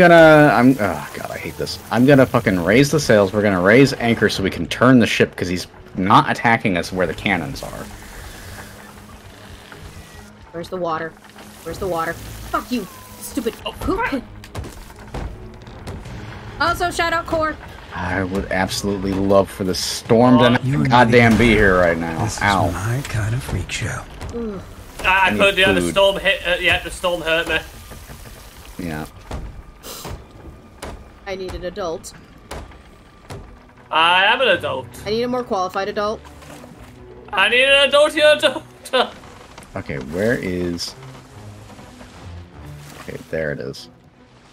god, I hate this. I'm gonna fucking raise the sails, we're gonna raise anchor so we can turn the ship, because he's not attacking us where the cannons are. Where's the water? Where's the water? Fuck you, stupid poop. Also, shout out Core. I would absolutely love for the storm to not goddamn be here right now. This is my kind of freak show. I could, yeah, the storm hit, the storm hurt me. Yeah. I need an adult. I am an adult. I need a more qualified adult. I need an adult, Okay, where is... Okay, there it is.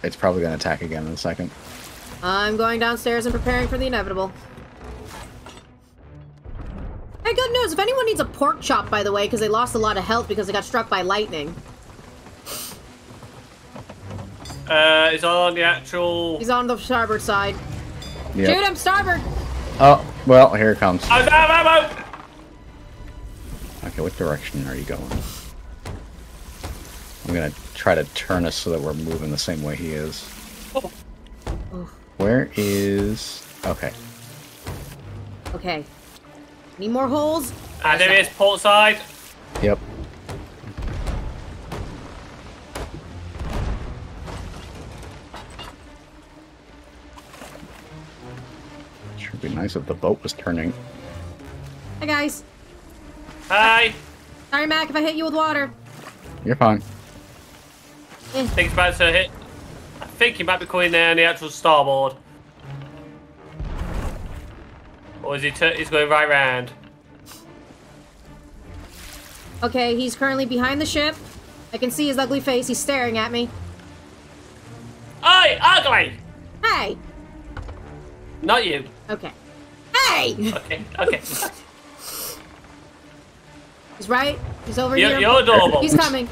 It's probably going to attack again in a second. I'm going downstairs and preparing for the inevitable. Hey, good news! If anyone needs a pork chop, by the way, because they lost a lot of health because they got struck by lightning. He's on the actual... He's on the starboard side. Yep. Shoot him, starboard! Oh, well, here it comes. I'm out, Okay, what direction are you going? I'm gonna try to turn us so that we're moving the same way he is. Oh. Where is... Okay. Okay. Need more holes? There he is, port side. Yep. It'd be nice if the boat was turning. Hi guys. Hi. Sorry, Mac, if I hit you with water. You're fine. I think it's about to hit. I think he might be coming there on the actual starboard. Or is he? He's going right round. Okay, he's currently behind the ship. I can see his ugly face. He's staring at me. Oi, ugly! Hey. Not you. Okay. Hey! Okay. He's right. He's over here. You're adorable. He's coming.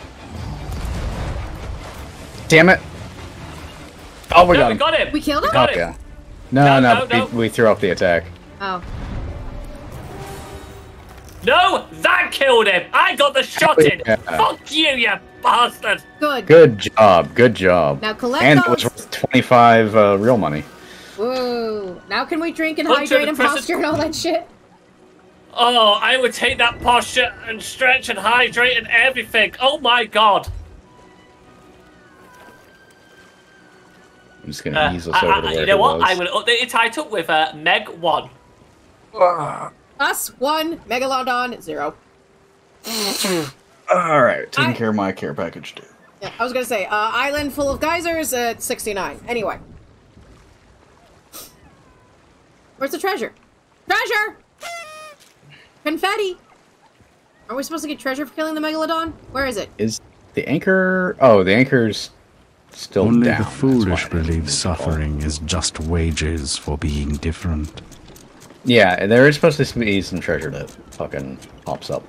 Damn it. Oh, we got him. We killed him? Got him. Yeah. No. We threw off the attack. Oh. No, that killed him. I got the shot in. Yeah. Fuck you, you bastard. Good job. Now collect those. And it was worth 25 real money. Whoa! Now can we drink and hydrate and posture and all that shit? Oh, I would take that posture and stretch and hydrate and everything. Oh my god! I'm just gonna ease us over to where I will update your title with Meg1. Us 1, Megalodon 0. All right, taking care of my care package too. Yeah, I was gonna say island full of geysers at 69. Anyway. Where's the treasure? Treasure! Confetti! Are we supposed to get treasure for killing the Megalodon? Where is it? Is the anchor... Oh, the anchor's still down. Only the foolish believe suffering is just wages for being different. Yeah, there is supposed to be some treasure that fucking pops up.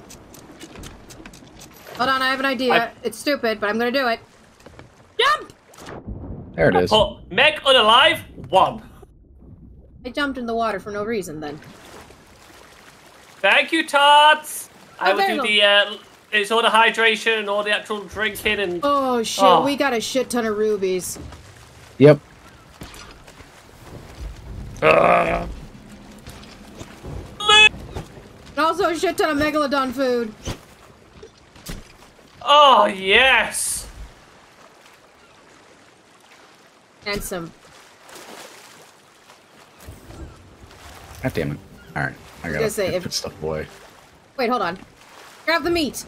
Hold on, I have an idea. It's stupid, but I'm gonna do it. Jump! There it is. Oh, Meg unalive, 1. I jumped in the water for no reason, then. Thank you, Tots! I will do the, it's all the hydration and all the actual drinking and... Oh, shit, we got a shit ton of rubies. Yep. And also a shit ton of Megalodon food. Oh, yes! And some... God damn it. Alright. I gotta say, put stuff away. Wait, hold on. Grab the meat!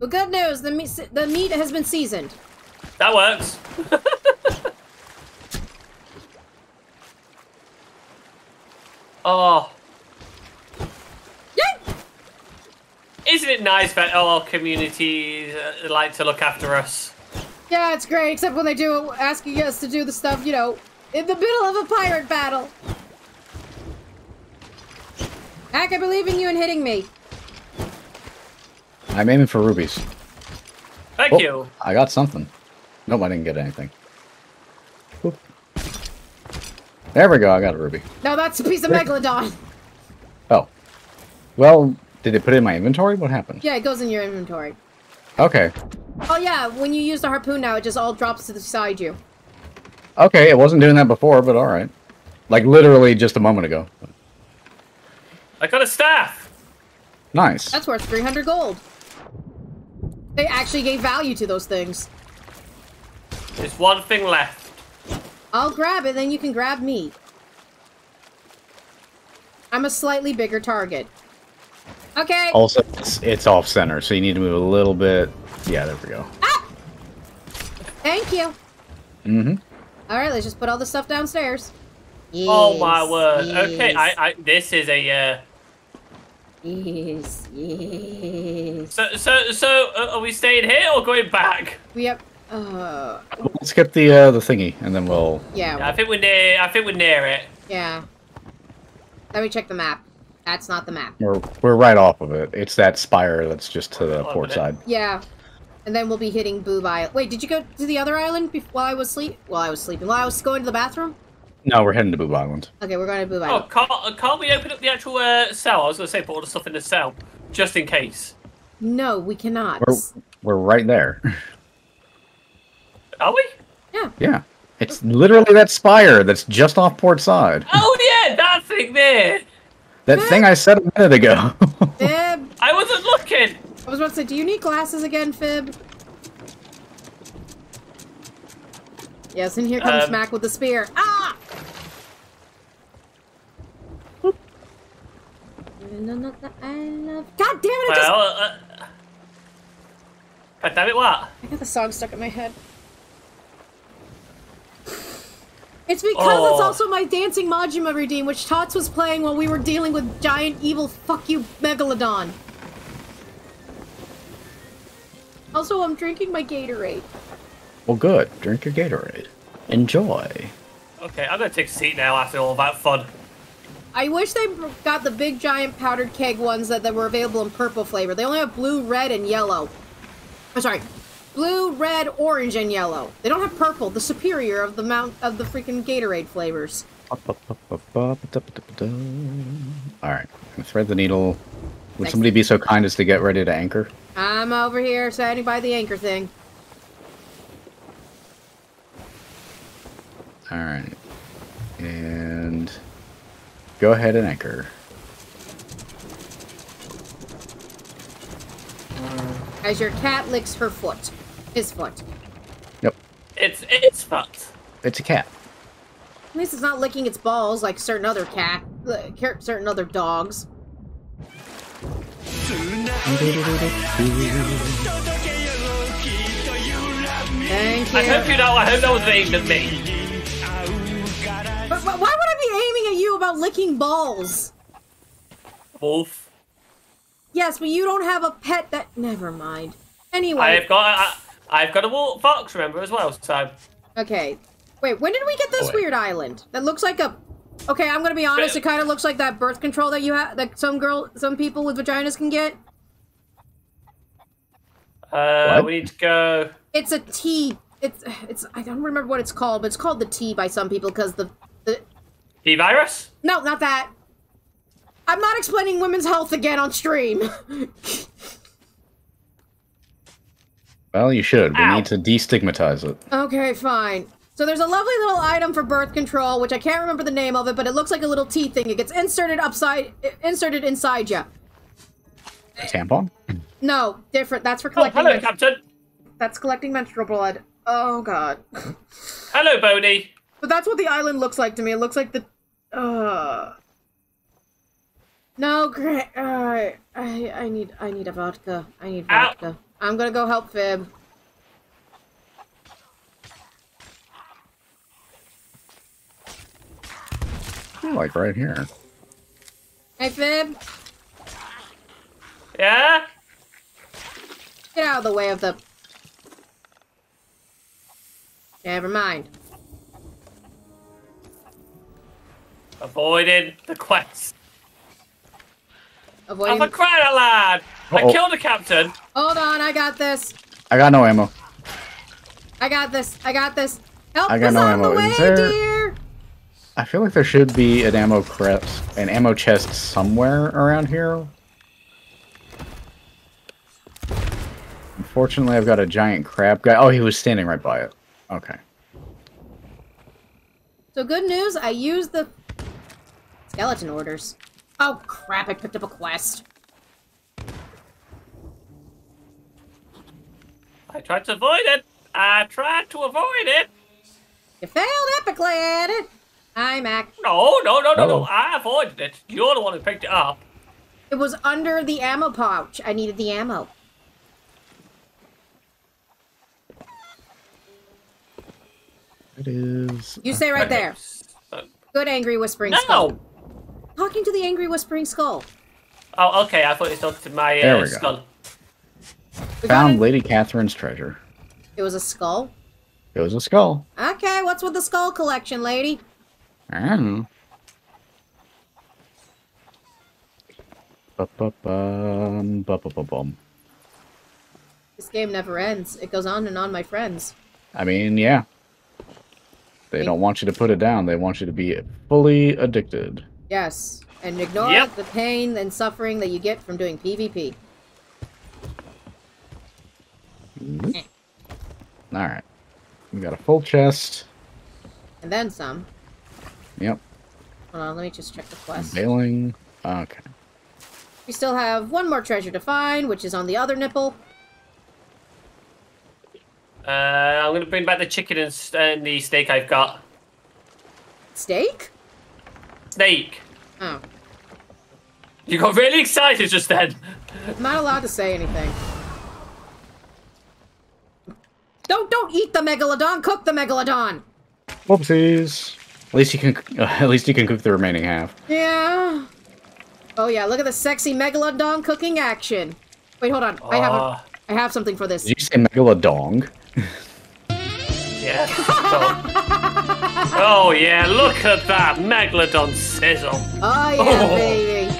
Well, good news, the meat has been seasoned. That works. Oh. Yeah. Isn't it nice that all communities like to look after us? Yeah, it's great, except when they do asking us to do the stuff, you know, in the middle of a pirate battle. Mac, I believe in you and hitting me. I'm aiming for rubies. Thank you. I got something. Nope, I didn't get anything. Oop. There we go, I got a ruby. No, that's a piece of megalodon. Oh. Well, did it put it in my inventory? What happened? Yeah, it goes in your inventory. Okay. Oh yeah, when you use the harpoon now, it just all drops to the side you. Okay, it wasn't doing that before, but alright. Like, literally just a moment ago. I got a staff! Nice. That's worth 300 gold. They actually gave value to those things. There's one thing left. I'll grab it, then you can grab me. I'm a slightly bigger target. Okay. Also, it's off center, so you need to move a little bit. Yeah, there we go. Ah! Thank you. Mm-hmm. All right, let's just put all the stuff downstairs. Yes, oh my word! Yes. Okay, this is a. Yes, yes. So, are we staying here or going back? Yep. Let's get the thingy, and then we'll. Yeah. I think we're near. I think we're near it. Yeah. Let me check the map. That's not the map. We're right off of it. It's that spire that's just to the port side. Yeah. And then we'll be hitting Boob Island. Wait, did you go to the other island while I was sleep? While I was sleeping? While I was going to the bathroom? No, we're heading to Boob Island. Okay, we're going to Boob Island. Oh, can't we open up the actual cell? I was going to say put all the stuff in the cell, just in case. No, we cannot. We're right there. Are we? Yeah. Yeah. It's literally that spire that's just off port side. Oh, yeah, that thing there. That thing I said a minute ago. Fib. I wasn't looking. I was about to say, do you need glasses again, Fib? Yes, and here comes Mac with the spear. Ah! Boop. God damn it, God damn it, what? I got the song stuck in my head. It's because it's also my dancing Majima redeem, which Tots was playing while we were dealing with giant evil fuck you megalodon. Also, I'm drinking my Gatorade. Well, good. Drink your Gatorade. Enjoy. Okay, I'm gonna take a seat now after all that fun. I wish they got the big giant powdered keg ones that were available in purple flavor. They only have blue, red, and yellow. I'm sorry. Blue, red, orange, and yellow. They don't have purple, the superior of the freaking Gatorade flavors. Alright, thread the needle. Would Thanks. Somebody be so kind as to get ready to anchor? I'm over here standing by the anchor thing. Alright. And go ahead and anchor. As your cat licks her foot. His foot. Yep. It's fucked. It's a cat. At least it's not licking its balls like certain other dogs. Thank you. I hope that was aimed at me. But why would I be aiming at you about licking balls? Wolf. Yes, but you don't have a pet that. Never mind. Anyway. I've got a wolf fox, remember, as well, so. Okay. Wait, when did we get this weird island? That looks like a. Okay, I'm gonna be honest, it kind of looks like that birth control that you have, that some people with vaginas can get. We need to go. It's a T. It's I don't remember what it's called, but it's called the T by some people because the T virus? No, not that. I'm not explaining women's health again on stream. Well, you should. We need to destigmatize it. Okay, fine. So there's a lovely little item for birth control, which I can't remember the name of it, but it looks like a little T thing. It gets inserted inside you. A tampon? No, different. That's for collecting. Oh, hello, Captain. That's collecting menstrual blood. Oh God. Hello, Boney. But that's what the island looks like to me. It looks like the. No, great. I need a vodka. I need vodka. I'm gonna go help Fib. Like right here. Hey, Fib. Yeah? Get out of the way of the... Never mind. Avoided the quest. Avoiding... I'm a cried out loud. I killed the captain. Hold on, I got this. I got no ammo. I got this. I got this. Help us out of the way, dear. I feel like there should be an ammo crest, an ammo chest somewhere around here. Unfortunately, I've got a giant crab guy. Oh, he was standing right by it. Okay. So good news, I used the skeleton orders. Oh crap, I picked up a quest. I tried to avoid it. You failed epically at it. Hi, Mac. No. I avoided it. You're the one who picked it up. It was under the ammo pouch. I needed the ammo. It is. You stay right there. Good angry whispering skull. No! Talking to the angry whispering skull. Oh, okay. I thought it talked to my skull. Found Lady Catherine's treasure. It was a skull? It was a skull. Okay, what's with the skull collection, lady? I don't know. This game never ends. It goes on and on, my friends. I mean, yeah. They don't want you to put it down. They want you to be fully addicted. Yes, and ignore the pain and suffering that you get from doing PvP. Alright. We got a full chest. And then some. Yep. Hold on, let me just check the quest. Bailing. Okay. We still have one more treasure to find, which is on the other nipple. I'm gonna bring back the chicken and the steak I've got. Steak? Snake. Oh. You got really excited just then. I'm not allowed to say anything. Don't eat the megalodon. Cook the megalodon. Whoopsies. At least you can cook the remaining half. Yeah. Oh yeah, look at the sexy megalodon cooking action. Wait, hold on. I have something for this. Did you say megalodong? Yeah. Oh yeah, look at that megalodon sizzle. Oh yeah, baby.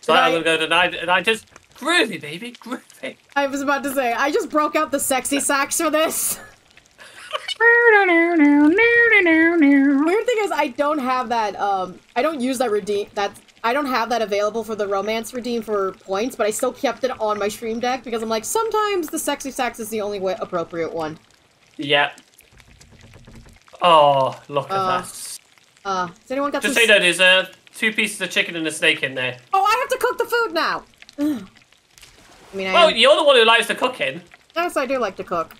So I'm gonna go tonight, and I just groovy, baby, groovy. I was about to say, I just broke out the sexy sax for this. Weird thing is, I don't have that. I don't use that redeem. I don't have that available for the romance redeem for points, but I still kept it on my stream deck because I'm like, sometimes the sexy sax is the only way appropriate one. Yeah. Oh, look at that. Has anyone got? Just say that there's two pieces of chicken and a snake in there. Oh, I have to cook the food now. I mean, well, you're the one who likes to cook in. Yes, I do like to cook.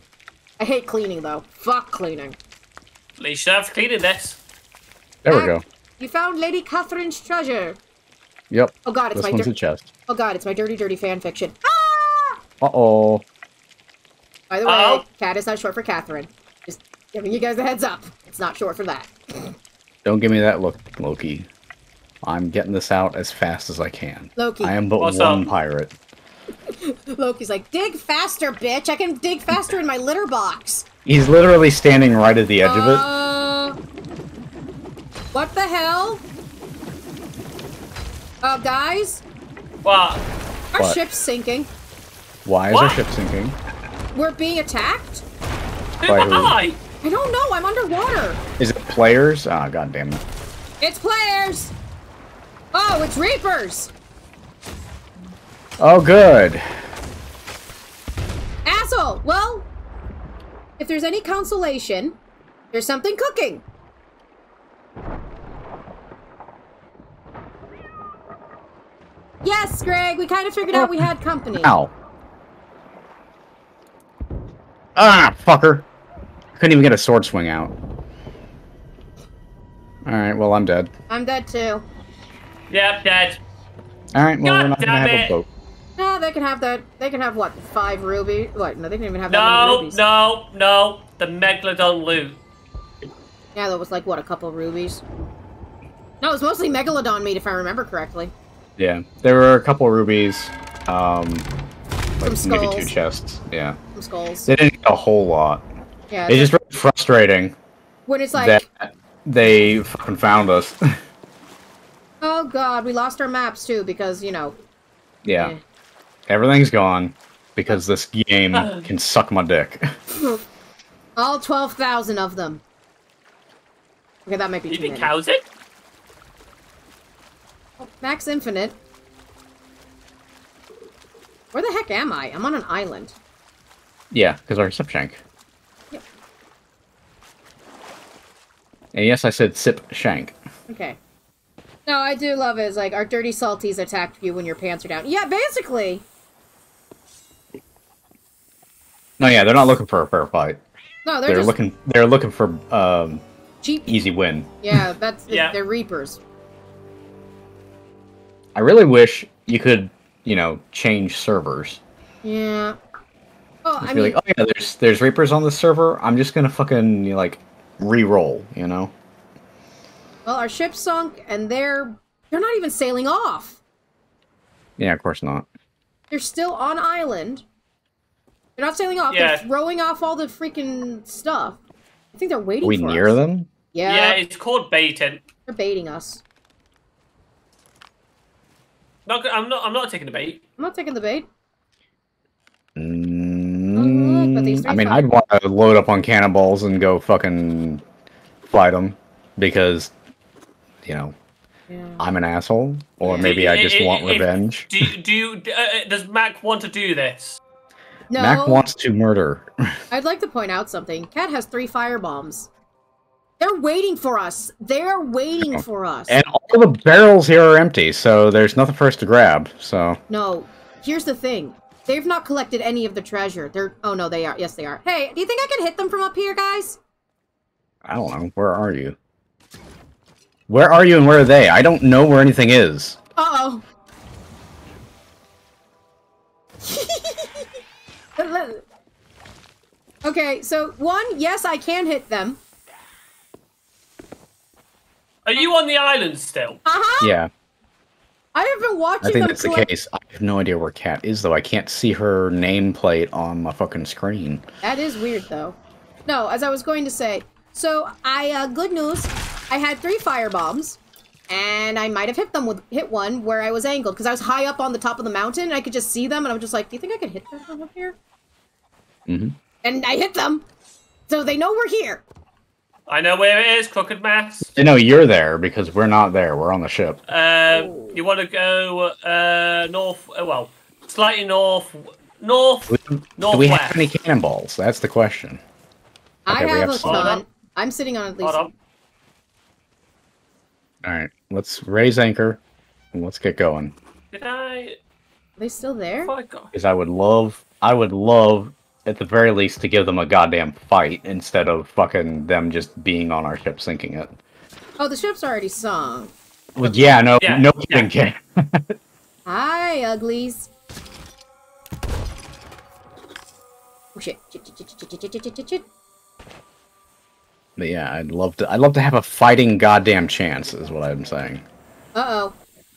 I hate cleaning though. Fuck cleaning. At least you have cleaning this. There we go. You found Lady Catherine's treasure. Yep. Oh god, it's my dirty chest. Oh god, it's my dirty, dirty fan fiction. Ah! Uh oh. By the way, Cat is not short for Catherine. Just giving you guys a heads up. It's not short for that. Don't give me that look, Loki. I'm getting this out as fast as I can. Loki. I am but one pirate. Loki's like, dig faster, bitch. I can dig faster in my litter box. He's literally standing right at the edge of it. What the hell? Guys? What? Our ship's sinking. Why is our ship sinking? We're being attacked? Why? I don't know. I'm underwater. Is it players? Ah, goddamn it. It's players. Oh, it's Reapers. Oh, good. Asshole! Well, if there's any consolation, there's something cooking. Yes, Greg, we kind of figured out we had company. Ow. Ah, fucker. I couldn't even get a sword swing out. Alright, well, I'm dead. I'm dead, too. Yep, dead. Alright, well, we're not gonna have a boat. No, they can have that. They can have what? 5 ruby? What? No, they can even have that many rubies. No. The megalodon loot. Yeah, that was like what, a couple rubies. No, it was mostly megalodon meat, if I remember correctly. Yeah, there were a couple rubies. Like maybe 2 chests. Yeah. Some skulls. They didn't get a whole lot. Yeah. It's just really frustrating. When it's like that they fucking found us. Oh god, we lost our maps too because you know. Yeah. Eh. Everything's gone because this game can suck my dick. All 12,000 of them. Okay, that might be. You think cows it? Oh, Max Infinite. Where the heck am I? I'm on an island. Yeah, because our sip shank. Yep. And yes, I said sip shank. Okay. No, I do love it. It's like, our dirty salties attacked you when your pants are down. Yeah, basically! No, yeah, they're not looking for a fair fight. No, they're just... They're looking for, cheap. Easy win. Yeah, that's... yeah. They're Reapers. I really wish you could, you know, change servers. Yeah. Well, I mean... like, oh, yeah, there's Reapers on this server. I'm just gonna fucking, you know, like, re-roll, you know? Well, our ship sunk, and they're not even sailing off. Yeah, of course not. They're still on island. They're not sailing off. Yeah. They're throwing off all the freaking stuff. I think they're waiting for us. Are we near them? Yeah. Yeah, it's called baiting. They're baiting us. I'm not taking the bait. I'm not taking the bait. Mm, I mean, I'd want to load up on cannonballs and go fucking fight them because. You know, yeah. I'm an asshole, or maybe I just want revenge. Does Mac want to do this? No. Mac wants to murder. I'd like to point out something. Cat has 3 firebombs. They're waiting for us. They're waiting for us. And all the barrels here are empty, so there's nothing for us to grab. So. No. Here's the thing. They've not collected any of the treasure. They're. Oh no, they are. Yes, they are. Hey, do you think I can hit them from up here, guys? I don't know. Where are you? Where are you and where are they? I don't know where anything is. Uh-oh. Okay, so one, yes, I can hit them. Are you on the island still? Uh-huh. Yeah. I have been watching them. I think that's the case. I have no idea where Kat is, though. I can't see her nameplate on my fucking screen. That is weird, though. No, as I was going to say, so I, good news. I had 3 firebombs, and I might have hit one where I was angled, because I was high up on the top of the mountain, and I could just see them, and I was just like, do you think I could hit them from up here? Mm-hmm. And I hit them, so they know we're here. I know where it is, Crooked Mast. You know, you're there, because we're not there. We're on the ship. You want to go north, well, slightly north, northwest. Do we have any cannonballs? That's the question. Okay, I have a ton. I'm sitting on at least... Hold on. All right, let's raise anchor and let's get going. Did I? Are they still there? Because I would love at the very least to give them a goddamn fight instead of fucking them just being on our ship sinking it. Oh, the ship's already sunk. Well, yeah, no kidding, kid. Hi, uglies. Oh shit! Shit. But yeah, I'd love to have a fighting goddamn chance, is what I'm saying. Uh-oh.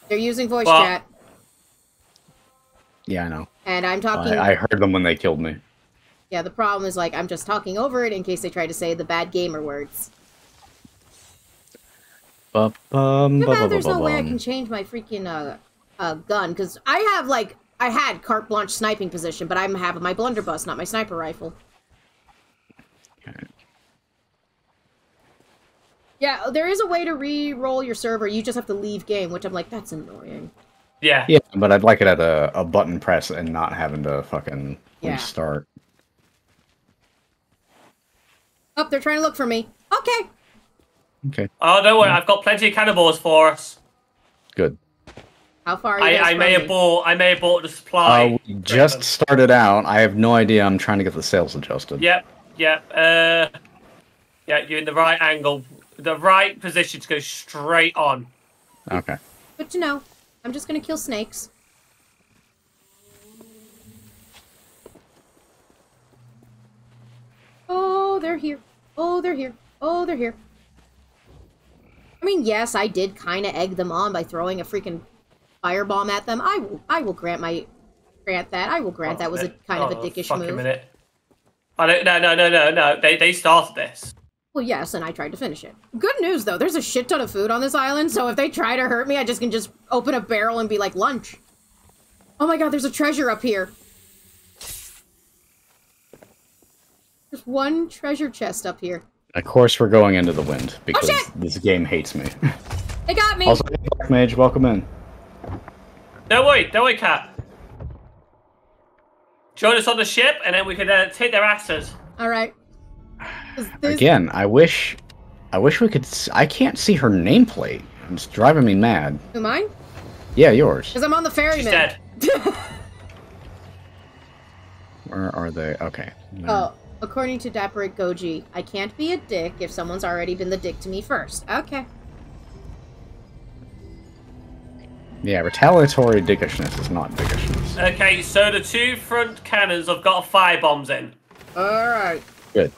They're using voice chat. Yeah, I know. And I'm talking... I heard them when they killed me. Yeah, the problem is, like, I'm just talking over it in case they try to say the bad gamer words. There's no way I can change my freaking, gun, because I have, like... I had carte blanche sniping position, but I'm having my blunderbuss, not my sniper rifle. Okay. Yeah, there is a way to re-roll your server. You just have to leave game, which I'm like, that's annoying. Yeah. Yeah, but I'd like it at a button press and not having to fucking restart. Oh, they're trying to look for me. Okay. Okay. Oh, don't worry. Yeah. I've got plenty of cannonballs for us. Good. How far are you guys I may have bought the supply. We just started out. I have no idea. I'm trying to get the sails adjusted. Yep. Yep. Yeah, you're in the right angle. The right position to go straight on. Okay. Good to know. I'm just gonna kill snakes. Oh, they're here. Oh, they're here. Oh, they're here. I mean, yes, I did kind of egg them on by throwing a freaking firebomb at them. I will grant that. That was a kind of a dickish move. Fuck a minute. No. They started this. Well, yes, and I tried to finish it. Good news, though. There's a shit ton of food on this island, so if they try to hurt me, I just can just open a barrel and be like, lunch. Oh my god, there's a treasure up here. There's one treasure chest up here. Of course we're going into the wind, because this game hates me. They got me! Also, Black Mage, welcome in. Don't wait, Cat. Join us on the ship, and then we can take their asses. Alright. Again, I wish we could... I can't see her nameplate. It's driving me mad. Who, mine? Yeah, yours. Because I'm on the ferryman. She's dead. Where are they? Okay. No. Oh, according to Dapper Goji, I can't be a dick if someone's already been the dick to me first. Okay. Yeah, retaliatory dickishness is not dickishness. Okay, so the two front cannons have got fire bombs in. Alright. Good.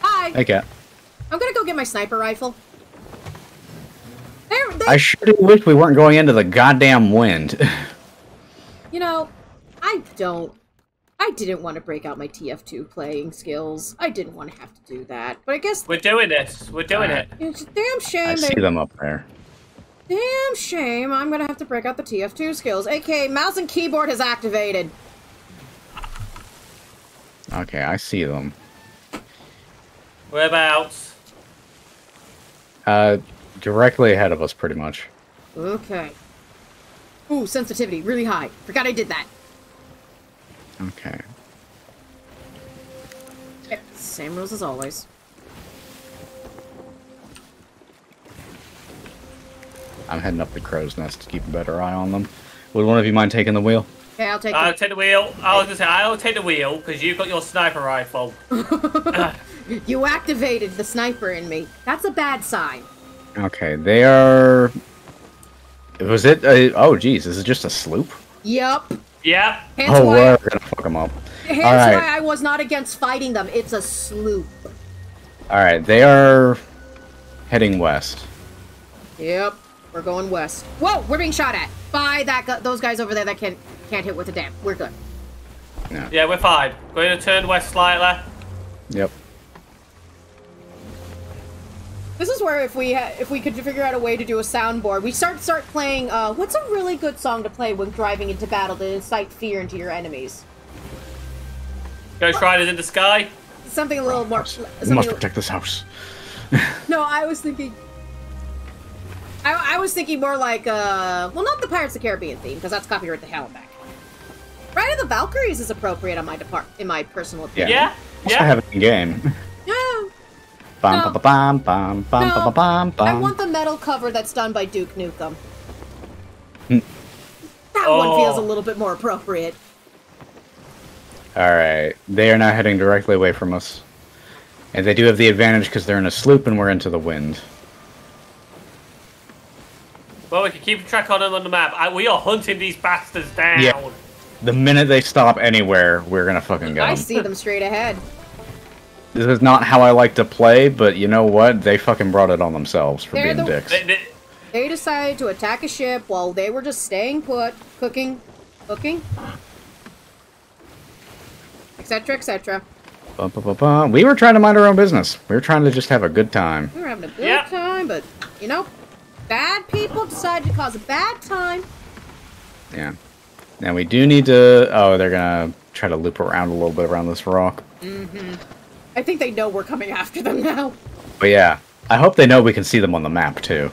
Hi! Hey, Cat. I'm gonna go get my sniper rifle. I sure do wish we weren't going into the goddamn wind. You know, I didn't want to break out my TF2 playing skills. I didn't want to have to do that. But I guess... We're doing this. We're doing it. It's a damn shame. I see them up there. Damn shame. I'm going to have to break out the TF2 skills. A.k.a. mouse and keyboard has activated. Okay, I see them. Whereabouts? Directly ahead of us, pretty much. Okay. Ooh, sensitivity. Really high. Forgot I did that. Okay. Yep, same rules as always. I'm heading up the crow's nest to keep a better eye on them. Would one of you mind taking the wheel? Okay, I'll take the wheel. I'll take the wheel. I was gonna say, I'll take the wheel, because you've got your sniper rifle. You activated the sniper in me. That's a bad sign. Okay, they are... Was it a... Oh, geez, is it just a sloop? Yep. Yep. Oh, we're gonna fuck them up. Here's why I was not against fighting them. It's a sloop. Alright, they are... heading west. Yep. We're going west. Whoa! We're being shot at by those guys over there that can't hit with a damn. We're good. No. Yeah, we're fine. We're going to turn west slightly. Yep. This is where if we could figure out a way to do a soundboard, we start playing. What's a really good song to play when driving into battle to incite fear into your enemies? Ghost Riders in the Sky. Something a little more. We must protect this house. No, I was thinking. I was thinking more like, well, not the Pirates of the Caribbean theme, because that's copyright the hell and back. Ride of the Valkyries is appropriate on my in my personal opinion. Yeah, yeah. I have it in game. Yeah. Bum, no. Bum, bum, bum, no. Bum, bum, bum. I want the metal cover that's done by Duke Nukem. That one feels a little bit more appropriate. All right, they are now heading directly away from us, and they do have the advantage because they're in a sloop and we're into the wind. Well, we can keep track on them on the map. We are hunting these bastards down. Yeah. The minute they stop anywhere, we're gonna fucking go. I see them straight ahead. This is not how I like to play, but you know what? They fucking brought it on themselves for being dicks. They decided to attack a ship while they were just staying put, cooking, etc., etc. We were trying to mind our own business. We were trying to just have a good time. We were having a good time, but, you know, bad people decided to cause a bad time. Yeah. Now we do need to... Oh, they're gonna try to loop around a little bit around this rock. Mm-hmm. I think they know we're coming after them now. But yeah, I hope they know we can see them on the map too.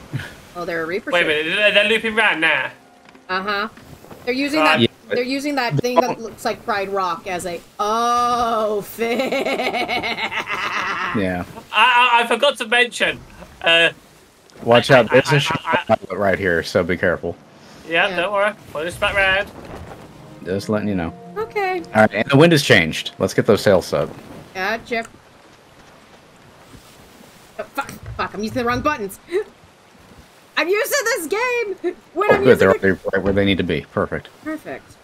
Oh, they're a Reaper. Wait a minute, they're looping around now. Uh-huh. They're using that. Yeah, they're using that thing that looks like fried rock as a fit. Yeah. I forgot to mention. Watch out! There's a shot right here, so be careful. Yeah, don't worry. Pull this back round. Just letting you know. Okay. All right, and the wind has changed. Let's get those sails set. Gotcha. Oh, fuck! I'm using the wrong buttons. I'm using this game. They're right where they need to be. Perfect. Perfect.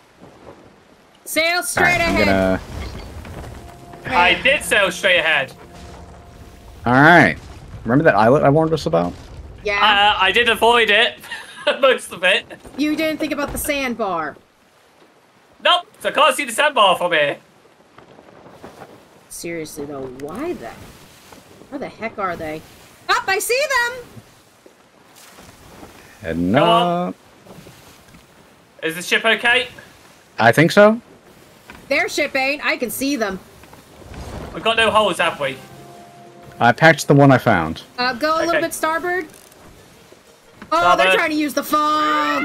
Sail straight ahead. man. I did sail straight ahead. All right. Remember that islet I warned us about? Yeah. I did avoid it. Most of it. You didn't think about the sandbar. Nope. So I can't see the sandbar from here. Seriously, though, why the... Where the heck are they? Up, I see them! Heading up. Is the ship okay? I think so. Their ship ain't. I can see them. We've got no holes, have we? I patched the one I found. Go a little bit starboard. Oh, they're trying to use the fog!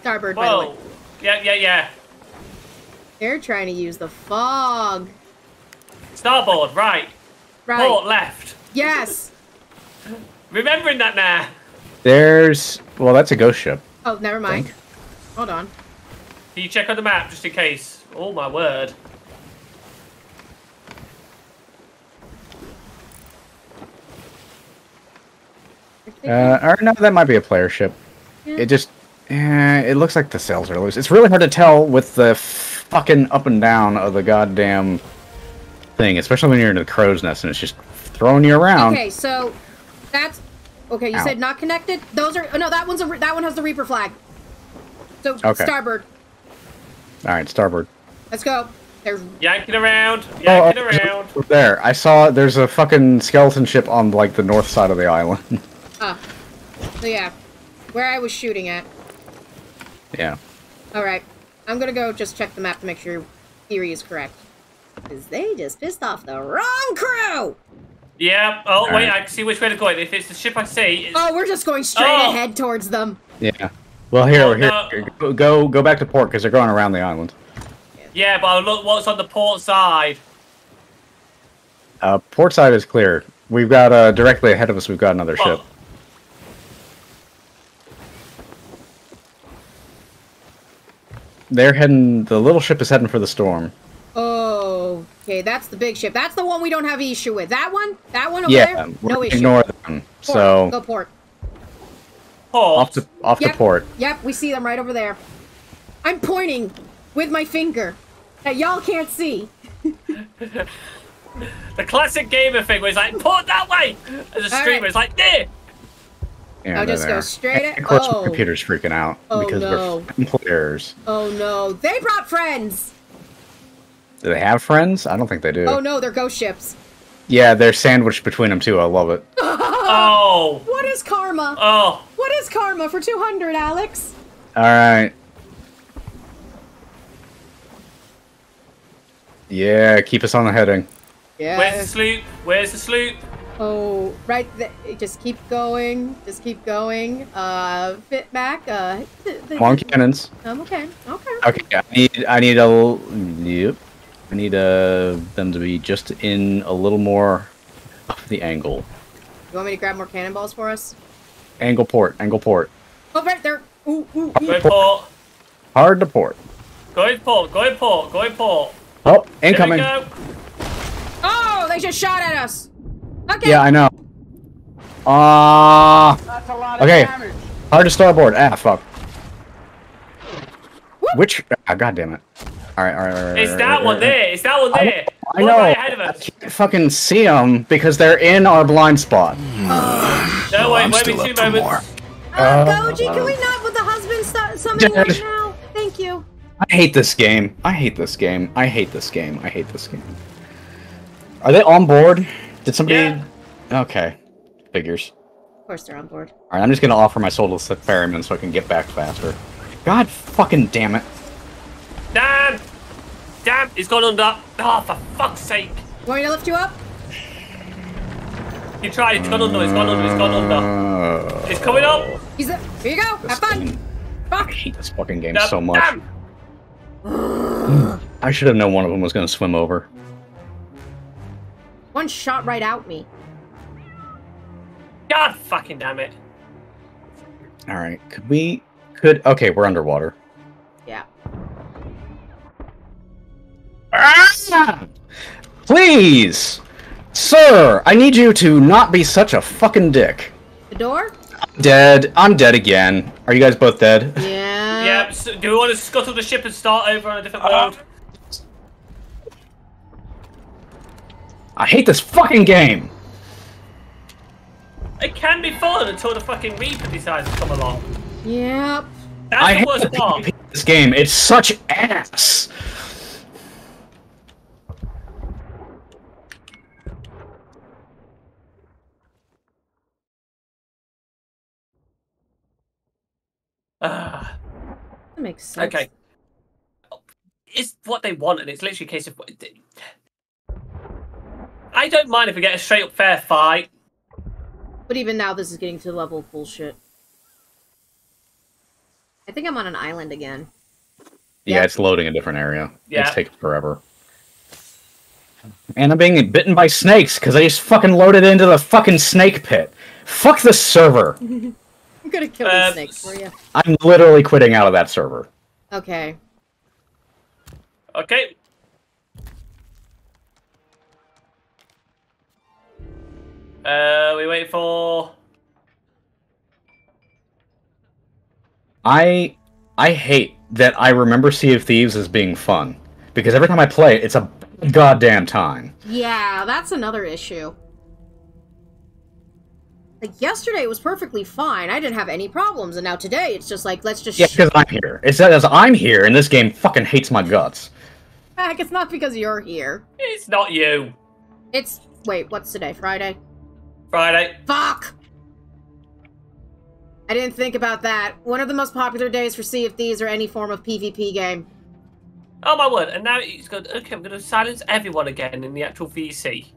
Starboard, by the way. Yeah. They're trying to use the fog. Starboard, right. Port left. Yes. Remembering that now. There's... Well, that's a ghost ship. Oh, never mind. Hold on. Can you check on the map, just in case? Oh, my word. Or no, that might be a player ship. Yeah. It just... it looks like the sails are loose. It's really hard to tell with the fucking up and down of the goddamn thing, especially when you're in the crow's nest and it's just throwing you around. Okay, so... That's... Okay, you said not connected. Those are that one has the Reaper flag. So starboard. All right, starboard. Let's go. There's yanking around. Yanking around. There, I saw. There's a fucking skeleton ship on like the north side of the island. Oh, so yeah, where I was shooting at. Yeah. All right, I'm gonna go just check the map to make sure your theory is correct. Cause they just pissed off the wrong crew. Yeah, oh, wait, I can see which way they're going. If it's the ship I see... It's... Oh, we're just going straight ahead towards them. Yeah. Well, here. Go back to port, because they're going around the island. Yeah, but look what's on the port side. Port side is clear. We've got, directly ahead of us, we've got another ship. They're heading... The little ship is heading for the storm. Okay, that's the big ship. That's the one we don't have issue with. That one over there? No issue. Ignore them. So go port. Off to port. Yep, we see them right over there. I'm pointing with my finger that y'all can't see. The classic gamer thing was like port that way. As a streamer, it's like there. Yeah, I'll just go straight at. Of course, my computer's freaking out because we're players. Oh no, they brought friends. Do they have friends? I don't think they do. Oh no, they're ghost ships. Yeah, they're sandwiched between them too. I love it. Oh! What is karma? Oh! What is karma for 200, Alex? All right. Yeah, keep us on the heading. Yeah. Where's the sloop? Where's the sloop? Oh, right there. Just keep going. Just keep going. Fit back. Long cannons. Okay. I need a. Yep. I need them to be just in a little more of the angle. You want me to grab more cannonballs for us? Angle port, angle port. Oh, right there. Ooh. Go port. Hard to port. Go port. Oh, incoming. Go. Oh, they just shot at us. Okay. Yeah, I know. That's a lot of damage. Hard to starboard. Ah, fuck. Whoop. Which? Ah, goddamn it. All right. It's that one there. It's that one there. I know. Right ahead of us. I can't fucking see them because they're in our blind spot. No way. Wait me 2 moments. Goji, can we not with the husband something right now? Thank you. I hate this game. Are they on board? Did somebody? Yeah. Okay. Figures. Of course they're on board. All right. I'm just gonna offer my soul to the ferryman so I can get back faster. God fucking damn it. Damn, it's gone under. Oh, for fuck's sake. Want me to lift you up? You tried, it's gone under. It's coming up. Here you go, have fun. Fuck. I hate this fucking game so much. Damn. I should have known one of them was going to swim over. One shot right out me. God fucking damn it. All right, okay, we're underwater. Yeah. Please, sir, I need you to not be such a fucking dick. The door? I'm dead again. Are you guys both dead? Yeah. So do we want to scuttle the ship and start over on a different world? I hate this fucking game! It can be fun until the fucking Reaper decides to come along. Yep. That's I the hate worst the part. PvP of this game. It's such ass. That makes sense. Okay. It's what they want, and it's literally a case of... I don't mind if we get a straight-up fair fight. But even now, this is getting to the level of bullshit. I think I'm on an island again. Yeah, yep. It's loading a different area. Yeah. It's taking forever. And I'm being bitten by snakes, because I just fucking loaded into the fucking snake pit. Fuck the server. I'm gonna kill these snakes for you. I'm literally quitting out of that server. Okay. Okay. We wait for... I hate that I remember Sea of Thieves as being fun. Because every time I play it, it's a goddamn time. Yeah, that's another issue. Like, yesterday it was perfectly fine. I didn't have any problems, and now today it's just like, let's just shoot. Yeah, because I'm here. It's as I'm here, and this game fucking hates my guts. Heck, it's not because you're here. It's not you. It's... Wait, what's today? Friday? Friday. Fuck! I didn't think about that. One of the most popular days for Sea of Thieves or any form of PvP game. Oh my word, and now it's good. Okay, I'm going to silence everyone again in the actual VC.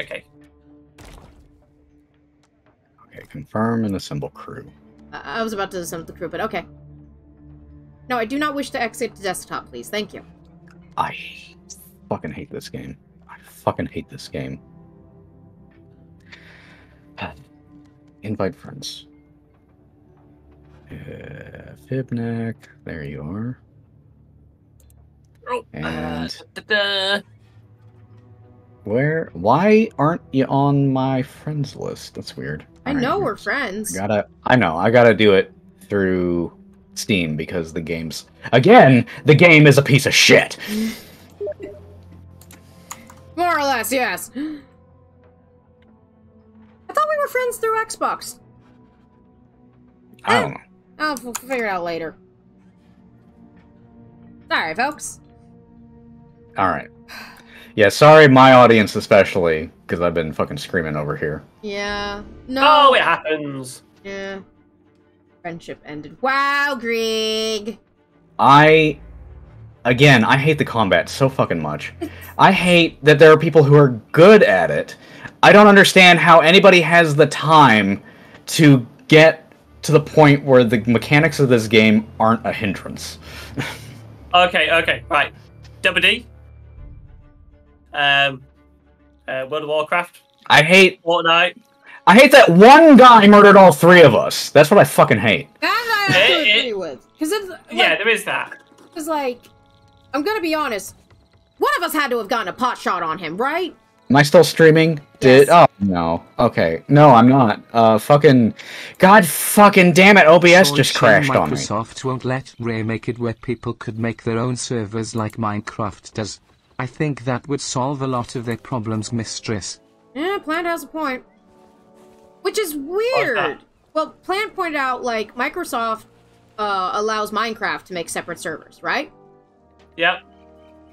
Okay. Okay, confirm and assemble crew. I was about to assemble the crew, but okay. No, I do not wish to exit the desktop, please. Thank you. I fucking hate this game. I fucking hate this game. Invite friends. Fibnac, there you are. Oh, and... Where? Why aren't you on my friends list? That's weird. I know we're friends. I know, I gotta do it through Steam because the game's... Again, the game is a piece of shit. More or less, yes. I thought we were friends through Xbox. I don't know. Oh, we'll figure it out later. Sorry, folks. Alright. Yeah, sorry, my audience especially, because I've been fucking screaming over here. Yeah. No. Oh, it happens. Yeah. Friendship ended. Wow, Greg. Again, I hate the combat so fucking much. I hate that there are people who are good at it. I don't understand how anybody has the time to get to the point where the mechanics of this game aren't a hindrance. Okay, right. Double D. World of Warcraft. I hate Fortnite. I hate that one guy murdered all three of us. That's what I fucking hate. That I agree with. Yeah, there is that. Because, like, I'm gonna be honest. One of us had to have gotten a pot shot on him, right? Am I still streaming? Yes. Oh, no. Okay. No, I'm not. Fucking... God fucking damn it, OBS just crashed on me. Microsoft won't let Ray make it where people could make their own servers like Minecraft does. I think that would solve a lot of their problems, mistress. Yeah, Plant has a point. Which is weird! Well, Plant pointed out, like, Microsoft allows Minecraft to make separate servers, right? Yep.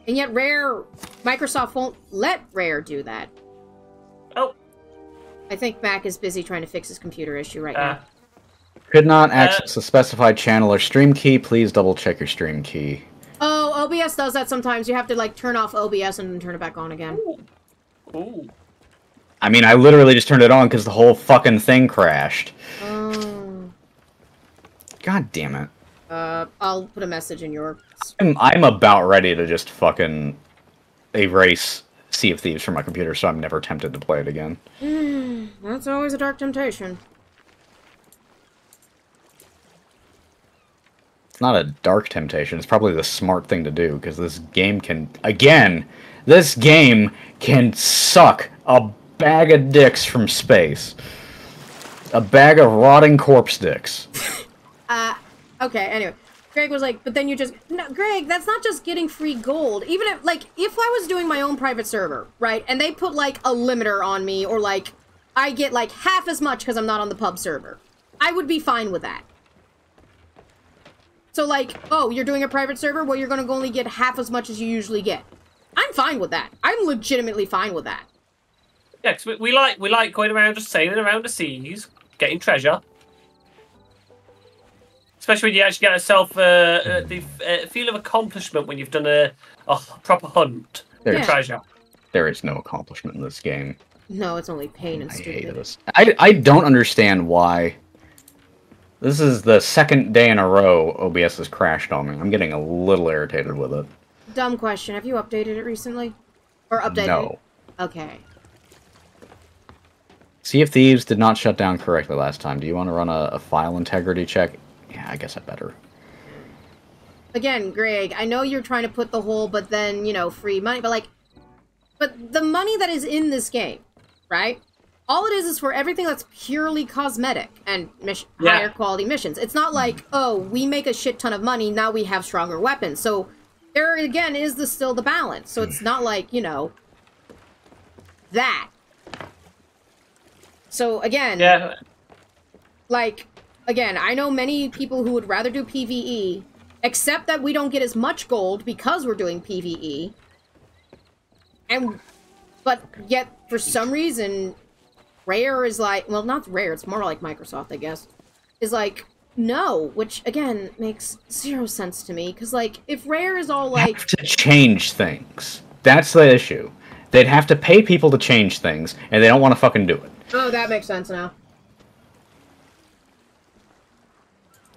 And yet Microsoft won't let Rare do that. Oh. I think Mac is busy trying to fix his computer issue right now. Could not access a specified channel or stream key. Please double-check your stream key. Oh, OBS does that sometimes. You have to, like, turn off OBS and then turn it back on again. Ooh. Ooh. I mean, I literally just turned it on because the whole fucking thing crashed. Oh. God damn it. I'll put a message in your... I'm about ready to just fucking erase Sea of Thieves from my computer, so I'm never tempted to play it again. That's always a dark temptation. It's not a dark temptation. It's probably the smart thing to do, because this game can... Again, this game can suck a bag of dicks from space. A bag of rotting corpse dicks. Okay, anyway. Greg was like, but then you just... No, Greg, that's not just getting free gold. Even if, like, if I was doing my own private server, right, and they put, like, a limiter on me, or, like, I get, like, half as much because I'm not on the pub server, I would be fine with that. So, like, oh, you're doing a private server? Well, you're going to only get half as much as you usually get. I'm fine with that. I'm legitimately fine with that. Yeah, because we like going around just sailing around the seas, getting treasure. Especially when you actually get yourself the feel of accomplishment when you've done a proper hunt for treasure. There is no accomplishment in this game. No, it's only pain and stupid. I hate this. I don't understand why. This is the second day in a row OBS has crashed on me. I'm getting a little irritated with it. Dumb question. Have you updated it recently? Or updated? No. Okay. Sea of Thieves did not shut down correctly last time. Do you want to run a file integrity check? Yeah, I guess I better. Again, Greg, I know you're trying to put the whole, but then, you know, free money, but like, but the money that is in this game, right? All it is for everything that's purely cosmetic and higher quality missions. It's not like, oh, we make a shit ton of money, now we have stronger weapons. So there, again, is still the balance. So it's not like, you know, that. So again, like... Again, I know many people who would rather do PvE, except that we don't get as much gold because we're doing PvE. But yet, for some reason, Rare is like... Well, not Rare, it's more like Microsoft, I guess. Is like, no. Which, again, makes zero sense to me. Because, like, if Rare is all like... Have to change things. That's the issue. They'd have to pay people to change things, and they don't want to fucking do it. Oh, that makes sense now.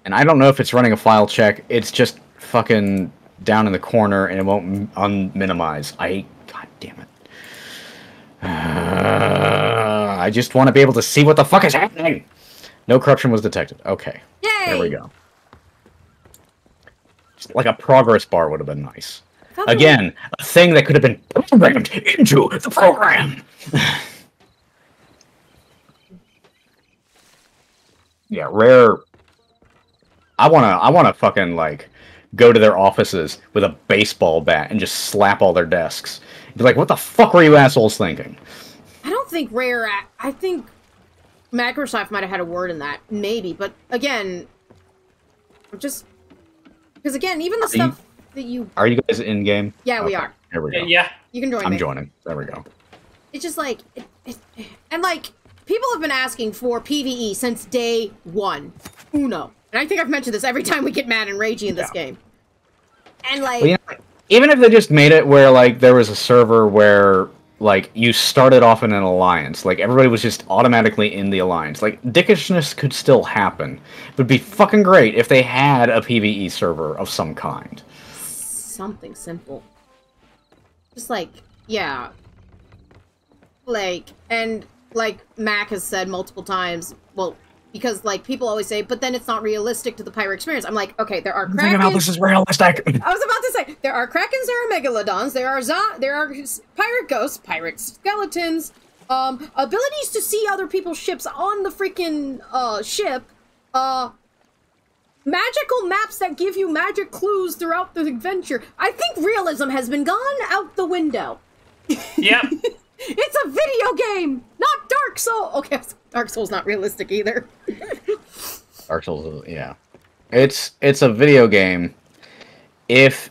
And I don't know if it's running a file check. It's just fucking down in the corner, and it won't minimize. God damn it. I just want to be able to see what the fuck is happening. No corruption was detected. Okay. Yay! There we go. Just like a progress bar would have been nice. Probably. Again, a thing that could have been programmed into the program. Yeah, Rare... I wanna fucking like go to their offices with a baseball bat and just slap all their desks. Be like, what the fuck were you assholes thinking? I don't think Rare. I think Microsoft might have had a word in that, maybe. But again, I'm just because again, even the stuff that you are you guys in game? Yeah, okay. We are. There we go. Yeah, you can join. I'm joining. There we go. It's just like, and like people have been asking for PvE since day one. Uno. And I think I've mentioned this every time we get mad and ragey in this game. And, like... Well, you know, even if they just made it where, like, there was a server where, like, you started off in an alliance. Like, everybody was just automatically in the alliance. Like, dickishness could still happen. It would be fucking great if they had a PvE server of some kind. Something simple. Just, like, yeah. Like, and, like, Mac has said multiple times, well... Because, like, people always say, but then it's not realistic to the pirate experience. I'm like, okay, there are Krakens. Think about this is realistic. I was about to say, there are Krakens, there are Megalodons, there are pirate ghosts, pirate skeletons, abilities to see other people's ships on the freaking, ship, magical maps that give you magic clues throughout the adventure. I think realism has been gone out the window. Yep. It's a video game, not Dark Souls. Okay, Dark Souls not realistic either. Dark Souls, yeah, it's a video game. If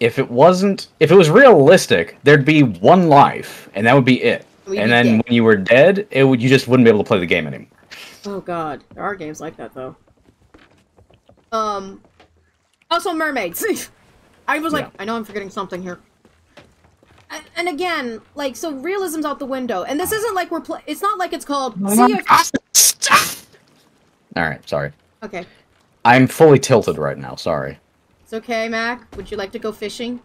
it was realistic, there'd be one life, and that would be it. And then when you were dead, you just wouldn't be able to play the game anymore. Oh God, there are games like that though. Also mermaids. I was like, I know I'm forgetting something here. And again, like, so realism's out the window. And this isn't like we're playing... It's not like it's called... Alright, sorry. Okay. I'm fully tilted right now, sorry. It's okay, Mac. Would you like to go fishing?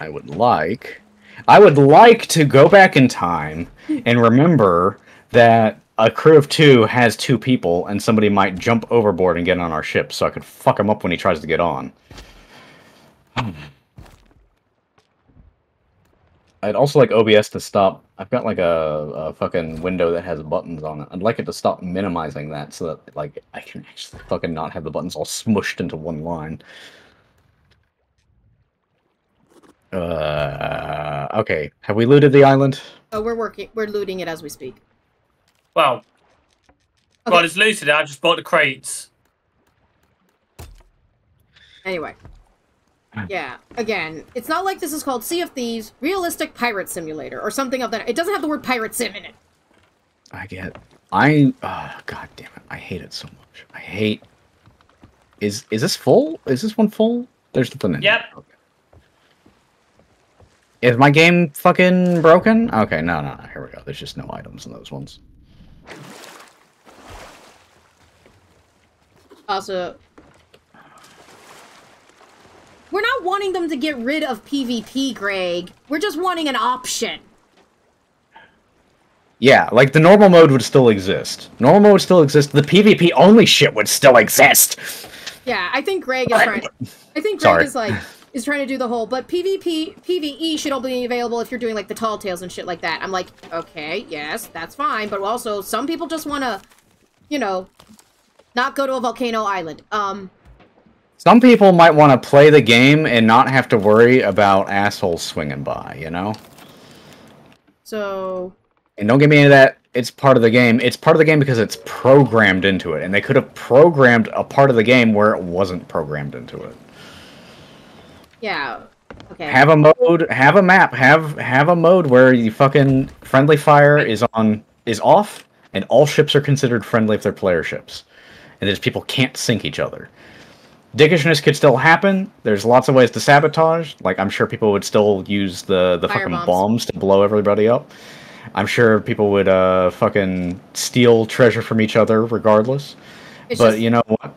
I would like to go back in time and remember that a crew of two has two people and somebody might jump overboard and get on our ship so I could fuck him up when he tries to get on. I'd also like OBS to stop. I've got like a fucking window that has buttons on it. I'd like it to stop minimizing that so that like I can actually fucking not have the buttons all smushed into one line. Okay. Have we looted the island? Oh, we're working. We're looting it as we speak. Well, okay. Well, it's looted. I just bought the crates. Anyway. Yeah, again, it's not like this is called Sea of Thieves, Realistic Pirate Simulator, or something of that. It doesn't have the word pirate sim in it. I get it. God damn it. I hate it so much. I hate... Is this full? Is this one full? There's nothing in it. Yep. Okay. Is my game fucking broken? Okay, no. Here we go. There's just no items in those ones. Also... We're not wanting them to get rid of PvP, Greg. We're just wanting an option. Yeah, like the normal mode would still exist. Normal mode would still exist. The PvP only shit would still exist. Yeah, I think Greg is trying. I think Greg is trying to do the whole. But PvE should only be available if you're doing like the tall tales and shit like that. I'm like, okay, yes, that's fine. But also, some people just want to, you know, not go to a volcano island. Some people might want to play the game and not have to worry about assholes swinging by, you know? So... And don't get me into that, it's part of the game. It's part of the game because it's programmed into it, and they could have programmed a part of the game where it wasn't programmed into it. Yeah, okay. Have a mode, have a map, have a mode where you fucking... Friendly fire is off, and all ships are considered friendly if they're player ships. And there's people can't sink each other. Dickishness could still happen. There's lots of ways to sabotage. Like, I'm sure people would still use the fucking bombs to blow everybody up. I'm sure people would fucking steal treasure from each other regardless. But you know what?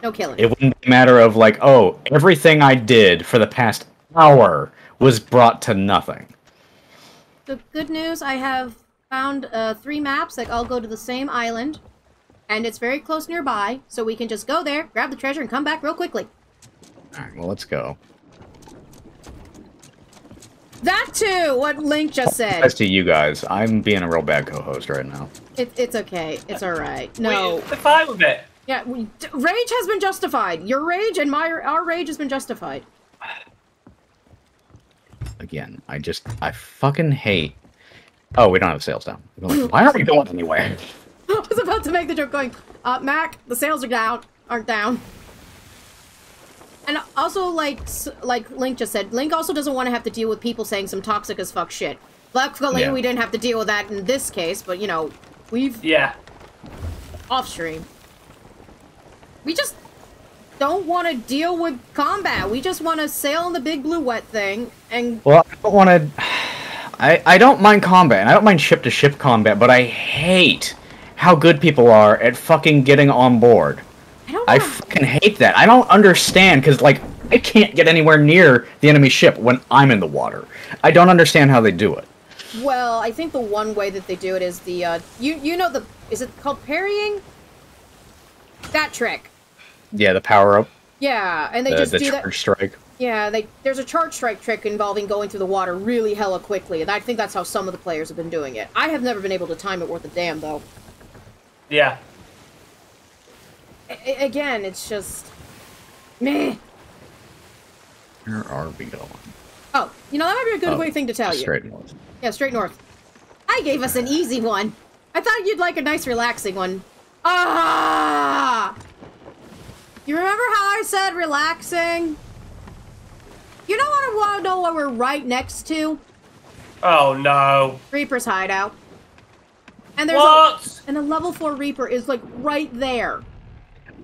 No killing. It wouldn't be a matter of like, oh, everything I did for the past hour was brought to nothing. The good news, I have found 3 maps that all go to the same island. And it's very close nearby, so we can just go there, grab the treasure, and come back real quickly. Alright, well, let's go. That too! What Link just said. As to you guys, I'm being a real bad co-host right now. It's okay. It's alright. No. We're fine with it. Yeah, rage has been justified. Your rage and our rage has been justified. Again, I fucking hate... Oh, we don't have sales down. Like, why aren't we going anywhere? I was about to make the joke going, Mac, the sales are down, aren't down. And also, like Link just said, Link also doesn't want to have to deal with people saying some toxic as fuck shit. Luckily, yeah, we didn't have to deal with that in this case, but, you know, we've... Yeah. Off stream. We just don't want to deal with combat. We just want to sail on the big blue wet thing, and... Well, I don't want to... I don't mind combat, and I don't mind ship-to-ship combat, but I hate... how good people are at fucking getting on board. I fucking hate that. I don't understand, because, like, I can't get anywhere near the enemy ship when I'm in the water. I don't understand how they do it. Well, I think the one way that they do it is the, you know the, is it called parrying? That trick. Yeah, the power-up. Yeah, and they just do that. The charge strike. Yeah, there's a charge strike trick involving going through the water really hella quickly, and I think that's how some of the players have been doing it. I have never been able to time it worth a damn, though. Yeah. Again, it's just... meh. Where are we going? Oh, you know, that might be a good way thing to tell you. Straight north. Yeah, straight north. I gave us an easy one. I thought you'd like a nice relaxing one. Ah! You remember how I said relaxing? You don't want to know what we're right next to? Oh, no. Reaper's hideout. And there's a level 4 Reaper is like right there.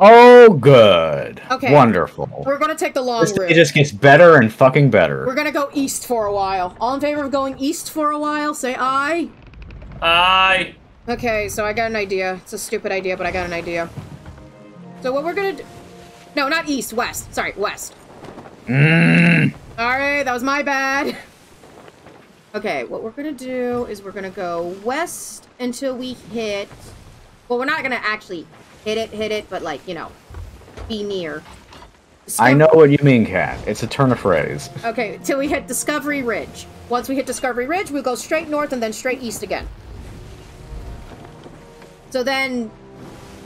Oh, good. Okay. Wonderful. We're gonna take the long route. It just gets better and fucking better. We're gonna go east for a while. All in favor of going east for a while? Say aye. Aye. Okay, so I got an idea. It's a stupid idea, but I got an idea. So what we're gonna do... No, not east. West. Sorry, west. Mm. Alright, that was my bad. Okay, what we're gonna do is we're gonna go west until we hit... Well, we're not gonna actually hit it, but like, you know, be near. I know what you mean, Kat. It's a turn of phrase. Okay, till we hit Discovery Ridge. Once we hit Discovery Ridge, we'll go straight north and then straight east again. So then,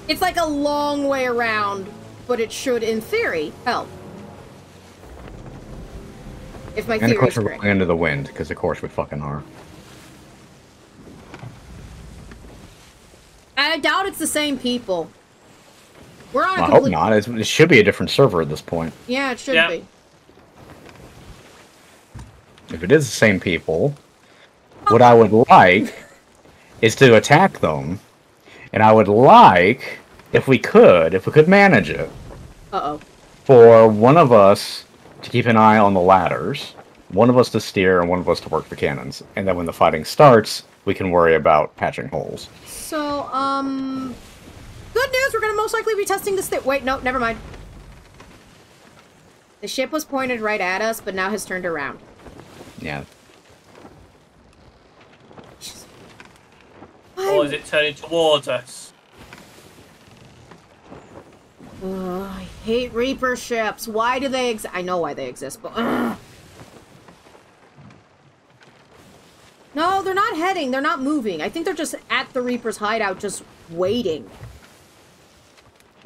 it's like a long way around, but it should, in theory, help. If my theory is correct. And of course we're going into the wind, because of course we fucking are. I doubt it's the same people. We're on. I hope not. It should be a different server at this point. Yeah, it should be. If it is the same people, what I would like is to attack them, and I would like, if we could manage it, for one of us to keep an eye on the ladders, one of us to steer, and one of us to work the cannons, and then when the fighting starts, we can worry about patching holes. So, good news, we're going to most likely be testing this thing. Wait, no, never mind. The ship was pointed right at us, but now has turned around. Yeah. Or is it turning towards us? I hate Reaper ships. Why do they exist? I know why they exist, but... No, they're not heading. They're not moving. I think they're just at the Reaper's hideout, just waiting.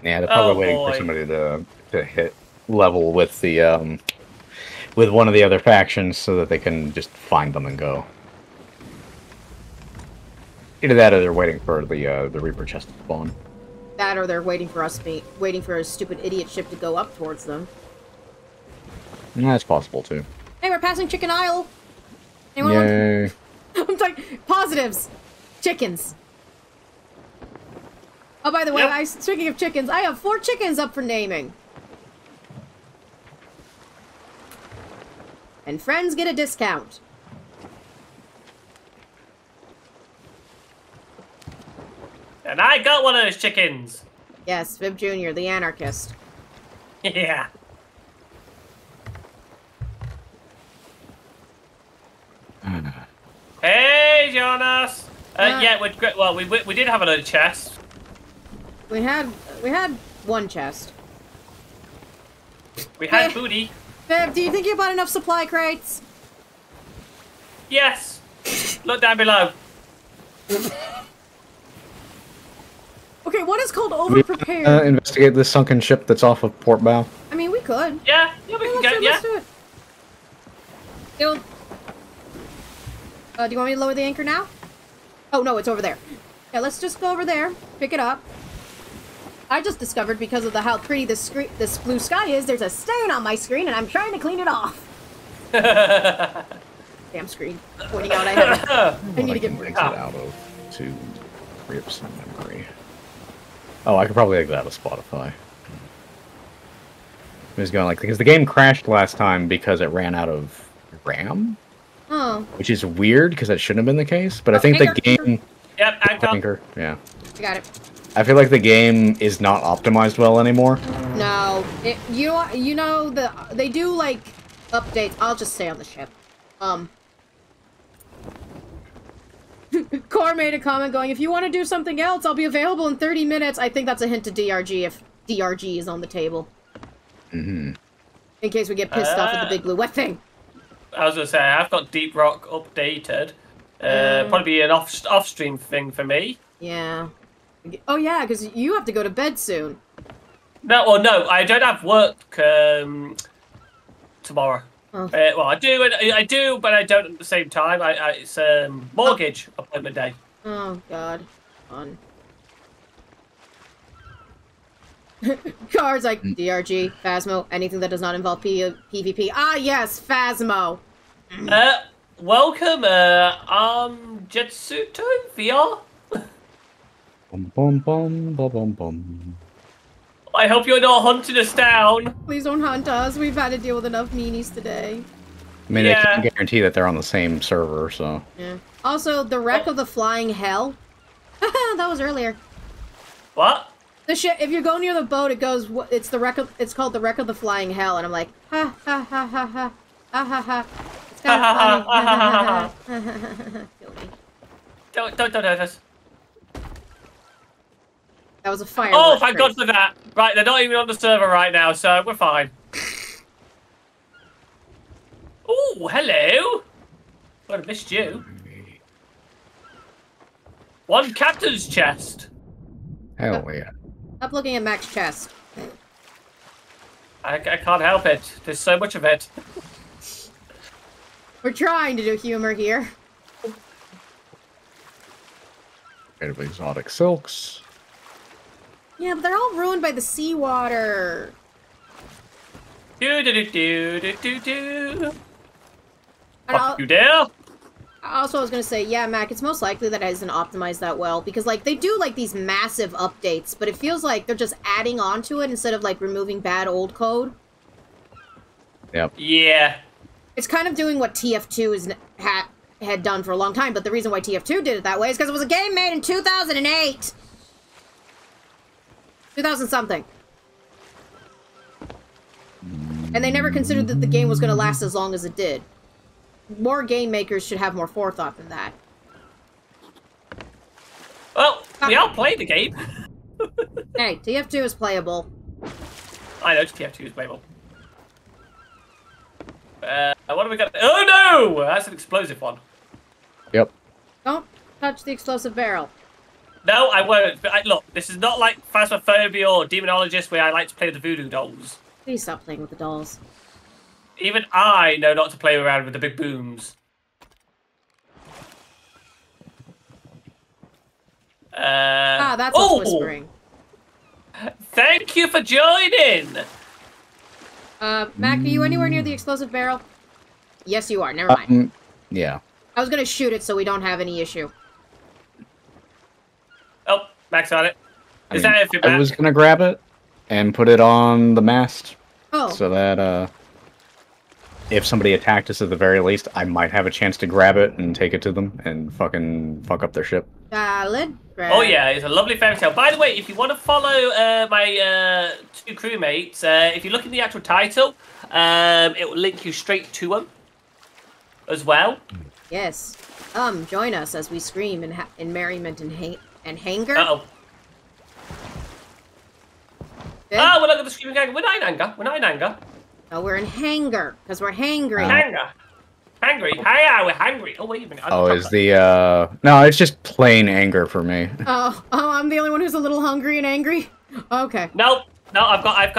Yeah, they're probably waiting for somebody to hit level with the with one of the other factions so that they can just find them and go. Either that, or they're waiting for the Reaper chest to spawn. That, or they're waiting for us, waiting for a stupid idiot ship to go up towards them. Yeah, it's possible too. Hey, we're passing Chicken Isle. Anyone want... I'm sorry. Positives, chickens. Oh, by the way, speaking of chickens, I have 4 chickens up for naming. And friends get a discount. And I got one of those chickens. Yes, Fib Jr., the anarchist. Yeah. Hey, Jonas. Yeah, we did have another chest. We had one chest. We had booty. Fib, do you think you bought enough supply crates? Yes. Look down below. Okay, what is called overprepared? Investigate this sunken ship that's off of Port Bow. I mean, we could. Yeah, we can go, let's do it. Do you want me to lower the anchor now? Oh, no, it's over there. Yeah, let's just go over there, pick it up. I just discovered, because of how pretty this blue sky is, there's a stain on my screen, and I'm trying to clean it off. Damn screen. Pointing out I need to get it out of to rip some memory. Oh, I could probably take that out of Spotify. It was going like, because the game crashed last time because it ran out of RAM? Oh. Which is weird, because that shouldn't have been the case, but I think anchor. The game... Yep, anchor. Yeah. I got it. I feel like the game is not optimized well anymore. No, you know they do like updates. I'll just stay on the ship. Core made a comment going, "If you want to do something else, I'll be available in 30 minutes." I think that's a hint to DRG if DRG is on the table. Mm-hmm. In case we get pissed off at the big blue wet thing. I was gonna say I've got Deep Rock updated. Probably be an off-stream thing for me. Yeah. Oh yeah, because you have to go to bed soon. No, well, no, I don't have work tomorrow. Oh. Well, I do, but I don't at the same time. It's mortgage appointment day. Oh God, fun. Cards like DRG, Phasmo, anything that does not involve PvP. Ah yes, Phasmo. Welcome, Jetsuto VR. Bum, bum, bum, bum, bum, bum. I hope you're not hunting us down. Please don't hunt us. We've had to deal with enough meanies today. I mean, I can't guarantee that they're on the same server, so. Yeah. Also, the wreck of the flying hell. That was earlier. What? The ship. If you go near the boat, it goes. It's the wreck of. It's called the wreck of the flying hell, and I'm like, ha ha ha ha ha ha ha ha. It's kind of funny. Ha ha ha ha ha. Kill me. Don't hurt us. That was a fire. Oh, thank God for that. Right, they're not even on the server right now, so we're fine. hello! Well, I missed you. One captain's chest. Hell yeah. Stop looking at Mac's chest. I can't help it. There's so much of it. We're trying to do humor here. Incredibly exotic silks. Yeah, but they're all ruined by the seawater. Do-do-do-do-do-do-do. Fuck you, Dale. Also, I was going to say, yeah, Mac, it's most likely that I didn't optimize that well. Because, like, they do, like, these massive updates, but it feels like they're just adding on to it instead of, like, removing bad old code. Yep. Yeah. It's kind of doing what TF2 had done for a long time, but the reason why TF2 did it that way is because it was a game made in 2008! 2000-something. And they never considered that the game was going to last as long as it did. More game makers should have more forethought than that. Well, we all played the game. Hey, TF2 is playable. I know TF2 is playable. What have we got? Oh no! That's an explosive one. Yep. Don't touch the explosive barrel. No, I won't. But look, this is not like Phasmophobia or Demonologist where I like to play with the voodoo dolls. Please stop playing with the dolls. Even I know not to play around with the big booms. That's what's whispering. Thank you for joining! Mac, are you anywhere near the explosive barrel? Yes, you are. Never mind. Yeah. I was gonna shoot it so we don't have any issue. Oh, Mac's on it. I was gonna grab it and put it on the mast. Oh. So that, if somebody attacked us at the very least, I might have a chance to grab it and take it to them and fucking fuck up their ship. Valid. Oh yeah, it's a lovely fairy tale. By the way, if you want to follow my two crewmates, if you look in the actual title, it will link you straight to them as well. Yes. Join us as we scream in merriment and anger. Uh-oh. Oh, we're not going to scream in anger. We're not in anger. We're not in anger. No, we're in hanger, because we're hangry. Hangry? Yeah, we're hangry. Oh, wait a minute. No, it's just plain anger for me. Oh, I'm the only one who's a little hungry and angry? Okay. Nope. No, I've got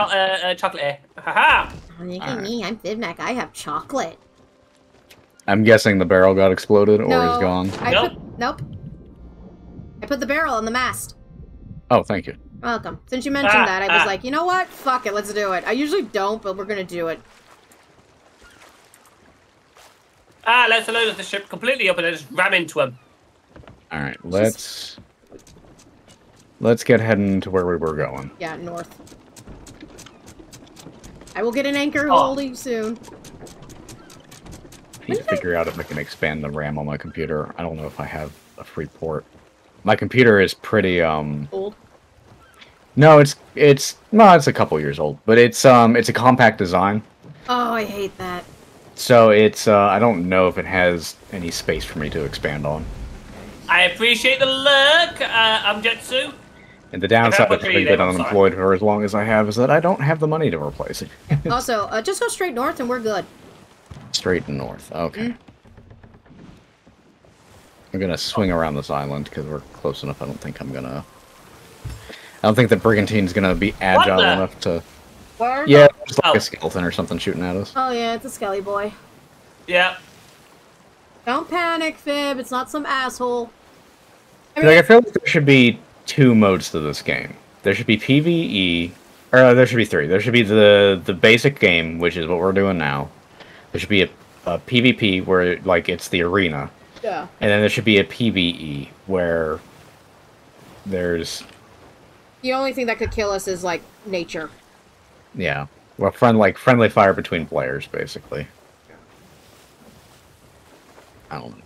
chocolate here. Haha! Look at me, I'm Fibnac. I have chocolate. I'm guessing the barrel got exploded or is gone. I put the barrel on the mast. Oh, thank you. Welcome. Since you mentioned that, I was like, you know what? Fuck it, let's do it. I usually don't, but we're gonna do it. Let's load the ship completely up and then just ram into him. Alright, let's get heading to where we were going. Yeah, north. I will get an anchor holding soon. I need to figure out if I can expand the RAM on my computer. I don't know if I have a free port. My computer is pretty, old. No, it's a couple years old, but it's a compact design. Oh, I hate that. So it's I don't know if it has any space for me to expand on. I appreciate the look. I'm Jetsu. And the downside of being unemployed for as long as I have is that I don't have the money to replace it. Also, just go straight north and we're good. Straight north. Okay. I'm gonna swing around this island because we're close enough. I don't think the brigantine's gonna be agile enough to. Where? Yeah, just like a skeleton or something shooting at us. Oh yeah, it's a skelly boy. Yeah. Don't panic, Fib. It's not some asshole. I feel like there should be two modes to this game. There should be PvE, or there should be three. There should be the basic game, which is what we're doing now. There should be a PvP where like it's the arena. Yeah. And then there should be a PvE where there's. The only thing that could kill us is, like, nature. Yeah. Well, friendly fire between players, basically. I don't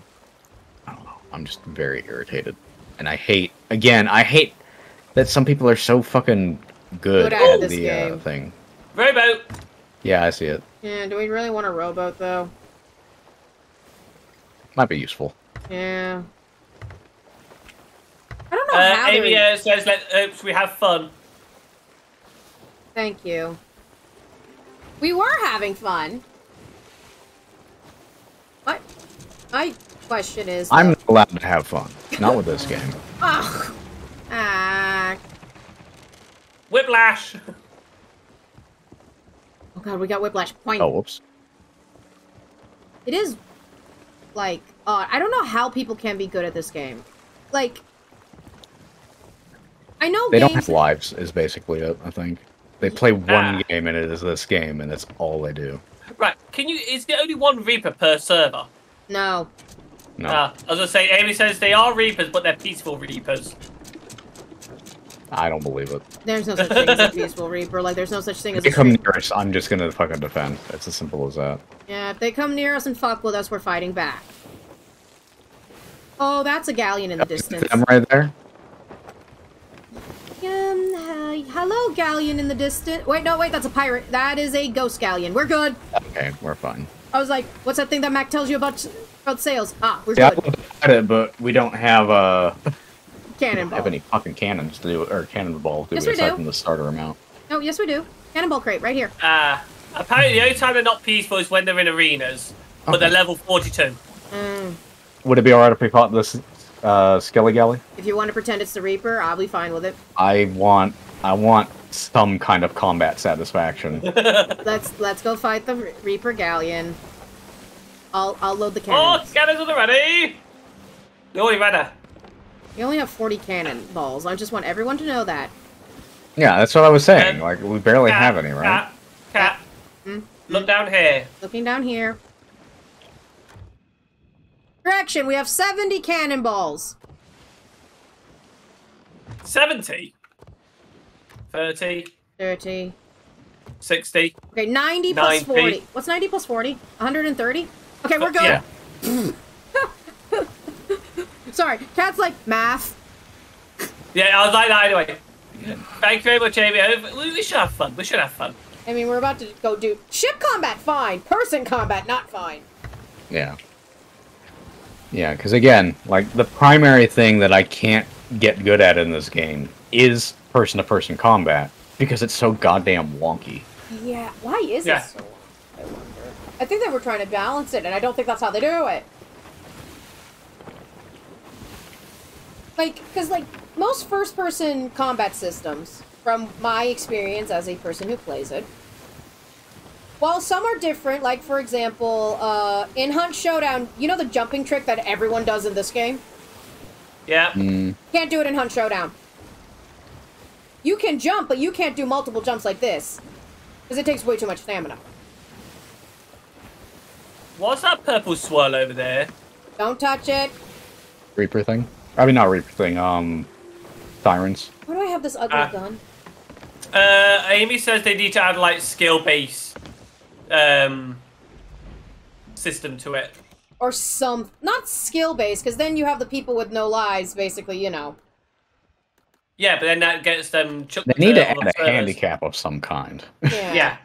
know. I'm just very irritated. And I hate that some people are so fucking good at this game. Thing. Rowboat! Yeah, I see it. Yeah, do we really want a rowboat, though? Might be useful. Yeah. I don't know how Amy says, oops, we have fun. Thank you. We were having fun. My question is... I'm not allowed to have fun. Not with this game. Ugh. Whiplash! Oh god, we got whiplash. Point. Oh, whoops. It is, like, odd. I don't know how people can be good at this game. Like, I know they don't have lives, is basically it, I think. They play one game, and it is this game, and that's all they do. Right, can you... Is there only one Reaper per server? No. No. I was going to say, Amy says they are Reapers, but they're peaceful Reapers. I don't believe it. There's no such thing as a peaceful Reaper. Like, there's no such thing as a... If they come near us, I'm just going to fucking defend. It's as simple as that. Yeah, if they come near us and fuck with us, we're fighting back. Oh, that's a galleon in the distance. I'm right there. Hello, galleon in the distance. Wait, no, wait, that's a pirate. That is a ghost galleon. We're good. Okay, we're fine. I was like, what's that thing that Mac tells you about sails? Ah, we're good. I looked at it, but we don't have, Cannonball. We don't have any fucking cannons to do, or cannonballs to do, aside from the starter amount. No, yes we do. Cannonball crate, right here. Apparently the only time they're not peaceful is when they're in arenas, but they're level 42. Mm. Would it be alright if we fought this Skelly Galley? If you want to pretend it's the Reaper, I'll be fine with it. I want some kind of combat satisfaction. let's go fight the Reaper Galleon. I'll load the cannons. Oh, cannons are the ready! You only have 40 cannonballs. I just want everyone to know that. Yeah, that's what I was saying. Like, we barely have any, right? Cat. Mm-hmm. Look down here. Looking down here. Correction, we have 70 cannonballs. 70? 30. 30. 60. Okay, 90 plus 40. What's 90 plus 40? 130? Okay, we're good. Yeah. Sorry, Cat's like, math. Yeah, I was like that anyway. Thank you very much, Amy. We should have fun. We should have fun. I mean, we're about to go do ship combat, fine. Person combat, not fine. Yeah. Yeah, because again, like, the primary thing that I can't get good at in this game is person-to-person combat, because it's so goddamn wonky. Yeah, why is it so wonky, I wonder? I think they were trying to balance it, and I don't think that's how they do it. Like, because, like, most first-person combat systems, from my experience as a person who plays it, while some are different, like, for example, in Hunt Showdown, you know the jumping trick that everyone does in this game? Yeah. Mm. Can't do it in Hunt Showdown. You can jump, but you can't do multiple jumps like this, because it takes way too much stamina. What's that purple swirl over there? Don't touch it. Reaper thing? I mean, not Reaper thing, Sirens. Why do I have this ugly gun? Amy says they need to add, like, skill-based, system to it. Or some... Not skill-based, because then you have the people with no lives, basically, you know. Yeah, but then that gets them... They need to add a handicap of some kind. Yeah. Yeah.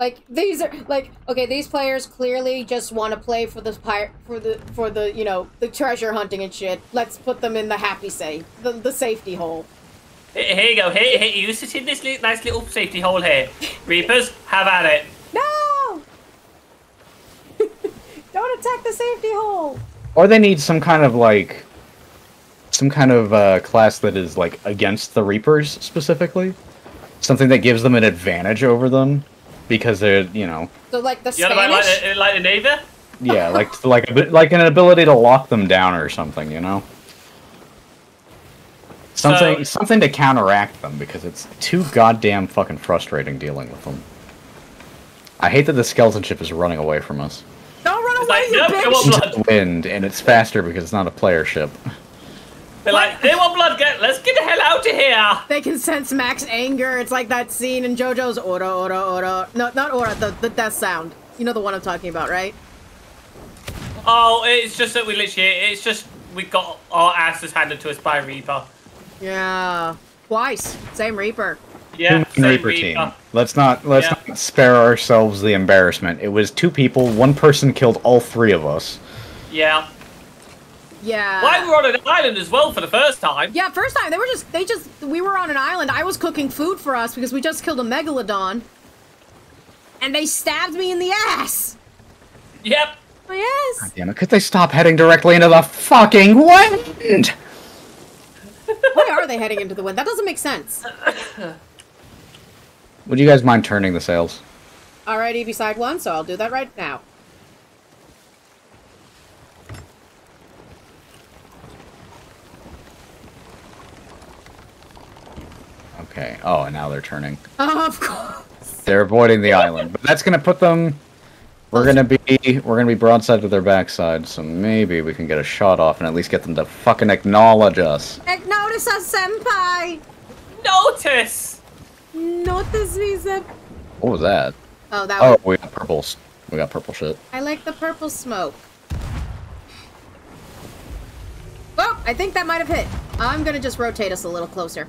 Like, these are, like, okay, these players clearly just want to play for the, you know, the treasure hunting and shit. Let's put them in the happy safe, the safety hole. Here you go, hey, you sit in this nice little safety hole here. Reapers, have at it. No! Don't attack the safety hole! Or they need some kind of, like, some kind of class that is, like, against the Reapers, specifically. Something that gives them an advantage over them. Because they're, you know... So, like, the Spanish? Like the Navy? Yeah, like an ability to lock them down or something, you know? Something to counteract them, because it's too goddamn fucking frustrating dealing with them. I hate that the skeleton ship is running away from us. Don't run away, like, you bitch! It's wind, and it's faster because it's not a player ship. They're like, they want blood, let's get the hell out of here! They can sense Mac's anger, it's like that scene in JoJo's Ora, Ora, Ora. No, not Ora, the death sound. You know the one I'm talking about, right? Oh, it's just that we literally, it's just we got our asses handed to us by Reaper. Yeah, twice, same Reaper. Yeah, same Reaper team. Let's not spare ourselves the embarrassment. It was two people, one person killed all three of us. Yeah. Yeah. Why we were on an island as well for the first time? Yeah, first time we were on an island. I was cooking food for us because we just killed a megalodon, and they stabbed me in the ass. Yep. Oh, yes! God damn it, could they stop heading directly into the fucking wind? Why are they heading into the wind? That doesn't make sense. Would you guys mind turning the sails? Alrighty, beside one, so I'll do that right now. Okay. Oh, and now they're turning. Oh, of course. They're avoiding the island, but that's gonna put them. We're gonna be broadside to their backside, so maybe we can get a shot off and at least get them to fucking acknowledge us. Notice us, senpai. Notice. Notice me, senpai. What was that? Oh, that was... we got purple. We got purple shit. I like the purple smoke. Oh, I think that might have hit. I'm gonna just rotate us a little closer.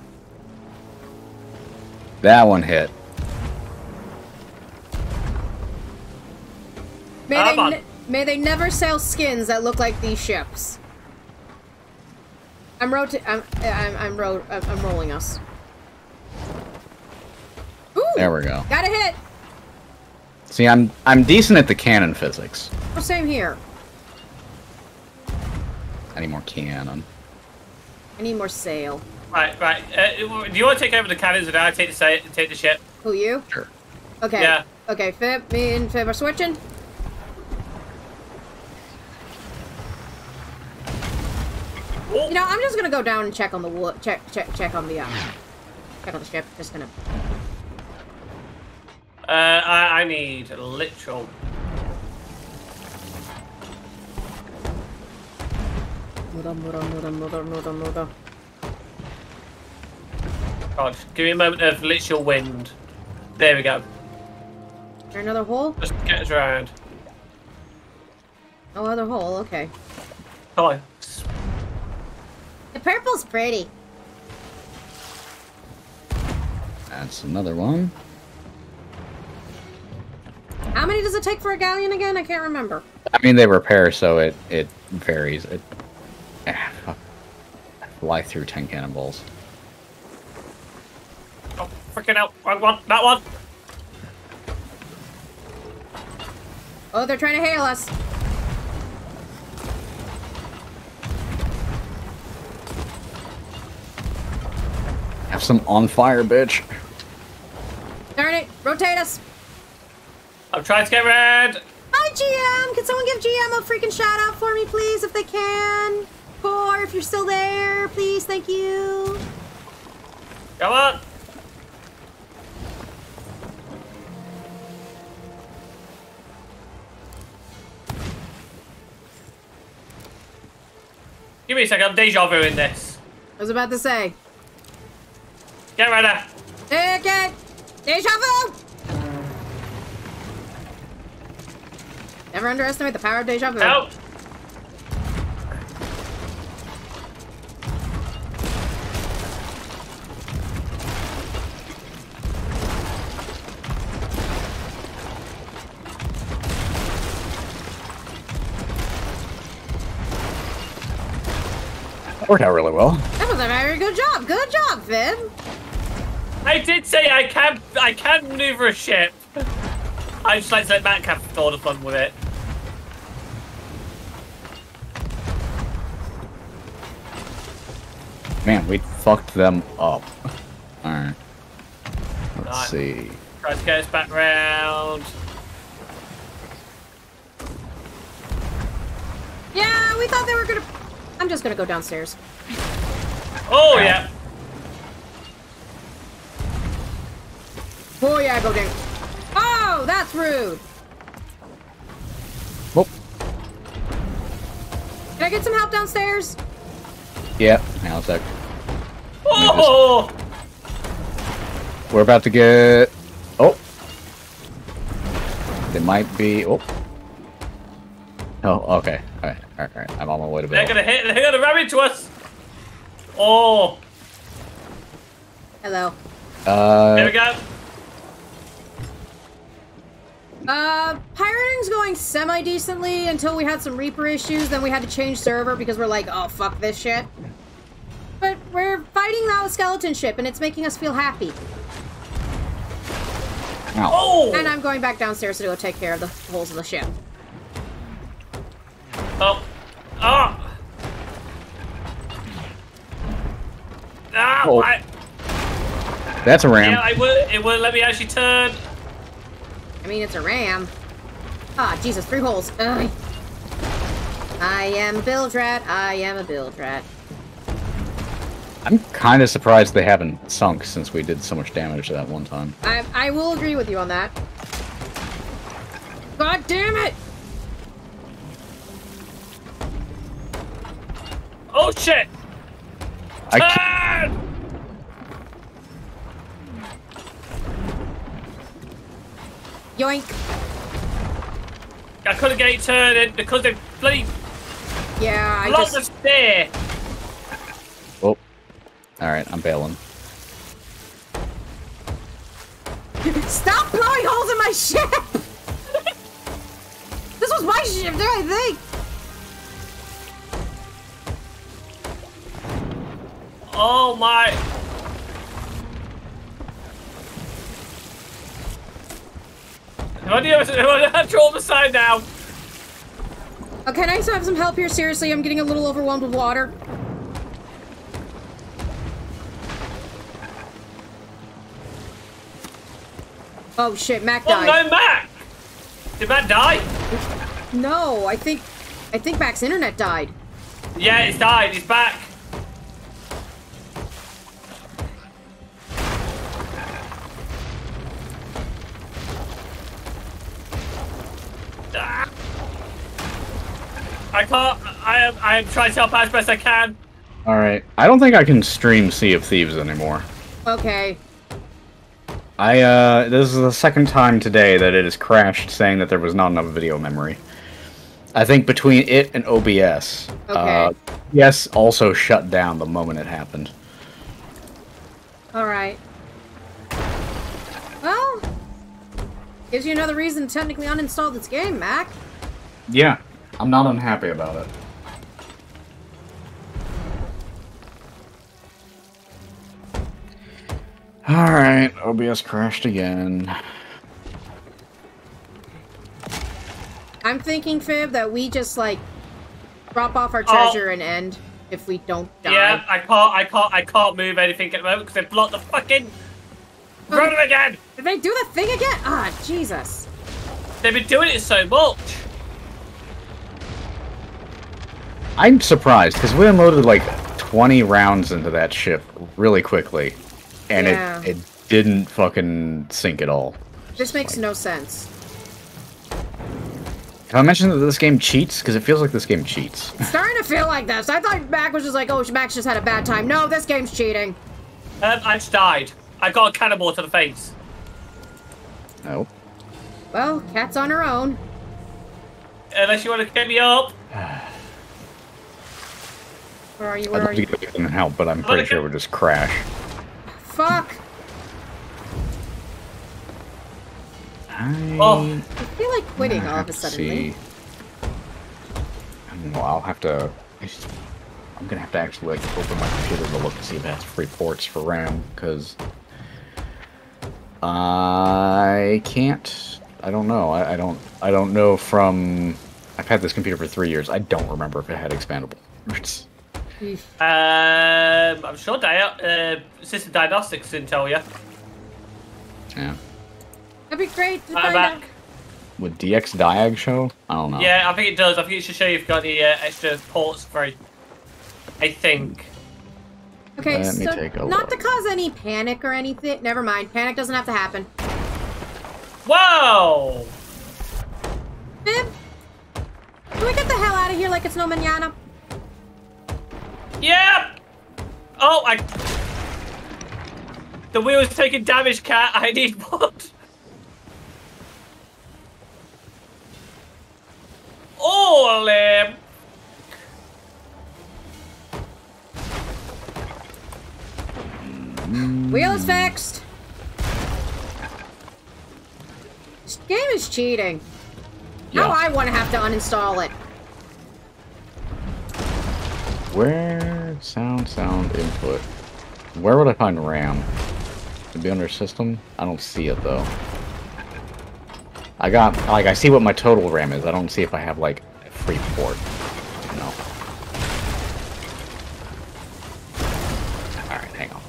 That one hit. May they never sell skins that look like these ships. I'm rolling us. Ooh, there we go. Got a hit. See, I'm decent at the cannon physics. Oh, same here. I need more cannon. I need more sail. Right, right. Do you want to take over the cannons and I take the ship? Who, you? Sure. Okay. Yeah. Okay, Fib, me and Fib are switching. Oh. You know, I'm just gonna go down and check on the check on the ship. Just gonna. I need literal. Muda. God, give me a moment of literal wind. There we go. Is there another hole? Just get us around. No other hole, okay. Hello. The purple's pretty. That's another one. How many does it take for a galleon again? I can't remember. I mean, they repair, so it varies. Fly through 10 cannonballs. Oh, freaking out. I want that one. Oh, they're trying to hail us. Have some on fire, bitch. Darn it. Rotate us. I'm trying to get red. Hi, GM. Can someone give GM a freaking shout out for me, please, if they can? Core, if you're still there, please. Thank you. Come on. Give me a second. I'm deja vu in this. I was about to say. Get right up. Take it. Deja vu. Never underestimate the power of deja vu. Help. Worked out really well. That was a very good job. Good job, Fib. I did say I can maneuver a ship. I just like to let Mac have all the fun with it. Man, we fucked them up. Alright. Let's see. Try to get us back round. Yeah, we thought they were gonna... I'm just gonna go downstairs. Oh, yeah. Oh, yeah, go down. Oh, that's rude. Whoop. Can I get some help downstairs? Yeah, now it's like. Oh! We're about to get. Oh. They might be. Oh. Oh, okay. Alright. I'm on my way to bed. They're gonna ram into us! Oh! Hello. There we go. Pirating's going semi-decently until we had some Reaper issues, then we had to change server because we're like, oh, fuck this shit. But we're fighting now a skeleton ship, and it's making us feel happy. Ow. Oh! And I'm going back downstairs to go take care of the holes in the ship. Ow! Oh. That's a ram. Yeah, it will let me actually turn. I mean, it's a ram. Ah, oh, Jesus, 3 holes. Ugh. I am build rat. I am a build rat. I'm kind of surprised they haven't sunk since we did so much damage that one time. I will agree with you on that. God damn it! Oh shit! Turn! Yoink! I couldn't get it turned because they bloody blocked the stair. Oh, all right, I'm bailing. Stop blowing holes in my ship! This was my ship, there I think. Oh my! I'm traumatized now. Oh, can I have some help here? Seriously, I'm getting a little overwhelmed with water. Oh shit, Mac died. Oh no, Mac! Did Mac die? No, I think Mac's internet died. Yeah, it's died. It's back. I can't. I am trying to help out as best I can. All right. I don't think I can stream Sea of Thieves anymore. Okay. This is the second time today that it has crashed, saying that there was not enough video memory. I think between it and OBS. Okay. OBS also shut down the moment it happened. All right. Well, gives you another reason to technically uninstall this game, Mac. Yeah. I'm not unhappy about it. Alright, OBS crashed again. I'm thinking, Fib, that we just, like, drop off our treasure and end if we don't die. Yeah, I can't move anything at the moment because they blocked the fucking road again! Did they do the thing again? Ah, oh, Jesus. They've been doing it so much! I'm surprised, because we unloaded like 20 rounds into that ship really quickly, and it didn't fucking sink at all. This makes no sense. Can I mention that this game cheats? Because it feels like this game cheats. It's starting to feel like this. I thought Mac was just like, oh, Mac's just had a bad time. No, this game's cheating. I just died. I got a cannonball to the face. Oh. Well, Cat's on her own. Unless you want to get me up. Where are you? Where are you? I'd love to get in and help, but I'm pretty sure we'll just crash. Fuck! I feel like quitting all of a sudden. See. I don't know, I'm gonna have to actually like open my computer to look to see if it has free ports for RAM, because I can't. I don't know. I don't know from. I've had this computer for 3 years. I don't remember if it had expandable ports. I'm sure System Diagnostics didn't tell you. Yeah. That'd be great to find out. Would DX Diag show? I don't know. Yeah, I think it does. I think it should show you've got the extra ports for it, I think. Okay, so not to cause any panic or anything. Never mind. Panic doesn't have to happen. Whoa! Bib, can we get the hell out of here like it's no manana? Yep! Oh, the wheel's taking damage, Cat. I need one. Oh, lamb! Wheel is fixed. This game is cheating. Yeah. Now I want to have to uninstall it. Where sound input? Where would I find RAM? It'd be under system? I don't see it though. I got like I see what my total RAM is. I don't see if I have like a free port. No. Alright, hang on.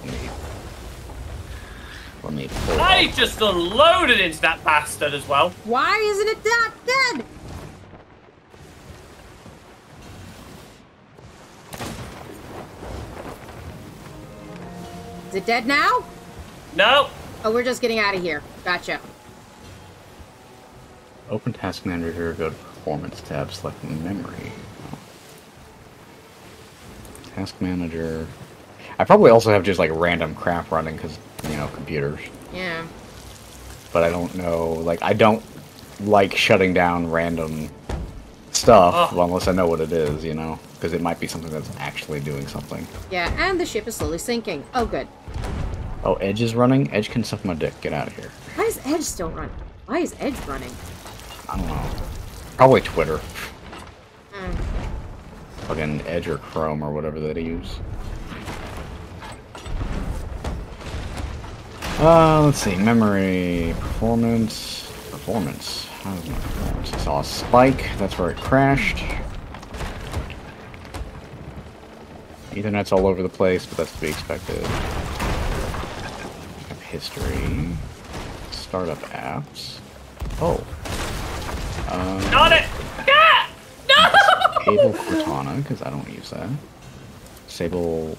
I just unloaded into that bastard as well. Why isn't it that dead? Is it dead now? No. Oh, we're just getting out of here. Gotcha. Open Task Manager here, go to Performance tab, select Memory. Task Manager. I probably also have just like random crap running because, you know, computers. Yeah. But I don't know, like, I don't like shutting down random stuff unless I know what it is, you know? Because it might be something that's actually doing something. Yeah, and the ship is slowly sinking. Oh, good. Oh, Edge is running? Edge can suck my dick. Get out of here. Why is Edge still running? Why is Edge running? I don't know. Probably Twitter. Fucking Edge or Chrome or whatever that he uses. Let's see. Memory. Performance. Performance. How is my performance? I saw a spike. That's where it crashed. Ethernet's all over the place, but that's to be expected. History. Startup apps. Oh. Got it! Ah! No! Sable Cortana, because I don't use that. Sable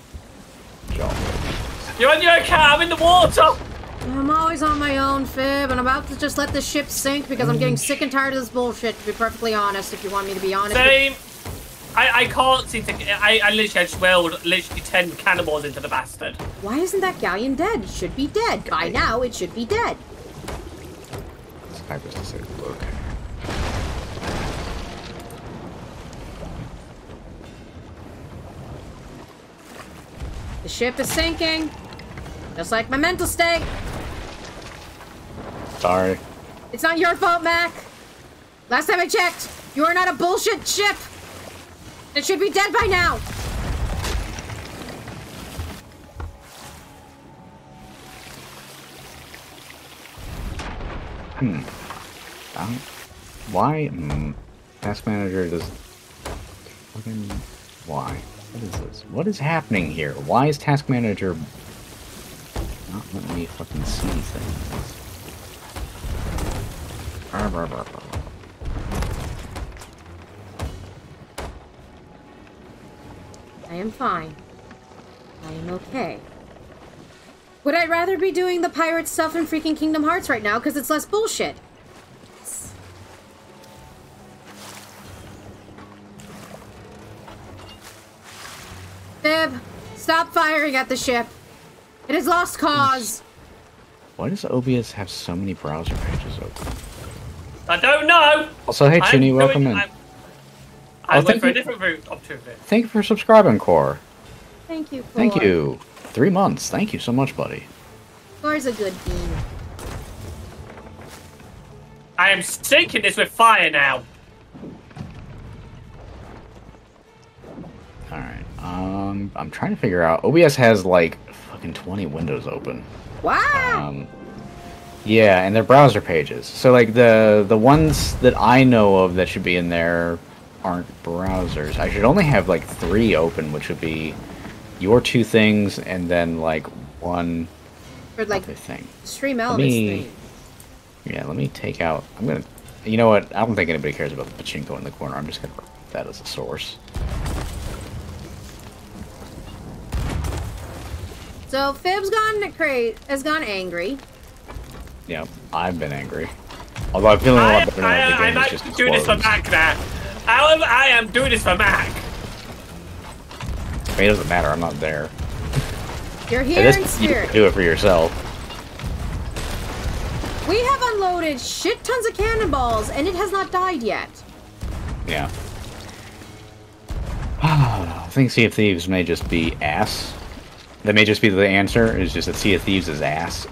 Jawbreaker. You're on your own, cat! I'm in the water! I'm always on my own, Fib, and I'm about to just let this ship sink because I'm getting sick and tired of this bullshit, to be perfectly honest, if you want me to be honest. Same! I can't see things. I literally just welled literally 10 cannibals into the bastard. Why isn't that galleon dead? It should be dead. By now, it should be dead. Sniper's disabled. Okay. The ship is sinking. Just like my mental state. Sorry. It's not your fault, Mac. Last time I checked, you are not a bullshit ship. It should be dead by now. Why? Task Manager does... Fucking... Why? What is this? What is happening here? Why is Task Manager... not letting me fucking see things? Brr, brr, brr, brr. I am fine. I am okay. Would I rather be doing the pirate stuff in freaking Kingdom Hearts right now because it's less bullshit? Yes. Fib, stop firing at the ship. It has lost cause. Why does OBS have so many browser pages open? I don't know. Also, hey, Chinny, welcome in. I went for a different route up to it. Thank you for subscribing, Core. Thank you, Core. Thank you. 3 months. Thank you so much, buddy. Core's a good bean. I am sinking this with fire now. Alright. I'm trying to figure out. OBS has like fucking 20 windows open. Wow! Yeah, and they're browser pages. So like the ones that I know of that should be in there aren't browsers. I should only have like 3 open, which would be your 2 things and then like one or like other thing. Stream elements thing. Yeah, let me take out. I'm gonna. You know what? I don't think anybody cares about the pachinko in the corner. I'm just gonna put that as a source. So Fib's gone crazy. Has gone angry. Yeah, I've been angry. Although I'm feeling a lot better now. The game is just exploding. I'm doing this for Mac now. I am doing this for Mac. I mean, it doesn't matter. I'm not there. You're here in spirit. You do it for yourself. We have unloaded shit tons of cannonballs, and it has not died yet. Yeah. I think Sea of Thieves may just be ass. That may just be the answer. It's just that Sea of Thieves is ass.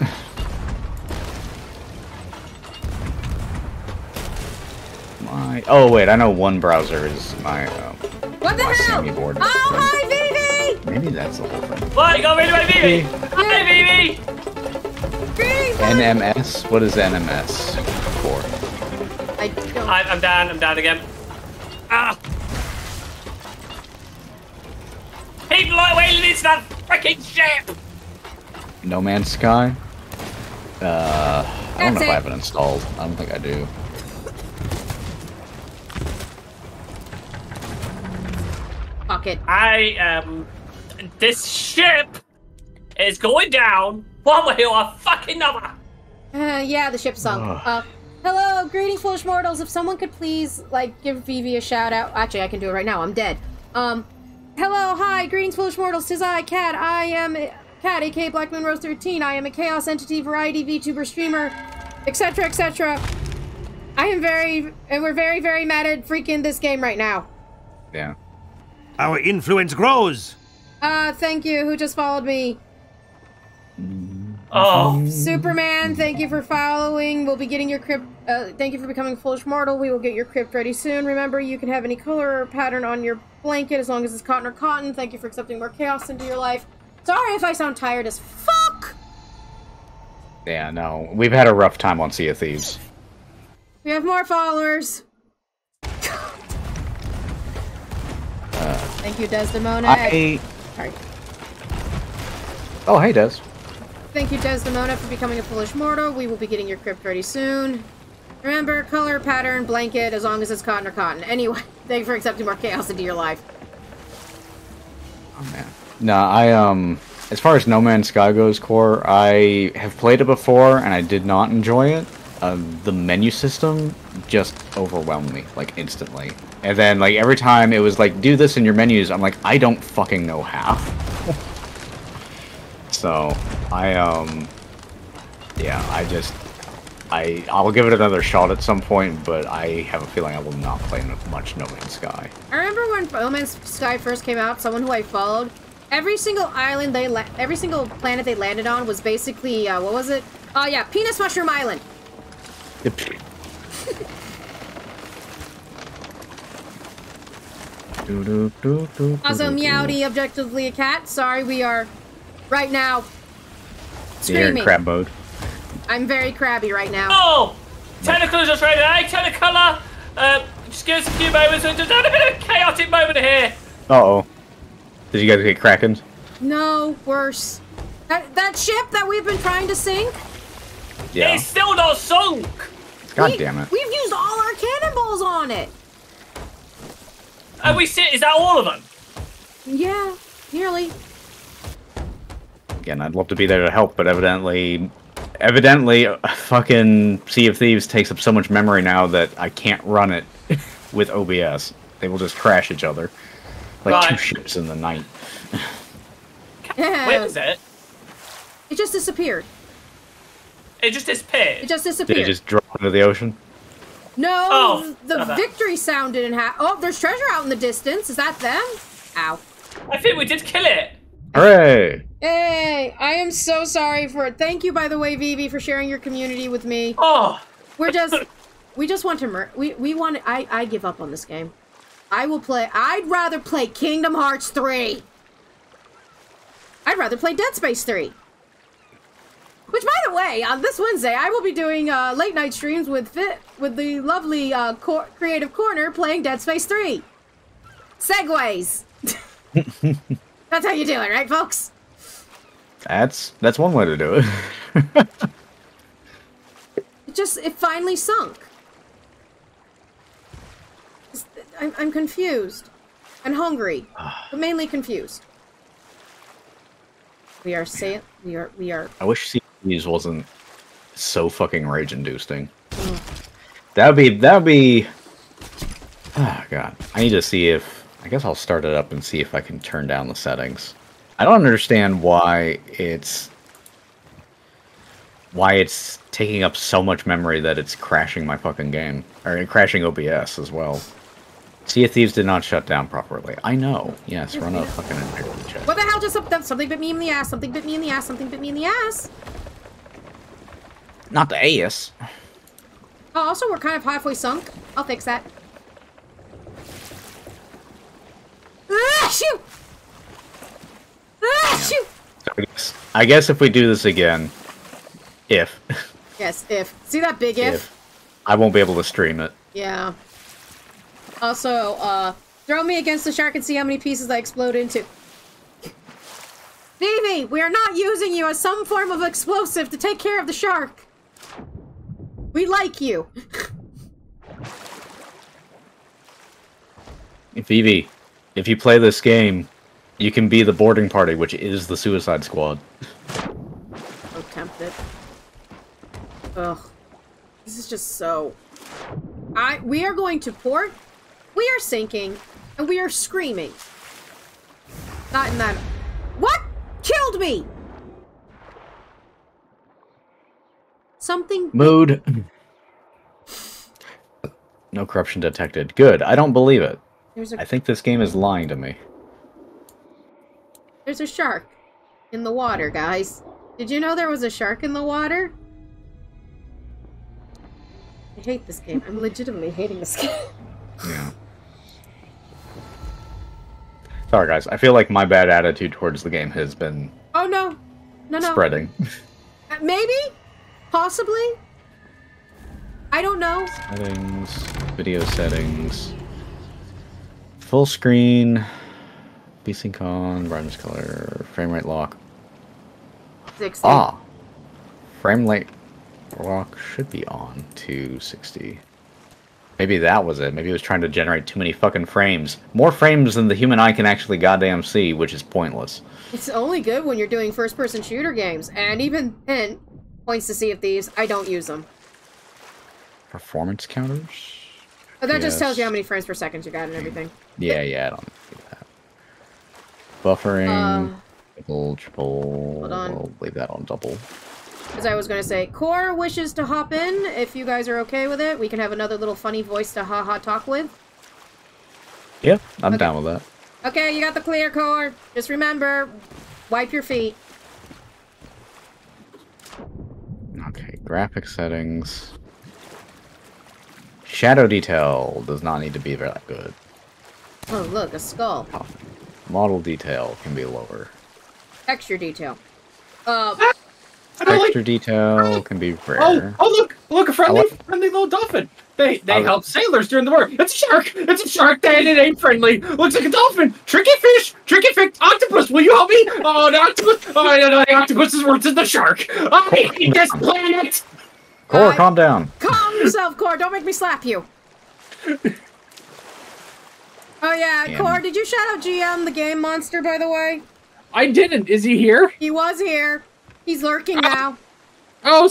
Oh wait, I know one browser is my what the hell? Board. Oh hi Vivi! Maybe that's the whole thing. What? You got rid of my Vivi! Hi Vivi! NMS? What is NMS for? I don't... I'm down again. Ah! People are wailing into that freaking ship! No Man's Sky? I don't know if I have it installed. I don't think I do. Fuck it. I am... This ship is going down one way or fucking another. Yeah, the ship sunk. Hello, greetings, foolish mortals. If someone could please, like, give Vivi a shout out. Actually, I can do it right now. I'm dead. Hello, hi, greetings, foolish mortals. Tis I, Cat. I am Cat, aka Black Moon Rose 13. I am a chaos entity, variety VTuber streamer, etc., etc. I am we're very, very mad at freaking this game right now. Yeah. Our influence grows. Thank you. Who just followed me? Oh, Superman! Thank you for following. We'll be getting your crypt. Thank you for becoming foolish mortal. We will get your crypt ready soon. Remember, you can have any color or pattern on your blanket as long as it's cotton or cotton. Thank you for accepting more chaos into your life. Sorry if I sound tired as fuck. Yeah, no, we've had a rough time on Sea of Thieves. We have more followers. Thank you, Desdemona. Sorry. Oh, hey, Des. Thank you, Desdemona, for becoming a foolish mortal. We will be getting your crypt ready soon. Remember, color, pattern, blanket, as long as it's cotton or cotton. Anyway, thank you for accepting more chaos into your life. Oh, man. No, as far as No Man's Sky goes, Core, I have played it before, and I did not enjoy it. The menu system just overwhelmed me, like, instantly. And then, like, every time it was like, do this in your menus, I'm like, I don't fucking know how. So, I'll give it another shot at some point, but I have a feeling I will not play much No Man's Sky. I remember when No Man's Sky first came out, someone who I followed, every single island every single planet they landed on was basically, what was it? Oh yeah, Penis Mushroom Island! Also, Meowdy, objectively a cat. Sorry, we are... Right now, screaming. You're in crab mode. I'm very crabby right now. Oh! Tentacles just right there. Tentacolor! Just give us a few moments. We've just had a bit of a chaotic moment here. Uh-oh. Did you guys get Krakens? No, worse. That ship that we've been trying to sink? Yeah. It's still not sunk! God damn it. We've used all our cannonballs on it! And is that all of them? Yeah, nearly. Again, I'd love to be there to help, but evidently, fucking Sea of Thieves takes up so much memory now that I can't run it with OBS. They will just crash each other, like two ships in the night. Where was it? It just disappeared. It just disappeared? It just disappeared. Did it just drop into the ocean? No, the victory sound didn't happen. Oh, there's treasure out in the distance. Is that them? Ow. I think we did kill it. Hooray! Hey, I am so sorry for it. Thank you, by the way, Vivi, for sharing your community with me. Oh! We just want to I give up on this game. I'd rather play Kingdom Hearts 3. I'd rather play Dead Space 3. Which, by the way, on this Wednesday, I will be doing late night streams with the lovely Creative Corner playing Dead Space 3. Segways! That's how you do it, right, folks? That's one way to do it. It finally sunk. I'm confused and hungry, but mainly confused. We are. I wish Sea of Thieves wasn't so fucking rage-inducing. Mm. That would be. Oh god, I need to see if. I guess I'll start it up and see if I can turn down the settings. I don't understand why it's taking up so much memory that it's crashing my fucking game. Or crashing OBS as well. Sea of Thieves did not shut down properly. I know. Yes, run a fucking integrity check. What the hell just up? Something bit me in the ass, something bit me in the ass, something bit me in the ass. Not the ass. Oh, also we're kind of halfway sunk. I'll fix that. Ah, shoot! Ah, shoot! So I guess if we do this again, if. See that big if? I won't be able to stream it. Yeah. Also, throw me against the shark and see how many pieces I explode into. Phoebe, we are not using you as some form of explosive to take care of the shark. We like you. Phoebe, if you play this game, you can be the boarding party, which is the Suicide Squad. So tempted. Ugh. This is just so... We are going to port, we are sinking, and we are screaming. Not in that... What? Killed me! Something... Mood. No corruption detected. Good. I don't believe it. I think this game is lying to me. There's a shark in the water, guys. Did you know there was a shark in the water? I hate this game. I'm legitimately hating this game. Yeah. Sorry, guys. I feel like my bad attitude towards the game has been... Oh, no. No, no. ...spreading. Maybe? Possibly? I don't know. Settings. Video settings. Full screen, VSync on, brightness color, frame rate lock. 60. Ah! Frame rate lock should be on to 60. Maybe that was it. Maybe it was trying to generate too many fucking frames. More frames than the human eye can actually goddamn see, which is pointless. It's only good when you're doing first-person shooter games, and even then, points to Sea of Thieves, I don't use them. Performance counters? Oh, that just tells you how many frames per second you got and everything. Yeah, yeah, I don't need that. Buffering, triple. Hold on. I'll leave that on double. As I was going to say, Core wishes to hop in. If you guys are okay with it, we can have another little funny voice to haha talk with. Yeah, I'm down with that. Okay, you got the clear, Core. Just remember, wipe your feet. Okay, graphic settings. Shadow detail does not need to be very good. Oh, look, a skull. Oh, model detail can be lower. Texture detail. Texture detail can be rare. Oh, look! Look, a friendly little dolphin! They help sailors during the war. It's a shark! It's a shark! And it ain't friendly! Looks like a dolphin! Tricky fish! Tricky fish! Octopus! Will you help me? Oh, the octopus! Oh, no, the octopus is worse than the shark! I hate this planet! Core, calm down. Calm yourself, Core. Don't make me slap you. Oh, yeah. Damn. Core, did you shout out GM, the game monster, by the way? I didn't. Is he here? He was here. He's lurking now. Oh,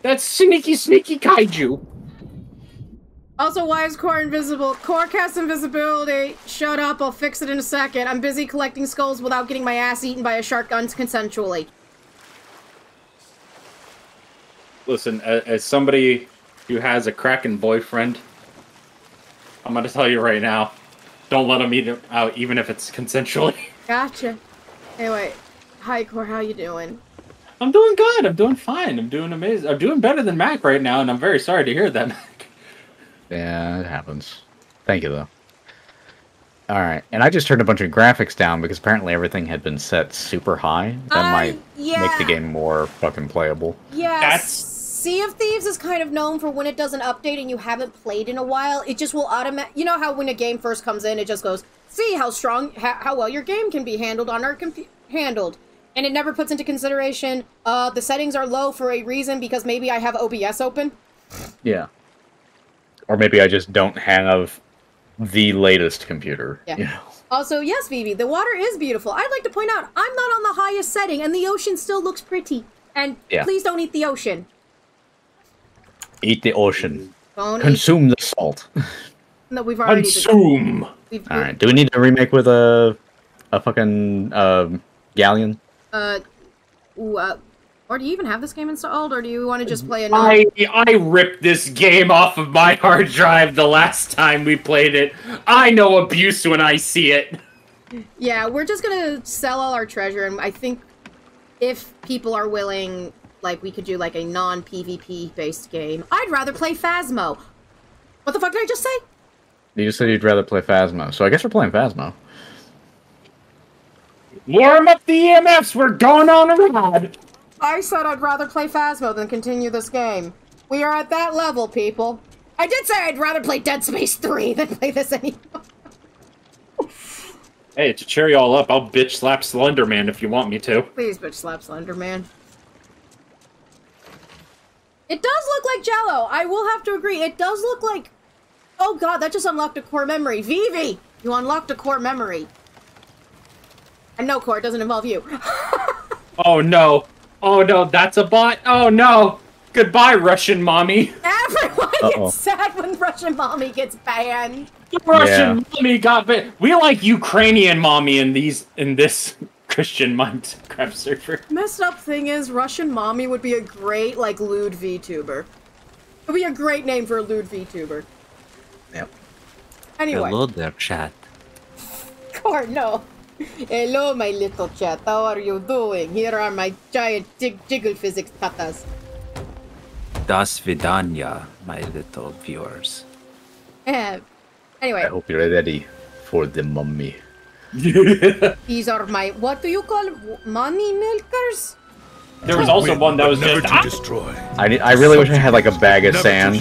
that's sneaky, sneaky kaiju. Also, why is Core invisible? Core casts invisibility. Shut up. I'll fix it in a second. I'm busy collecting skulls without getting my ass eaten by a shark unconsensually. Listen, as somebody who has a Kraken boyfriend, I'm going to tell you right now, don't let him eat it out, even if it's consensually. Gotcha. Anyway, hi, Core, how you doing? I'm doing good. I'm doing fine. I'm doing amazing. I'm doing better than Mac right now, and I'm very sorry to hear that, Mac. Yeah, it happens. Thank you, though. All right, and I just turned a bunch of graphics down because apparently everything had been set super high. That might make the game more fucking playable. Yeah, Sea of Thieves is kind of known for when it doesn't update and you haven't played in a while, it just will automatically... You know how when a game first comes in, it just goes, see how strong, how well your game can be handled on our handled. And it never puts into consideration, the settings are low for a reason because maybe I have OBS open. Yeah. Or maybe I just don't have the latest computer. Yeah. You know? Also, yes, Vivi, the water is beautiful. I'd like to point out, I'm not on the highest setting and the ocean still looks pretty. And please don't eat the ocean. Eat the ocean. Don't consume the salt. No, we've already consume. All right. Do we need a remake with a fucking galleon? Or do you even have this game installed, or do you want to just play another? I ripped this game off of my hard drive the last time we played it. I know abuse when I see it. Yeah, we're just gonna sell all our treasure, and I think if people are willing. Like, we could do, like, a non-PvP-based game. I'd rather play Phasmo. What the fuck did I just say? You just said you'd rather play Phasmo. So I guess we're playing Phasmo. Warm up the EMFs! We're going on a ride! I said I'd rather play Phasmo than continue this game. We are at that level, people. I did say I'd rather play Dead Space 3 than play this anymore. Hey, to cheer you all up, I'll bitch slap Slenderman if you want me to. Please bitch slap Slenderman. It does look like Jell-O. I will have to agree. It does look like... Oh god, that just unlocked a core memory. Vivi! You unlocked a core memory. And no, Core, it doesn't involve you. Oh no. Oh no, that's a bot. Oh no. Goodbye, Russian mommy. Everyone gets sad when Russian mommy gets banned. Russian mommy got banned. We like Ukrainian mommy in this Christian Minecraft server. Messed up thing is, Russian mommy would be a great like lewd VTuber. It would be a great name for a lewd VTuber. Yep. Anyway. Hello there, chat. Core, no. Hello, my little chat. How are you doing? Here are my giant jiggle physics tatas. Das Vidanya, my little viewers. Anyway. I hope you're ready for the mummy. These are my, what do you call, mummy milkers? There was also one that was just I really wish I had like a bag of sand,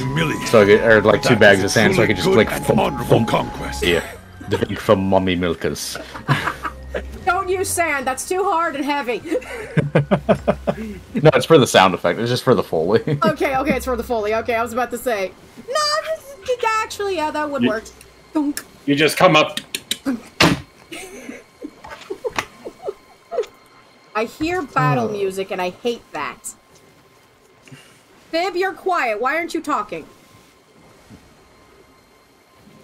so I could, or like two bags of sand, so I could just like honorable conquest. Yeah, drink from mummy milkers. Don't use sand. That's too hard and heavy. No, it's for the sound effect. It's just for the Foley. Okay, it's for the Foley. Okay, I was about to say. No, actually, yeah, that would work. You just come up. I hear battle music and I hate that. Fib, you're quiet. Why aren't you talking?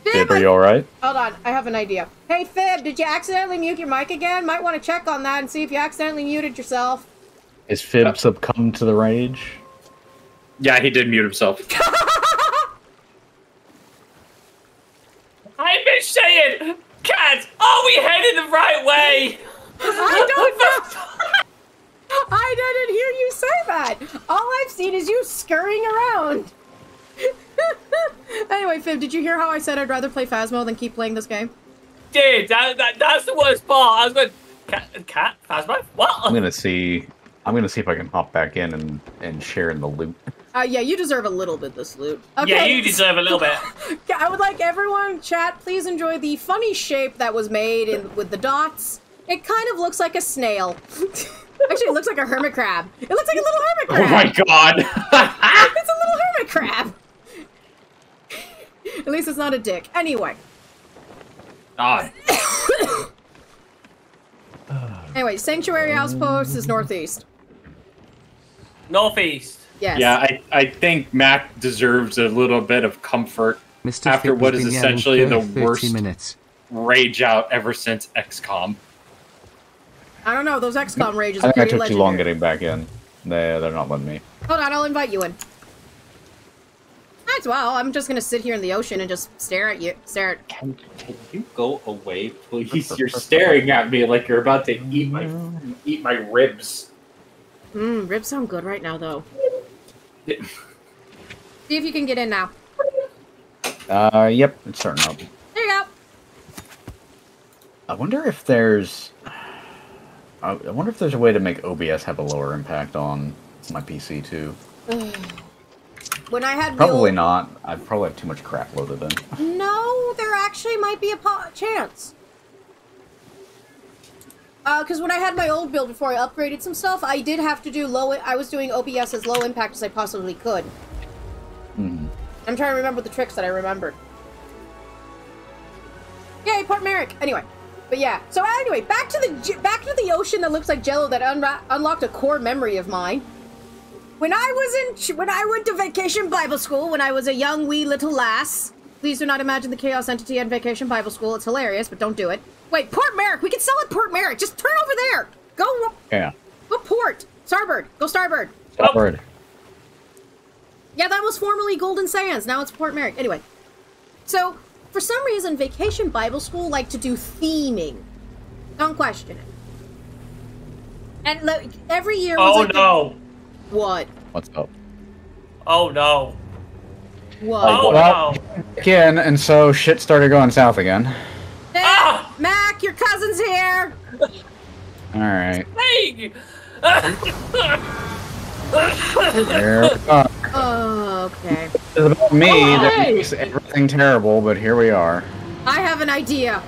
Fib, are you alright? Hold on, I have an idea. Hey Fib, did you accidentally mute your mic again? Might want to check on that and see if you accidentally muted yourself. Is Fib succumbed to the rage? Yeah, he did mute himself. I've been saying, cats, are we headed the right way? I don't know. I didn't hear you say that. All I've seen is you scurrying around. Anyway, Fib, did you hear how I said I'd rather play Phasmo than keep playing this game? Dude, that's the worst part. I was going, cat, Phasmo, what? I'm gonna see if I can hop back in and share in the loot. Yeah, you deserve a little bit this loot. Okay. Yeah, you deserve a little bit. I would like everyone, chat, please enjoy the funny shape that was made with the dots. It kind of looks like a snail. Actually, it looks like a hermit crab. It looks like a little hermit crab. Oh my god. It's a little hermit crab. At least it's not a dick. Anyway. God. Anyway, Sanctuary Outpost is northeast. Northeast. Yes. Yeah, I think Mac deserves a little bit of comfort after what is essentially the worst rage out ever since XCOM. I don't know, those XCOM rages are pretty legendary. I took too long getting back in. They're not letting me. Hold on, I'll invite you in. As well, I'm just gonna sit here in the ocean and just stare at you. Can you go away, please? You're staring at me like you're about to eat my ribs. Ribs sound good right now, though. See if you can get in now. Yep, it's starting up. There you go. I wonder if there's a way to make OBS have a lower impact on my PC too. When I had probably not. I probably have too much crap loaded in. No, there actually might be a chance. Because when I had my old build before I upgraded some stuff, I did have to do low. I was doing OBS as low impact as I possibly could. Mm-hmm. I'm trying to remember the tricks that I remembered. Yay, Port Merrick. Anyway, but yeah. So anyway, back to the ocean that looks like Jell-O that unlocked a core memory of mine. When I went to Vacation Bible School when I was a young wee little lass. Please do not imagine the chaos entity on Vacation Bible School. It's hilarious, but don't do it. Wait, Port Merrick. We can sell at Port Merrick. Just turn over there. Go. Yeah. Go port. Starboard. Go starboard. Starboard. Oh. Yeah, that was formerly Golden Sands. Now it's Port Merrick. Anyway, so for some reason, Vacation Bible School liked to do theming. Don't question it. And like, every year. Oh like no. What? What's up? Oh no. What? Oh no. Again, and so shit started going south again. Hey, ah! Mac, your cousin's here! Alright. Hey! There we are. Oh, okay. It's about me that makes everything terrible, but here we are. I have an idea.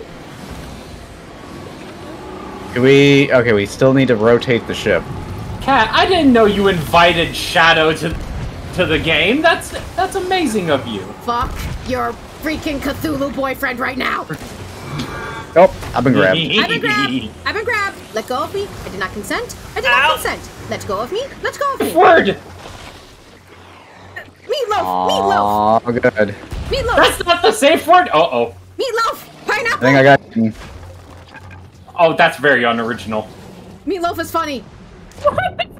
Do we... Okay, we still need to rotate the ship. Cat, I didn't know you invited Shadow to the game. That's amazing of you. Fuck your freaking Cthulhu boyfriend right now. Oh, I've been grabbed. I've been grabbed. Let go of me. I did not consent. I did not consent. Let go of me. Let go of me. Word. Meatloaf! Meatloaf! Oh, good. Meatloaf! That's not the safe word? Uh-oh. Meatloaf! Pineapple! I think I got it. Oh, that's very unoriginal. Meatloaf is funny. I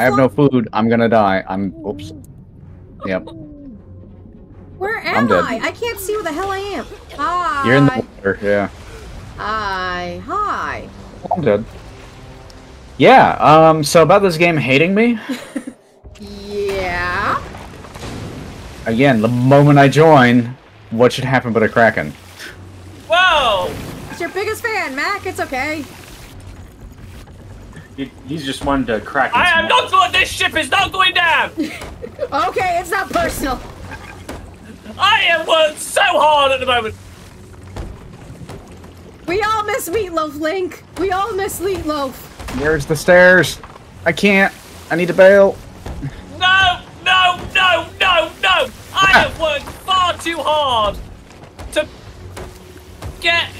have no food. I'm gonna die. I'm... Oops. Yep. Where am I? I can't see where the hell I am. Hi. You're in the water, yeah. Hi. Hi. I'm dead. Yeah, so about this game hating me? Yeah. Again, the moment I join, what should happen but a Kraken? Whoa! It's your biggest fan, Mac. It's okay. He's just wanted to crack. I am not going. This ship is not going down. Okay, it's not personal. I am worked so hard at the moment. We all miss Meatloaf, Link. We all miss Meatloaf. Where's the stairs? I can't. I need to bail. No, no, no, no, no! I have worked far too hard to get...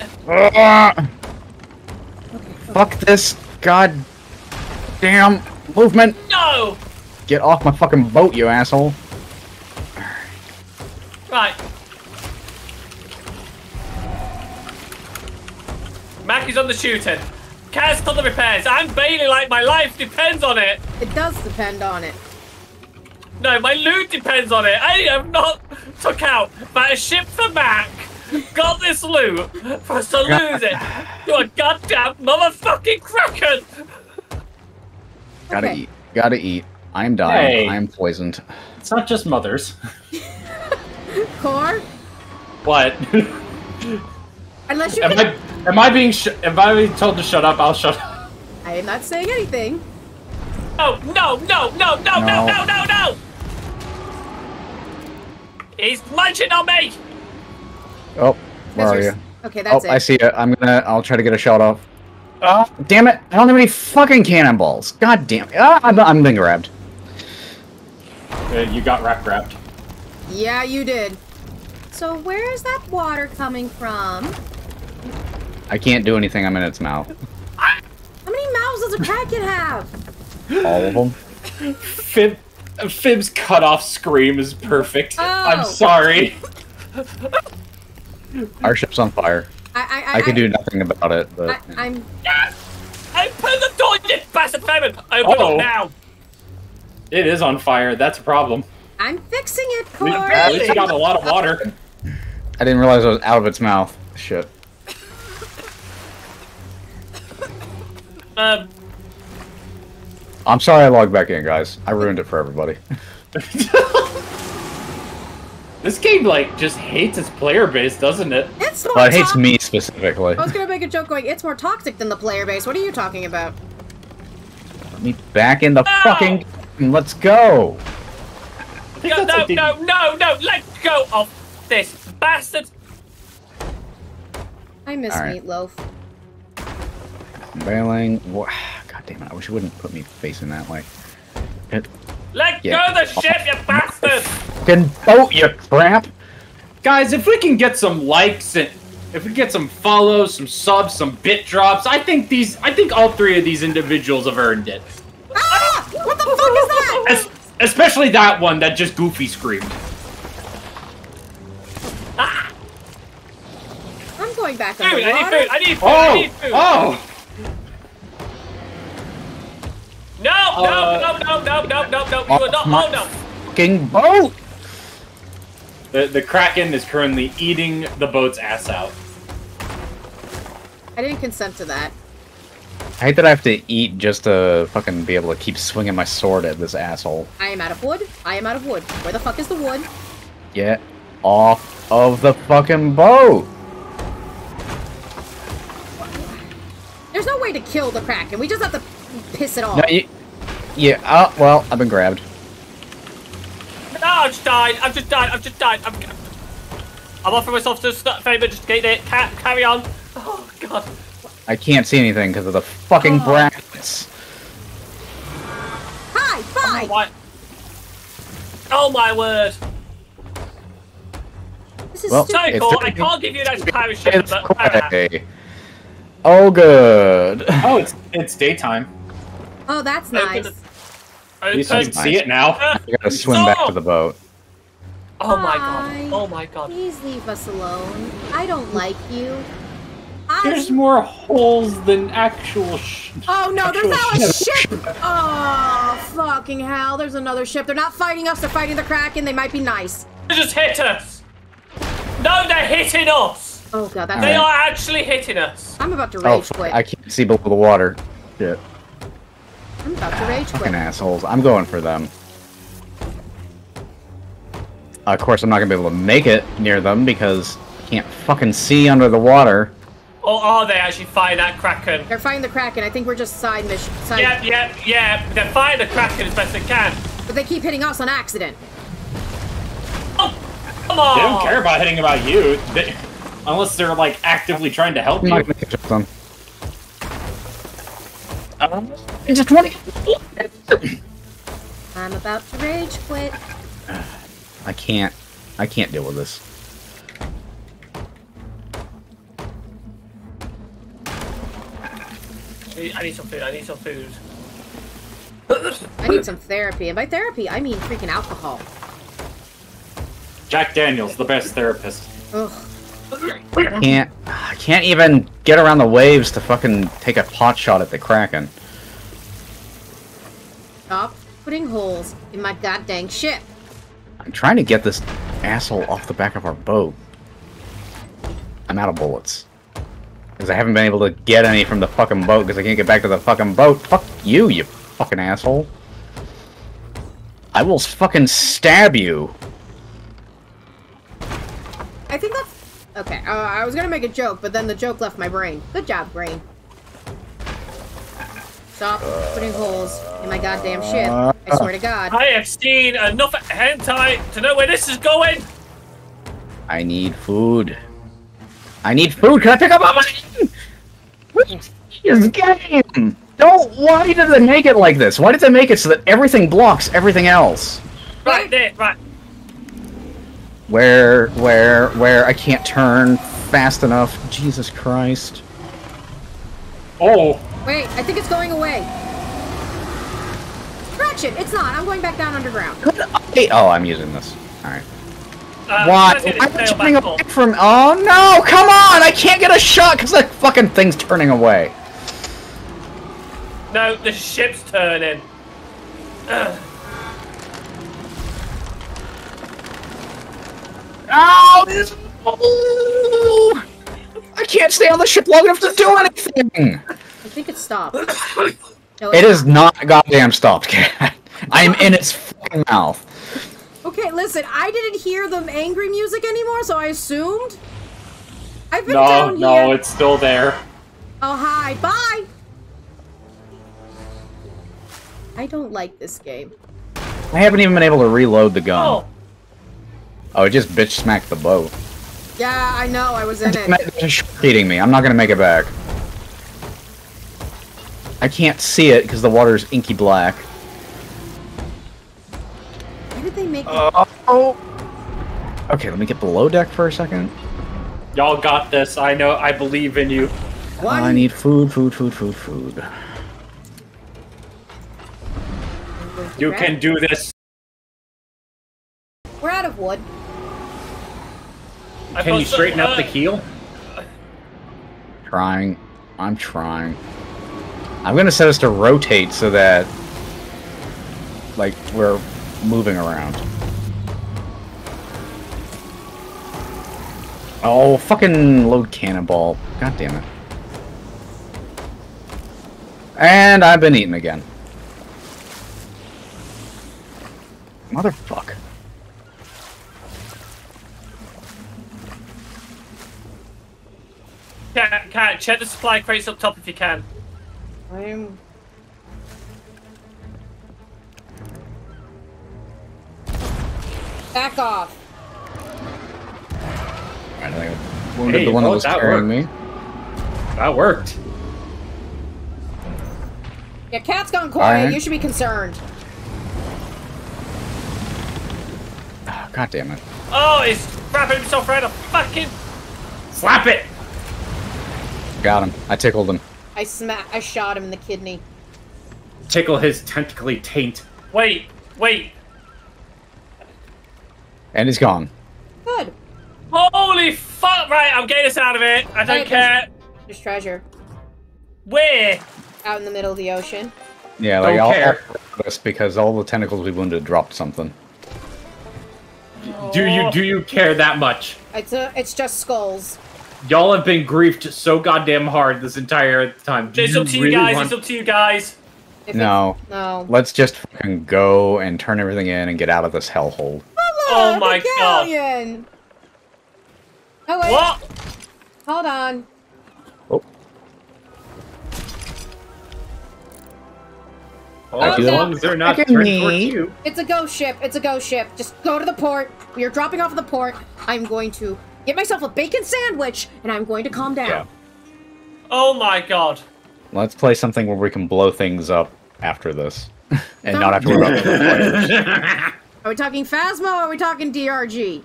Fuck this goddamn movement! No! Get off my fucking boat, you asshole. Right. Mac is on the shooting. Kaz's on the repairs. I'm bailing like my life depends on it. It does depend on it. No, my loot depends on it. I have not took out but a ship for Mac. Got this loot for us to lose it. You're a goddamn motherfucking Kraken. Gotta eat. Gotta eat. I am dying. Hey. I am poisoned. It's not just mothers. Core? What? Unless you am I being told to shut up? I'll shut up. I am not saying anything. Oh no no no no no no no no! He's munching on me! Oh, where are you? Okay, that's it. I see it. I'll try to get a shot off. Oh, damn it! I don't have any fucking cannonballs. God damn it! Oh, I'm being grabbed. You got wrapped. Yeah, you did. So where is that water coming from? I can't do anything. I'm in its mouth. How many mouths does a Kraken have? All of them. Fib's cut-off scream is perfect. Oh. I'm sorry. Our ship's on fire. I can do nothing about it. But, I'm... Yes! Open the door, you bastard famine! Open it now! It is on fire. That's a problem. I'm fixing it, Core. We got a lot of water. I didn't realize I was out of its mouth. Shit. I'm sorry I logged back in, guys. I ruined it for everybody. This game, like, just hates its player base, doesn't it? It's more it hates me specifically. I was gonna make a joke going, it's more toxic than the player base. What are you talking about? Let me back in the fucking... Let's go! No, no, no, no, no! Let go of this bastard! I miss Meatloaf. Bailing... Damn it, I wish you wouldn't put me facing that way. Let go of the ship, you bastard! Fucking boat, you crap! Guys, if we can get some likes and if we get some follows, some subs, some bit drops, I think all three of these individuals have earned it. Ah! What the fuck is that? Especially that one that just goofy screamed. Ah! I'm going back on the water. I need food! Oh! No, you are not, oh no! Fucking boat! The Kraken is currently eating the boat's ass out. I didn't consent to that. I hate that I have to eat just to fucking be able to keep swinging my sword at this asshole. I am out of wood. I am out of wood. Where the fuck is the wood? Get off of the fucking boat! There's no way to kill the Kraken, we just have to piss it off. No, yeah, well, I've been grabbed. No, I've just died, I've just died, I've just died. I'm offering myself to a favor just to get it. Carry on. Oh, God. I can't see anything because of the fucking brackets. High five! Oh my word! This is so cool. I can't give you those pirate ships, but oh good. Oh, it's daytime. Oh, that's nice. You can see it now. You gotta swim back to the boat. Oh my god! Oh my god! Please leave us alone. I don't like you. There's more holes than actual shit. Oh no, there's not a ship! Oh, fucking hell, there's another ship. They're not fighting us, they're fighting the Kraken. They might be nice. They just hit us! No, they're hitting us! Oh god, that's... They are actually hitting us. I'm about to rage quit. I can't see below the water. Shit. I'm about to rage quit. Fucking assholes. I'm going for them. Of course, I'm not going to be able to make it near them because I can't fucking see under the water. Or are they actually fighting that Kraken? They're fighting the Kraken. I think we're just side mission. Yeah. They're fighting the Kraken as best they can. But they keep hitting us on accident. Oh, come on! They don't care about hitting about you. Unless they're, like, actively trying to help you. It's a 20. I'm about to rage quit. I can't deal with this. I need some food. I need some therapy. And by therapy, I mean freaking alcohol. Jack Daniels, the best therapist. Ugh. I can't even get around the waves to fucking take a pot shot at the Kraken. Stop putting holes in my goddamn ship. I'm trying to get this asshole off the back of our boat. I'm out of bullets. Because I haven't been able to get any from the fucking boat because I can't get back to the fucking boat. Fuck you, you fucking asshole. I will fucking stab you. I think that's... Okay, I was gonna make a joke, but then the joke left my brain. Good job, brain. Stop putting holes in my goddamn shit. I swear to God. I have seen enough hentai to know where this is going. I need food. I need food. Can I pick up my money? What is game? Don't. Why did they make it like this? Why did they make it so that everything blocks everything else? Right there. Right. Where? I can't turn fast enough. Jesus Christ. Oh. Wait, I think it's going away. Correction, it's not. I'm going back down underground. Oh, I'm using this. Alright. Why? I'm turning away from... Oh, no! Come on! I can't get a shot because that fucking thing's turning away. No, the ship's turning. Ugh. Oh, this... Oh! I can't stay on the ship long enough to do anything! I think it stopped. No, it is not goddamn stopped, Cat. I'm in its fucking mouth. Okay, listen, I didn't hear the angry music anymore, so I assumed. I've been down here. No, it's still there. Oh, hi. Bye! I don't like this game. I haven't even been able to reload the gun. Oh, it just bitch smacked the boat. Yeah, I know, I was in it. It's just eating me. I'm not gonna make it back. I can't see it because the water's inky black. Why did they make it? Oh. Okay, let me get below deck for a second. Y'all got this. I know. I believe in you. What? I need food. You can do this. We're out of wood. Can you straighten up the keel? Trying. I'm trying. I'm gonna set us to rotate so that, like, we're moving around. Oh, fucking load cannonball. God damn it. And I've been eaten again. Motherfuck. Cat, check the supply crates up top if you can. Back off. I wounded the one that was carrying me. That worked. Yeah, Cat's gone quiet. You should be concerned. Oh, God damn it. Oh, he's wrapping himself around a fucking... Slap it! Got him. I tickled him. I shot him in the kidney. Tickle his tentacly taint. Wait, wait. And he's gone. Good. Holy fuck! Right, I'm getting us out of it. I don't care. There's treasure. Where? Out in the middle of the ocean. Yeah, like I'll because all the tentacles we wounded dropped something. Oh. Do you care that much? It's just skulls. Y'all have been griefed so goddamn hard this entire time. It's up to you guys. It's up to you guys. No. Let's just fucking go and turn everything in and get out of this hellhole. Oh my god. Oh wait. What? Hold on. Oh. As long as they're not turned towards you. It's a ghost ship. It's a ghost ship. Just go to the port. We are dropping off at the port. I'm going to get myself a bacon sandwich, and I'm going to calm down. Yeah. Oh my god. Let's play something where we can blow things up after this. And not have to worry about the players. Are we talking Phasmo or are we talking DRG?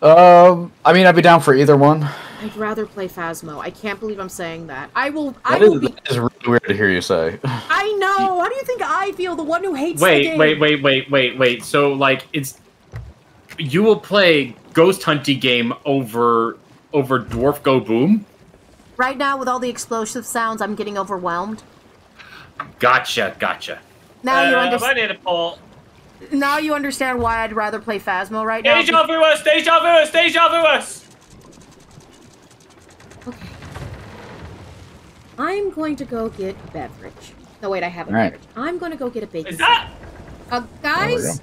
I mean, I'd be down for either one. I'd rather play Phasmo. I can't believe I'm saying that. That is really weird to hear you say. I know! How do you think I feel? The one who hates the game? Wait. So, like, it's... You will play Ghost Hunty game over Dwarf Go Boom? Right now, with all the explosive sounds, I'm getting overwhelmed. Gotcha. Now you understand. I need a poll. Now you understand why I'd rather play Phasmo right now. Deja vu us! Okay. I'm going to go get a beverage. No, wait, I have a beverage. I'm going to go get a bacon. Is that? Guys,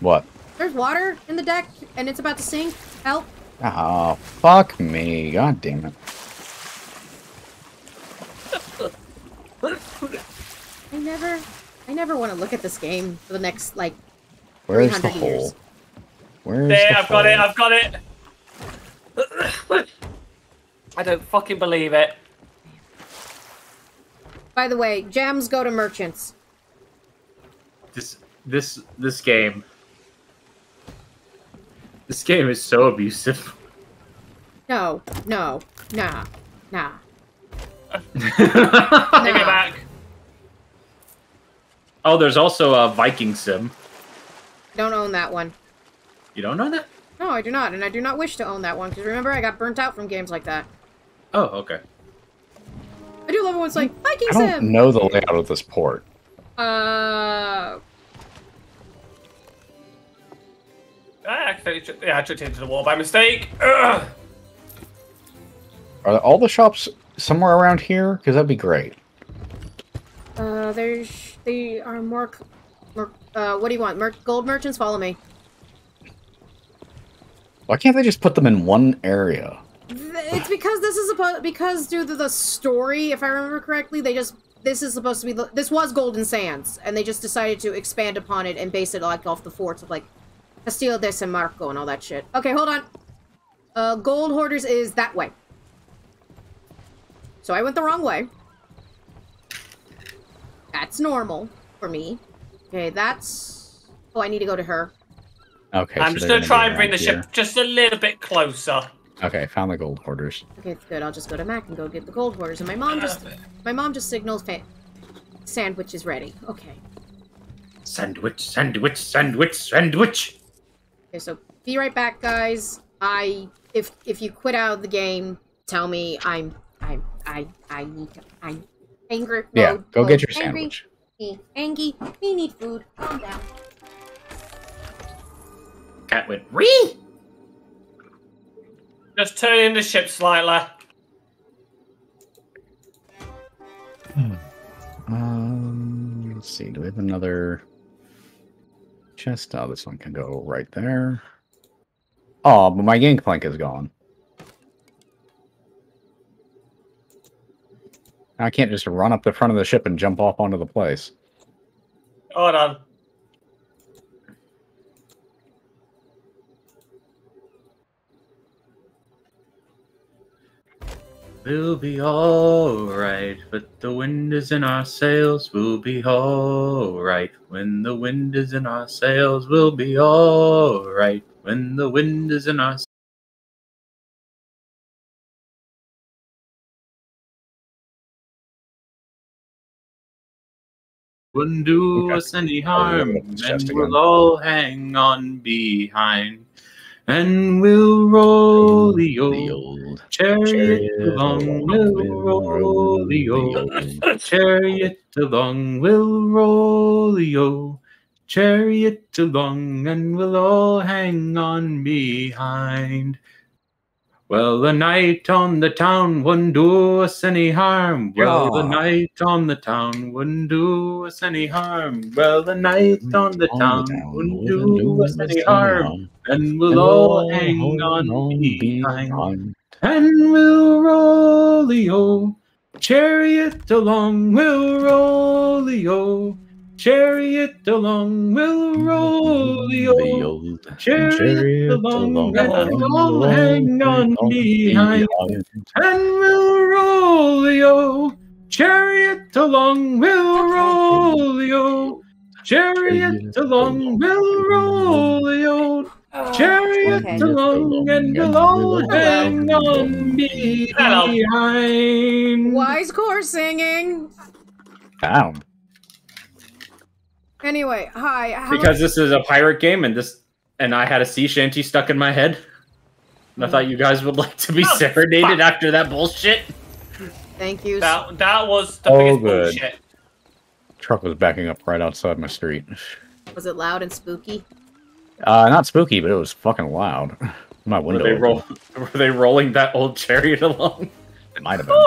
what? There's water in the deck, and it's about to sink. Help. Oh, fuck me. God damn it. I never want to look at this game for the next, like, 300 years. Where's the hole? I've got it! I don't fucking believe it. By the way, gems go to merchants. This game is so abusive. No. Take it back. Oh, there's also a Viking sim. Don't own that one. You don't own that? No, I do not, and I do not wish to own that one, because remember, I got burnt out from games like that. Oh, okay. I do love it when it's like, Viking sim! I don't know the layout of this port. I tripped into the wall by mistake. Ugh. Are all the shops somewhere around here? Because that'd be great. They are more. What do you want? Gold merchants, follow me. Why can't they just put them in one area? It's because this is supposed. Because due to the story, if I remember correctly, this is supposed to be. This was Golden Sands, and they just decided to expand upon it and base it like off the forts of like. Castillo de San Marco and all that shit. Okay, hold on. Gold Hoarders is that way. So I went the wrong way. That's normal for me. Okay, that's... Oh, I need to go to her. Okay, I'm just going to try and bring the ship just a little bit closer. Okay, I found the Gold Hoarders. Okay, good. I'll just go to Mac and go get the Gold Hoarders. And my mom just signals sandwich is ready. Okay. Sandwich. Okay, so be right back, guys. If you quit out of the game, tell me. I need to, I'm angry. Yeah, go get your sandwich. Angie, we need food. Calm down. Cat went wee. Just turn in the ship slightly. Let's see. Do we have another chest? Oh, this one can go right there. Oh, but my gangplank is gone. Now I can't just run up the front of the ship and jump off onto the place. Hold on. We'll be alright, but the wind is in our sails. We'll be alright. When the wind is in our sails, we'll be alright. When the wind is in our sails. Wouldn't do us any harm, and we'll all hang on behind. And we'll roll the old chariot along, we'll roll the old chariot along, we'll roll the old chariot along, and we'll all hang on behind. Well, the night on the town wouldn't do us any harm. Well, the night on the town wouldn't do us any harm. Well, the night on the town wouldn't do us any harm. And we'll all hang on behind. And we'll roll the old chariot along. We'll roll the old chariot along, we'll roll the old chariot along, and we'll hang on behind. And we'll roll the old chariot along, we'll roll the old chariot along, we'll roll the old chariot along, and we'll all hang on behind. Why is Core singing? Ow. Anyway, hi. Because this is a pirate game, and I had a sea shanty stuck in my head, and I thought you guys would like to be serenaded after that bullshit. Thank you. That was the biggest bullshit. Truck was backing up right outside my street. Was it loud and spooky? Not spooky, but it was fucking loud. My window. Were they rolling that old chariot along? It might have been.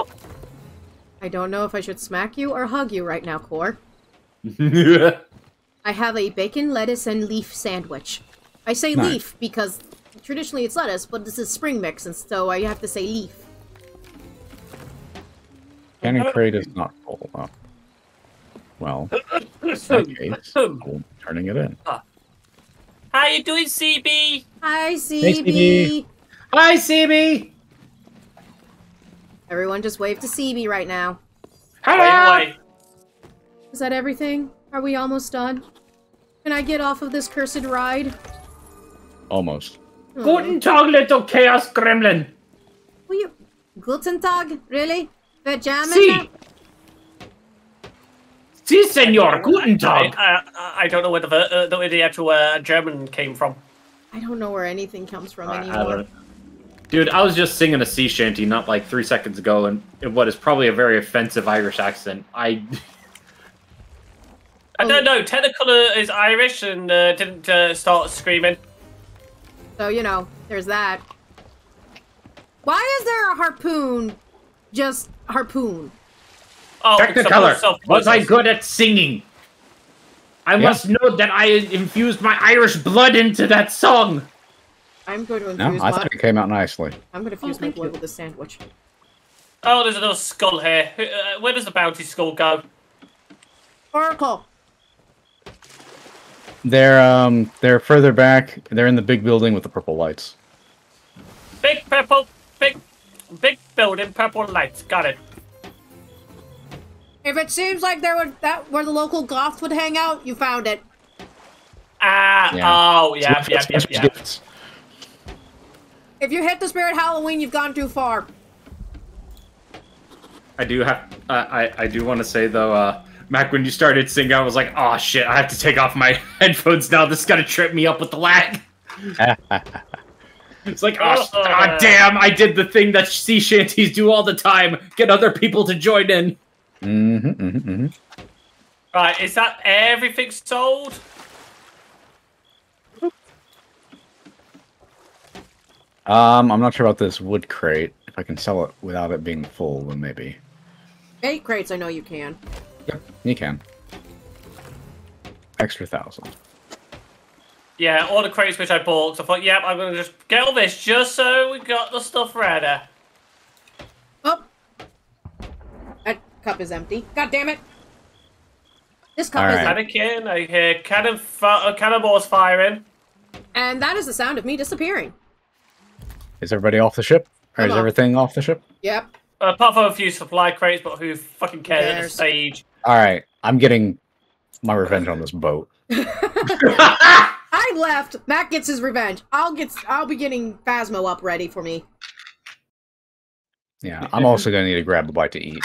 I don't know if I should smack you or hug you right now, Core. I have a bacon, lettuce, and leaf sandwich. I say leaf because traditionally it's lettuce, but this is spring mix, and so I have to say leaf. Canning crate is not full, though. Well, in that case, I'm turning it in. How you doing, CB? Hi, CB. Hey, CB. Hi, CB. Everyone just wave to CB right now. Hello. Is that everything? Are we almost done? Can I get off of this cursed ride? Almost. Oh. Guten Tag, little chaos gremlin! Will you... Guten Tag? Really? They're jamming? Si! Si, senor! Guten Tag! I don't know where the actual German came from. I don't know where anything comes from anymore. Dude, I was just singing a sea shanty not like 3 seconds ago, and in what is probably a very offensive Irish accent. I don't know. Technicolor is Irish and didn't start screaming. So, you know, there's that. Why is there a harpoon? Just harpoon. Oh, Technicolor, was I good at singing? I must know that I infused my Irish blood into that song. I'm going to infuse I thought it came out nicely. I'm going to fuse my blood with a sandwich. Oh, there's a little skull here. Where does the bounty skull go? Oracle. They're further back. They're in the big building with the purple lights. Big purple, big building, purple lights. Got it. If it seems like there would where the local goths would hang out, you found it. Yeah. If you hit the Spirit Halloween, you've gone too far. I do have. I do want to say though. Mac, when you started singing, I was like, "Oh shit! I have to take off my headphones now. This is gonna trip me up with the lag." It's like, "Oh god damn! I did the thing that sea shanties do all the time: get other people to join in." Right? Is that everything sold? I'm not sure about this wood crate. If I can sell it without it being full, then maybe. 8 crates, I know you can. Yep, you can. Extra 1,000. Yeah, all the crates which I bought. So I thought, yep, I'm going to just get all this just so we got the stuff ready. Oh. That cup is empty. God damn it. This cup is empty. Panicking. I hear cannonballs firing. And that is the sound of me disappearing. Is everybody off the ship? Or is everything off the ship? Yep. Apart from a few supply crates, but who fucking cares at this stage? Alright, I'm getting my revenge on this boat. I left. Mac gets his revenge. I'll be getting Phasmo up ready for me. Yeah, I'm also gonna need to grab a bite to eat.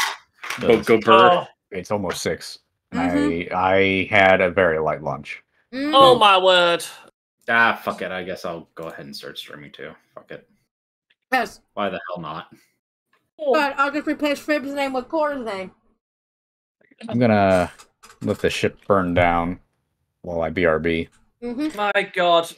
Go bird. Oh. It's almost 6. Mm-hmm. I had a very light lunch. Mm-hmm. Oh my word. Ah, fuck it. I guess I'll go ahead and start streaming too. Fuck it. Yes. Why the hell not? But I'll just replace Fib's name with Core's name. I'm gonna let the ship burn down while I BRB. Mm-hmm. My God.